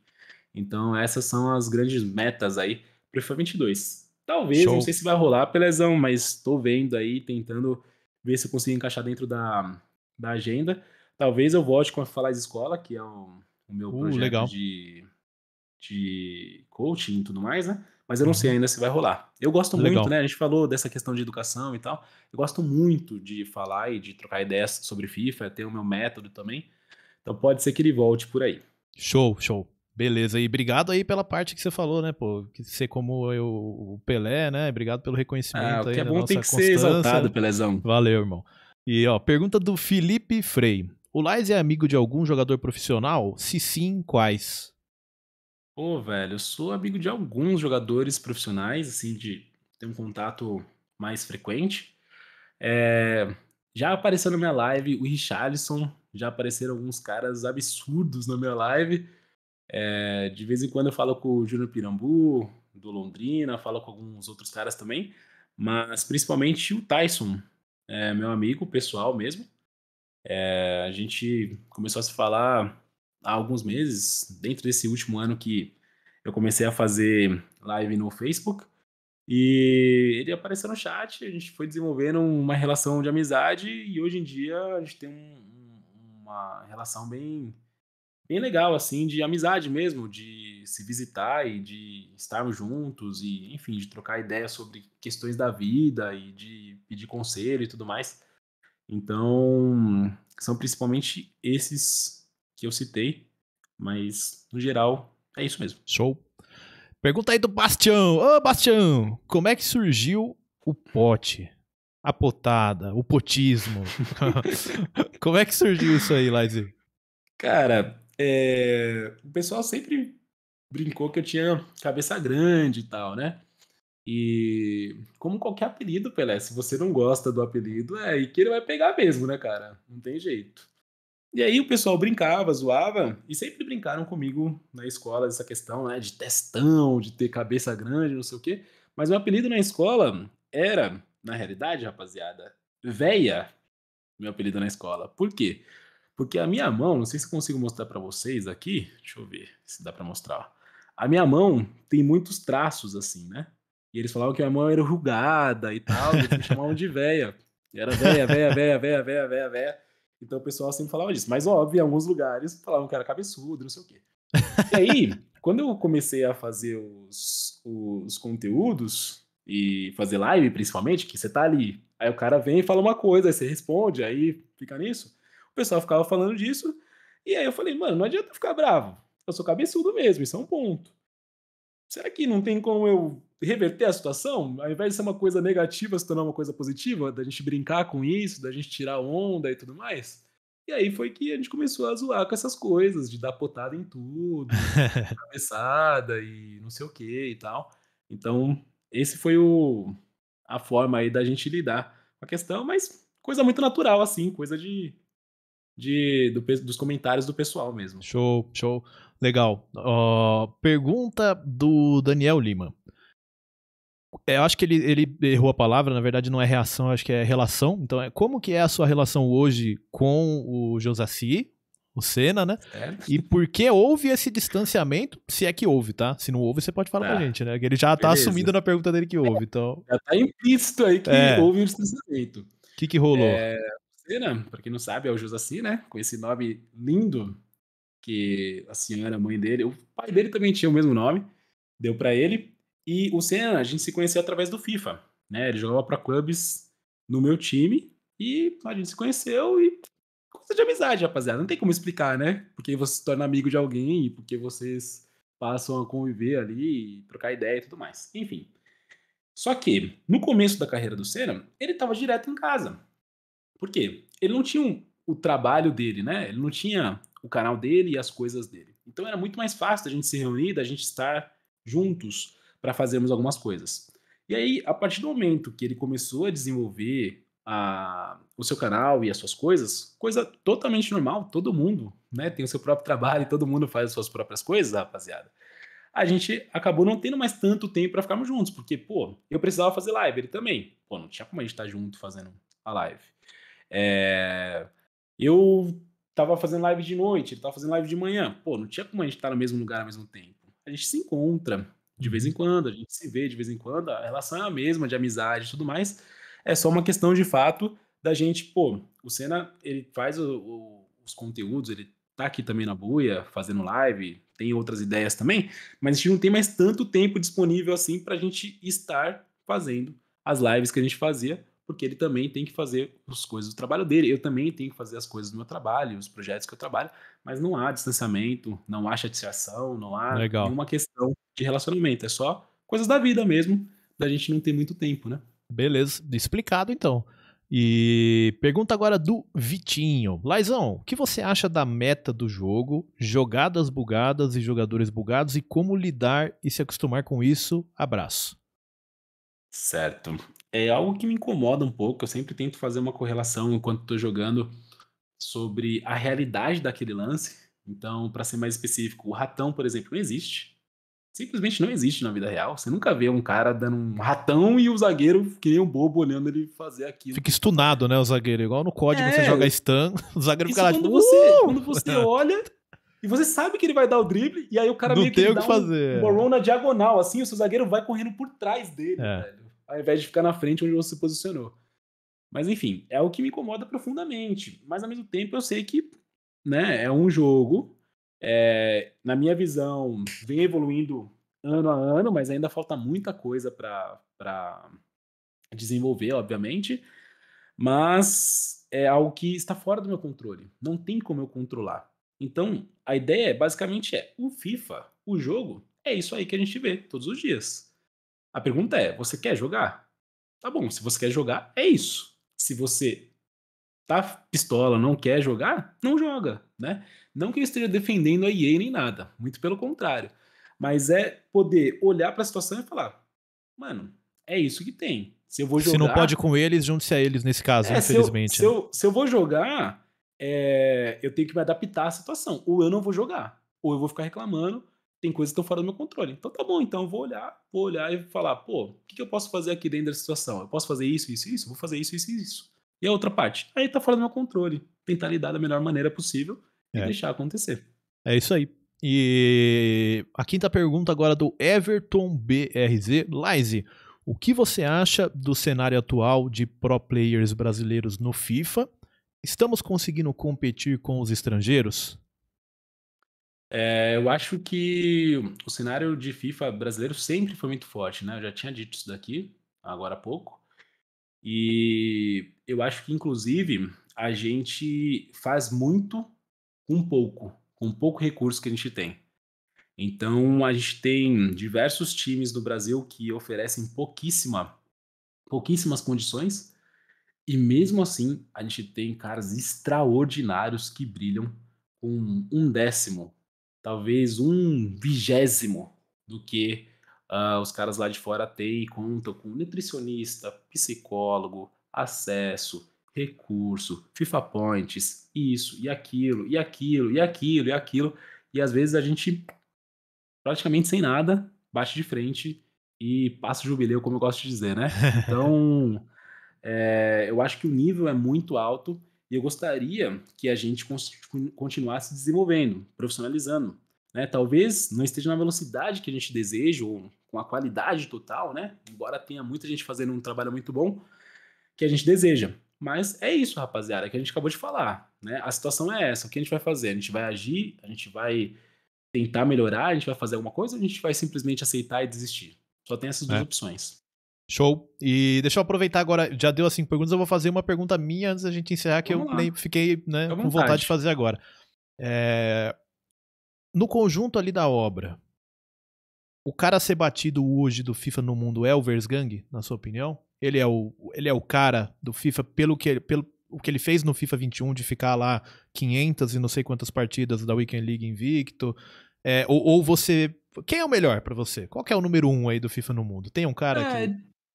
Então, essas são as grandes metas aí para o FIFA 22. Talvez, Show. Não sei se vai rolar, Pelezão, mas estou vendo aí, tentando ver se eu consigo encaixar dentro da agenda. Talvez eu volte com a FIFALIZE Escola, que é o meu projeto legal. De coaching e tudo mais, né? Mas eu não sei ainda se vai rolar. Eu gosto muito, né? A gente falou dessa questão de educação e tal. Eu gosto muito de falar e de trocar ideias sobre FIFA, ter o meu método também. Então pode ser que ele volte por aí. Show. Beleza. E obrigado aí pela parte que você falou, né, pô? Que ser como o Pelé, né? Obrigado pelo reconhecimento aí da nossa constância. O que é bom tem que ser exaltado, Pelézão. Valeu, irmão. E ó, pergunta do Felipe Frei. O Lais é amigo de algum jogador profissional? Se sim, quais? Pô, velho, eu sou amigo de alguns jogadores profissionais, assim, de ter um contato mais frequente. Já apareceu na minha live o Richarlison, já apareceram alguns caras absurdos na minha live. De vez em quando eu falo com o Júnior Pirambu, do Londrina, falo com alguns outros caras também, mas principalmente o Tyson, meu amigo pessoal mesmo. A gente começou a se falar há alguns meses, dentro desse último ano que eu comecei a fazer live no Facebook, e ele apareceu no chat, a gente foi desenvolvendo uma relação de amizade, e hoje em dia a gente tem uma relação bem legal, assim, de amizade mesmo, de se visitar e de estarmos juntos, e enfim, de trocar ideias sobre questões da vida e de pedir conselho e tudo mais. Então, são principalmente esses que eu citei, mas, no geral, é isso mesmo. Show. Pergunta aí do Bastião. Ô, Bastião, como é que surgiu o pote? A potada, o potismo. Como é que surgiu isso aí, Laís? Cara, o pessoal sempre brincou que eu tinha cabeça grande e tal, né? E como qualquer apelido, Pelé, se você não gosta do apelido, é aí que ele vai pegar mesmo, né, cara? Não tem jeito. E aí o pessoal brincava, zoava, e sempre brincaram comigo na escola dessa questão, né, de testão, de ter cabeça grande, não sei o quê. Mas meu apelido na escola era, na realidade, rapaziada, véia, meu apelido na escola. Por quê? Porque a minha mão, não sei se consigo mostrar pra vocês aqui, deixa eu ver se dá pra mostrar. A minha mão tem muitos traços assim, né? E eles falavam que a minha mão era rugada e tal, e eles me chamavam de véia. E era véia. Então o pessoal sempre falava disso. Mas óbvio, em alguns lugares falavam que era cabeçudo, não sei o quê. E aí, quando eu comecei a fazer os conteúdos, e fazer live principalmente, que você tá ali, aí o cara vem e fala uma coisa, aí você responde, aí fica nisso. O pessoal ficava falando disso, e aí eu falei, mano, não adianta ficar bravo. Eu sou cabeçudo mesmo, isso é um ponto. Será que não tem como eu reverter a situação? Ao invés de ser uma coisa negativa, se tornar uma coisa positiva, da gente brincar com isso, da gente tirar onda e tudo mais? E aí foi que a gente começou a zoar com essas coisas, de dar potada em tudo, cabeçada e não sei o que e tal. Então, esse foi a forma aí da gente lidar com a questão, mas coisa muito natural, assim, coisa dos comentários do pessoal mesmo. Show. Legal. Pergunta do Daniel Lima. Eu acho que ele errou a palavra, na verdade não é reação, acho que é relação. Então, como que é a sua relação hoje com o Josassi, o Senna, né? É. E por que houve esse distanciamento, se é que houve, tá? Se não houve, você pode falar pra gente, né? Que ele já tá assumindo na pergunta dele que houve, então... Já tá implícito aí que houve um distanciamento. O que rolou? Senna, pra quem não sabe, é o Josassi, né? Com esse nome lindo, que a senhora, a mãe dele, o pai dele também tinha o mesmo nome, deu pra ele. E o Senna, a gente se conheceu através do FIFA, né? Ele jogava Pro Clubs no meu time e a gente se conheceu e... Coisa de amizade, rapaziada. Não tem como explicar, né? Porque você se torna amigo de alguém e porque vocês passam a conviver ali e trocar ideia e tudo mais. Enfim. Só que, no começo da carreira do Senna, ele estava direto em casa. Por quê? Ele não tinha o trabalho dele, né? Ele não tinha o canal dele e as coisas dele. Então era muito mais fácil da gente se reunir, da gente estar juntos para fazermos algumas coisas. E aí, a partir do momento que ele começou a desenvolver o seu canal e as suas coisas, coisa totalmente normal, todo mundo, né, tem o seu próprio trabalho, todo mundo faz as suas próprias coisas, rapaziada. A gente acabou não tendo mais tanto tempo para ficarmos juntos, porque, pô, eu precisava fazer live, ele também. Pô, não tinha como a gente estar junto fazendo a live. Eu tava fazendo live de noite, ele tava fazendo live de manhã. Pô, não tinha como a gente estar no mesmo lugar ao mesmo tempo. A gente se encontra de vez em quando, a gente se vê de vez em quando, a relação é a mesma, de amizade e tudo mais. É só uma questão, de fato, da gente, pô, o Senna, ele faz os conteúdos, ele tá aqui também na Booyah, fazendo live, tem outras ideias também, mas a gente não tem mais tanto tempo disponível assim pra gente estar fazendo as lives que a gente fazia, porque ele também tem que fazer as coisas do trabalho dele, eu também tenho que fazer as coisas do meu trabalho, os projetos que eu trabalho, mas não há distanciamento, não há chateação, não há nenhuma questão de relacionamento, é só coisas da vida mesmo, da gente não ter muito tempo, né? Beleza, explicado então. E pergunta agora do Vitinho. Laizão, o que você acha da meta do jogo, jogadas bugadas e jogadores bugados e como lidar e se acostumar com isso? Abraço. Certo. É algo que me incomoda um pouco, eu sempre tento fazer uma correlação enquanto estou jogando sobre a realidade daquele lance. Então, para ser mais específico, o ratão, por exemplo, não existe. Simplesmente não existe na vida real. Você nunca vê um cara dando um ratão e o zagueiro que nem um bobo olhando ele fazer aquilo. Fica stunado, né, o zagueiro? Igual no código, você joga stun, o zagueiro fica lá tipo... Quando você olha e você sabe que ele vai dar o drible e aí o cara não meio que dá um borrão na diagonal, assim, o seu zagueiro vai correndo por trás dele, velho. Ao invés de ficar na frente onde você se posicionou. Mas enfim, é o que me incomoda profundamente. Mas ao mesmo tempo eu sei que, né, é um jogo... na minha visão, vem evoluindo ano a ano, mas ainda falta muita coisa para desenvolver, obviamente. Mas é algo que está fora do meu controle. Não tem como eu controlar. Então, a ideia basicamente o FIFA, o jogo, é isso aí que a gente vê todos os dias. A pergunta é, você quer jogar? Tá bom, se você quer jogar, é isso. Se você... tá pistola, não quer jogar, não joga, né? Não que eu esteja defendendo a EA nem nada, muito pelo contrário. Mas é poder olhar para a situação e falar, mano, é isso que tem. Se eu vou jogar... Se não pode com eles, junte-se a eles nesse caso, infelizmente. Se eu vou jogar, eu tenho que me adaptar à situação. Ou eu não vou jogar. Ou eu vou ficar reclamando, tem coisas que estão fora do meu controle. Então tá bom, então eu vou olhar e falar, pô, o que eu posso fazer aqui dentro da situação? Eu posso fazer isso, isso, isso? Vou fazer isso, isso, isso. E a outra parte? Aí tá fora do meu controle. Tentar lidar da melhor maneira possível e deixar acontecer. É isso aí. E a quinta pergunta agora do Everton BRZ. Lize, o que você acha do cenário atual de pro players brasileiros no FIFA? Estamos conseguindo competir com os estrangeiros? Eu acho que o cenário de FIFA brasileiro sempre foi muito forte, né? Eu já tinha dito isso daqui, agora há pouco. E eu acho que, inclusive, a gente faz muito com pouco recurso que a gente tem. Então, a gente tem diversos times no Brasil que oferecem pouquíssimas condições, e mesmo assim, a gente tem caras extraordinários que brilham com 1/10, talvez 1/20 do que os caras lá de fora têm e contam com nutricionista, psicólogo, acesso, recurso, FIFA Points, isso e aquilo, e aquilo, e aquilo, e aquilo. E às vezes a gente, praticamente sem nada, bate de frente e passa o jubileu, como eu gosto de dizer, né? Então, eu acho que o nível é muito alto e eu gostaria que a gente continuasse desenvolvendo, profissionalizando, né? Talvez não esteja na velocidade que a gente deseja ou com a qualidade total, né? Embora tenha muita gente fazendo um trabalho muito bom que a gente deseja. Mas é isso, rapaziada, que a gente acabou de falar, né? A situação é essa. O que a gente vai fazer? A gente vai agir, a gente vai tentar melhorar, a gente vai fazer alguma coisa ou a gente vai simplesmente aceitar e desistir? Só tem essas duas opções. Show. E deixa eu aproveitar agora, já deu as 5 perguntas, eu vou fazer uma pergunta minha antes da gente encerrar, que fiquei com vontade de fazer agora. No conjunto ali da obra, o cara a ser batido hoje do FIFA no mundo é o Versgang, na sua opinião? Ele é o cara do FIFA pelo que ele fez no FIFA 21 de ficar lá 500 e não sei quantas partidas da Weekend League invicto? Ou você... Quem é o melhor pra você? Qual que é o número 1 aí do FIFA no mundo? Tem um cara que...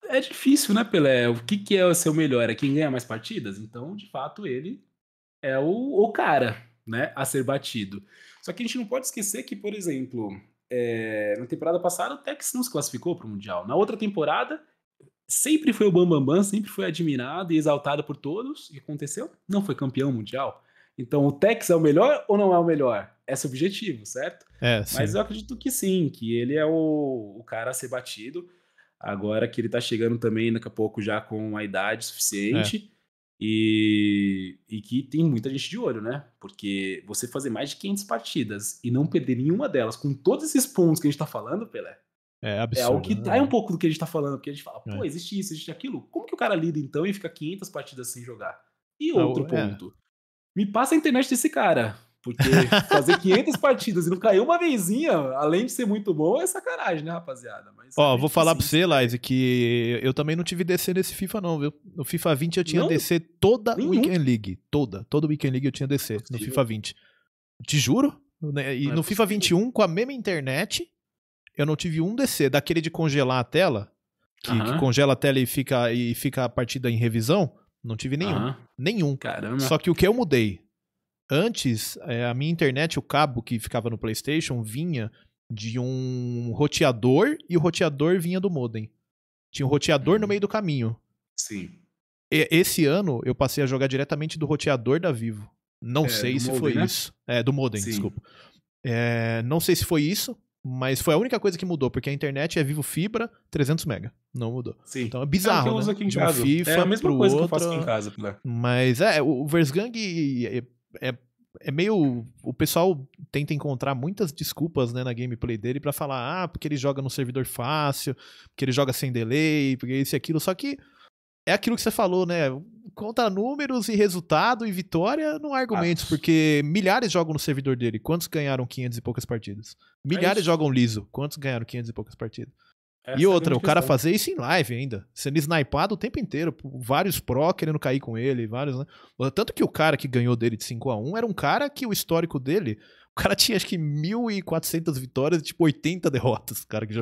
É difícil, né, Pelé? O que é o seu melhor? É quem ganha mais partidas? Então, de fato, ele é o cara, né, a ser batido. Só que a gente não pode esquecer que, por exemplo, na temporada passada o Tex não se classificou pro Mundial. Na outra temporada... Sempre foi o bambambam, sempre foi admirado e exaltado por todos. O que aconteceu? Não foi campeão mundial. Então, o Tex é o melhor ou não é o melhor? É subjetivo, certo? Mas eu acredito que sim, que ele é o cara a ser batido. Agora que ele tá chegando também, daqui a pouco, já com a idade suficiente. E que tem muita gente de olho, né? Porque você fazer mais de 500 partidas e não perder nenhuma delas, com todos esses pontos que a gente tá falando, Pelé... É absurdo. É o que trai um pouco do que a gente tá falando, porque a gente fala, pô, existe isso, existe aquilo. Como que o cara lida então e fica 500 partidas sem jogar? E outro ponto. Me passa a internet desse cara, porque fazer 500 partidas e não cair uma vezinha, além de ser muito bom, é sacanagem, né, rapaziada? Mas, vou falar pra você, Lize, que eu também não tive DC nesse FIFA não, viu? No FIFA 20 eu tinha DC toda Weekend League. Toda Weekend League eu tinha DC no FIFA 20. Te juro? E no FIFA 21, com a mesma internet... Eu não tive um DC, daquele de congelar a tela, que congela a tela e fica a partida em revisão, não tive nenhum. Nenhum. Caramba. Só que o que eu mudei? Antes, a minha internet, o cabo que ficava no PlayStation, vinha de um roteador e o roteador vinha do modem. Tinha um roteador no meio do caminho. Sim. Esse ano, eu passei a jogar diretamente do roteador da Vivo. Não sei se modem, foi isso. Do modem, sim. Desculpa. Não sei se foi isso. Mas foi a única coisa que mudou, porque a internet é Vivo Fibra, 300 mega, não mudou. Sim. Então é bizarro, que eu uso aqui em casa. FIFA, a mesma coisa que eu faço aqui em casa. Né? Mas o Versgang é meio... O pessoal tenta encontrar muitas desculpas, né, na gameplay dele pra falar, porque ele joga no servidor fácil, porque ele joga sem delay, porque isso e aquilo, só que é aquilo que você falou, né? Conta números e resultado e vitória, não há argumentos, porque milhares jogam no servidor dele. Quantos ganharam 500 e poucas partidas? Milhares jogam liso. Quantos ganharam 500 e poucas partidas? E outra, o cara fazer isso em live ainda. Sendo snipado o tempo inteiro. Vários pró querendo cair com ele. Vários, né? Tanto que o cara que ganhou dele de 5-1 era um cara que o histórico dele... O cara tinha acho que 1.400 vitórias e tipo 80 derrotas. O cara que,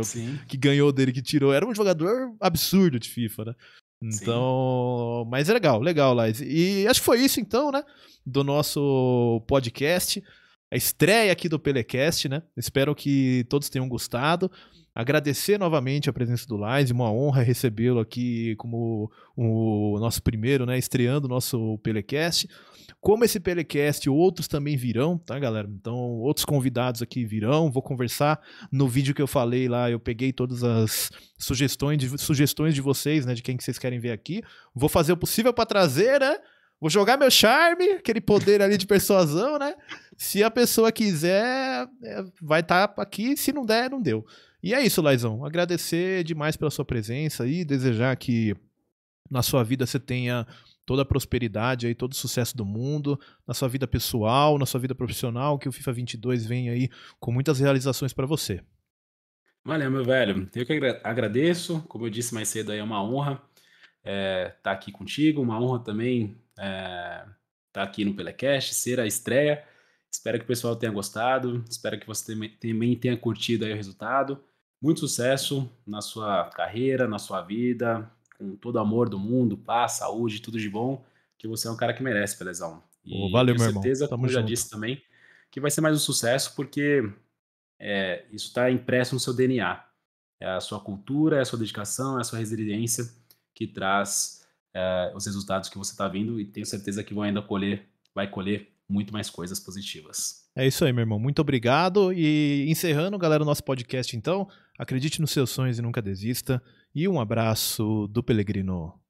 que ganhou dele, que tirou. Era um jogador absurdo de FIFA, né? Então... Sim. Mas é legal, legal, Lais. E acho que foi isso então, né? Do nosso podcast. A estreia aqui do Pelécast, né? Espero que todos tenham gostado. Agradecer novamente a presença do Lais, uma honra recebê-lo aqui como o nosso primeiro, né? Estreando o nosso Pelécast. Como esse Pelécast, outros também virão, tá, galera? Então, outros convidados aqui virão. Vou conversar no vídeo que eu falei lá. Eu peguei todas as sugestões de vocês, né? De quem que vocês querem ver aqui. Vou fazer o possível para trazer, né? Vou jogar meu charme, aquele poder ali de persuasão, né? Se a pessoa quiser, vai estar aqui. Se não der, não deu. E é isso, Laizão. Agradecer demais pela sua presença e desejar que na sua vida você tenha... toda a prosperidade aí, todo o sucesso do mundo, na sua vida pessoal, na sua vida profissional, que o FIFA 22 vem aí com muitas realizações para você. Valeu, meu velho. Eu que agradeço, como eu disse mais cedo aí, é uma honra estar aqui contigo, uma honra também estar aqui no Pelécast, ser a estreia. Espero que o pessoal tenha gostado, espero que você também tenha curtido aí o resultado. Muito sucesso na sua carreira, na sua vida, com todo o amor do mundo, paz, saúde, tudo de bom, que você é um cara que merece, Pelezão. E valeu, meu irmão. Com certeza, como eu já disse também, que vai ser mais um sucesso, porque isso está impresso no seu DNA. É a sua cultura, é a sua dedicação, é a sua resiliência que traz os resultados que você está vindo, e tenho certeza que vão ainda vai colher muito mais coisas positivas. É isso aí, meu irmão. Muito obrigado. E encerrando, galera, o nosso podcast, então, acredite nos seus sonhos e nunca desista. E um abraço do Pelegrino.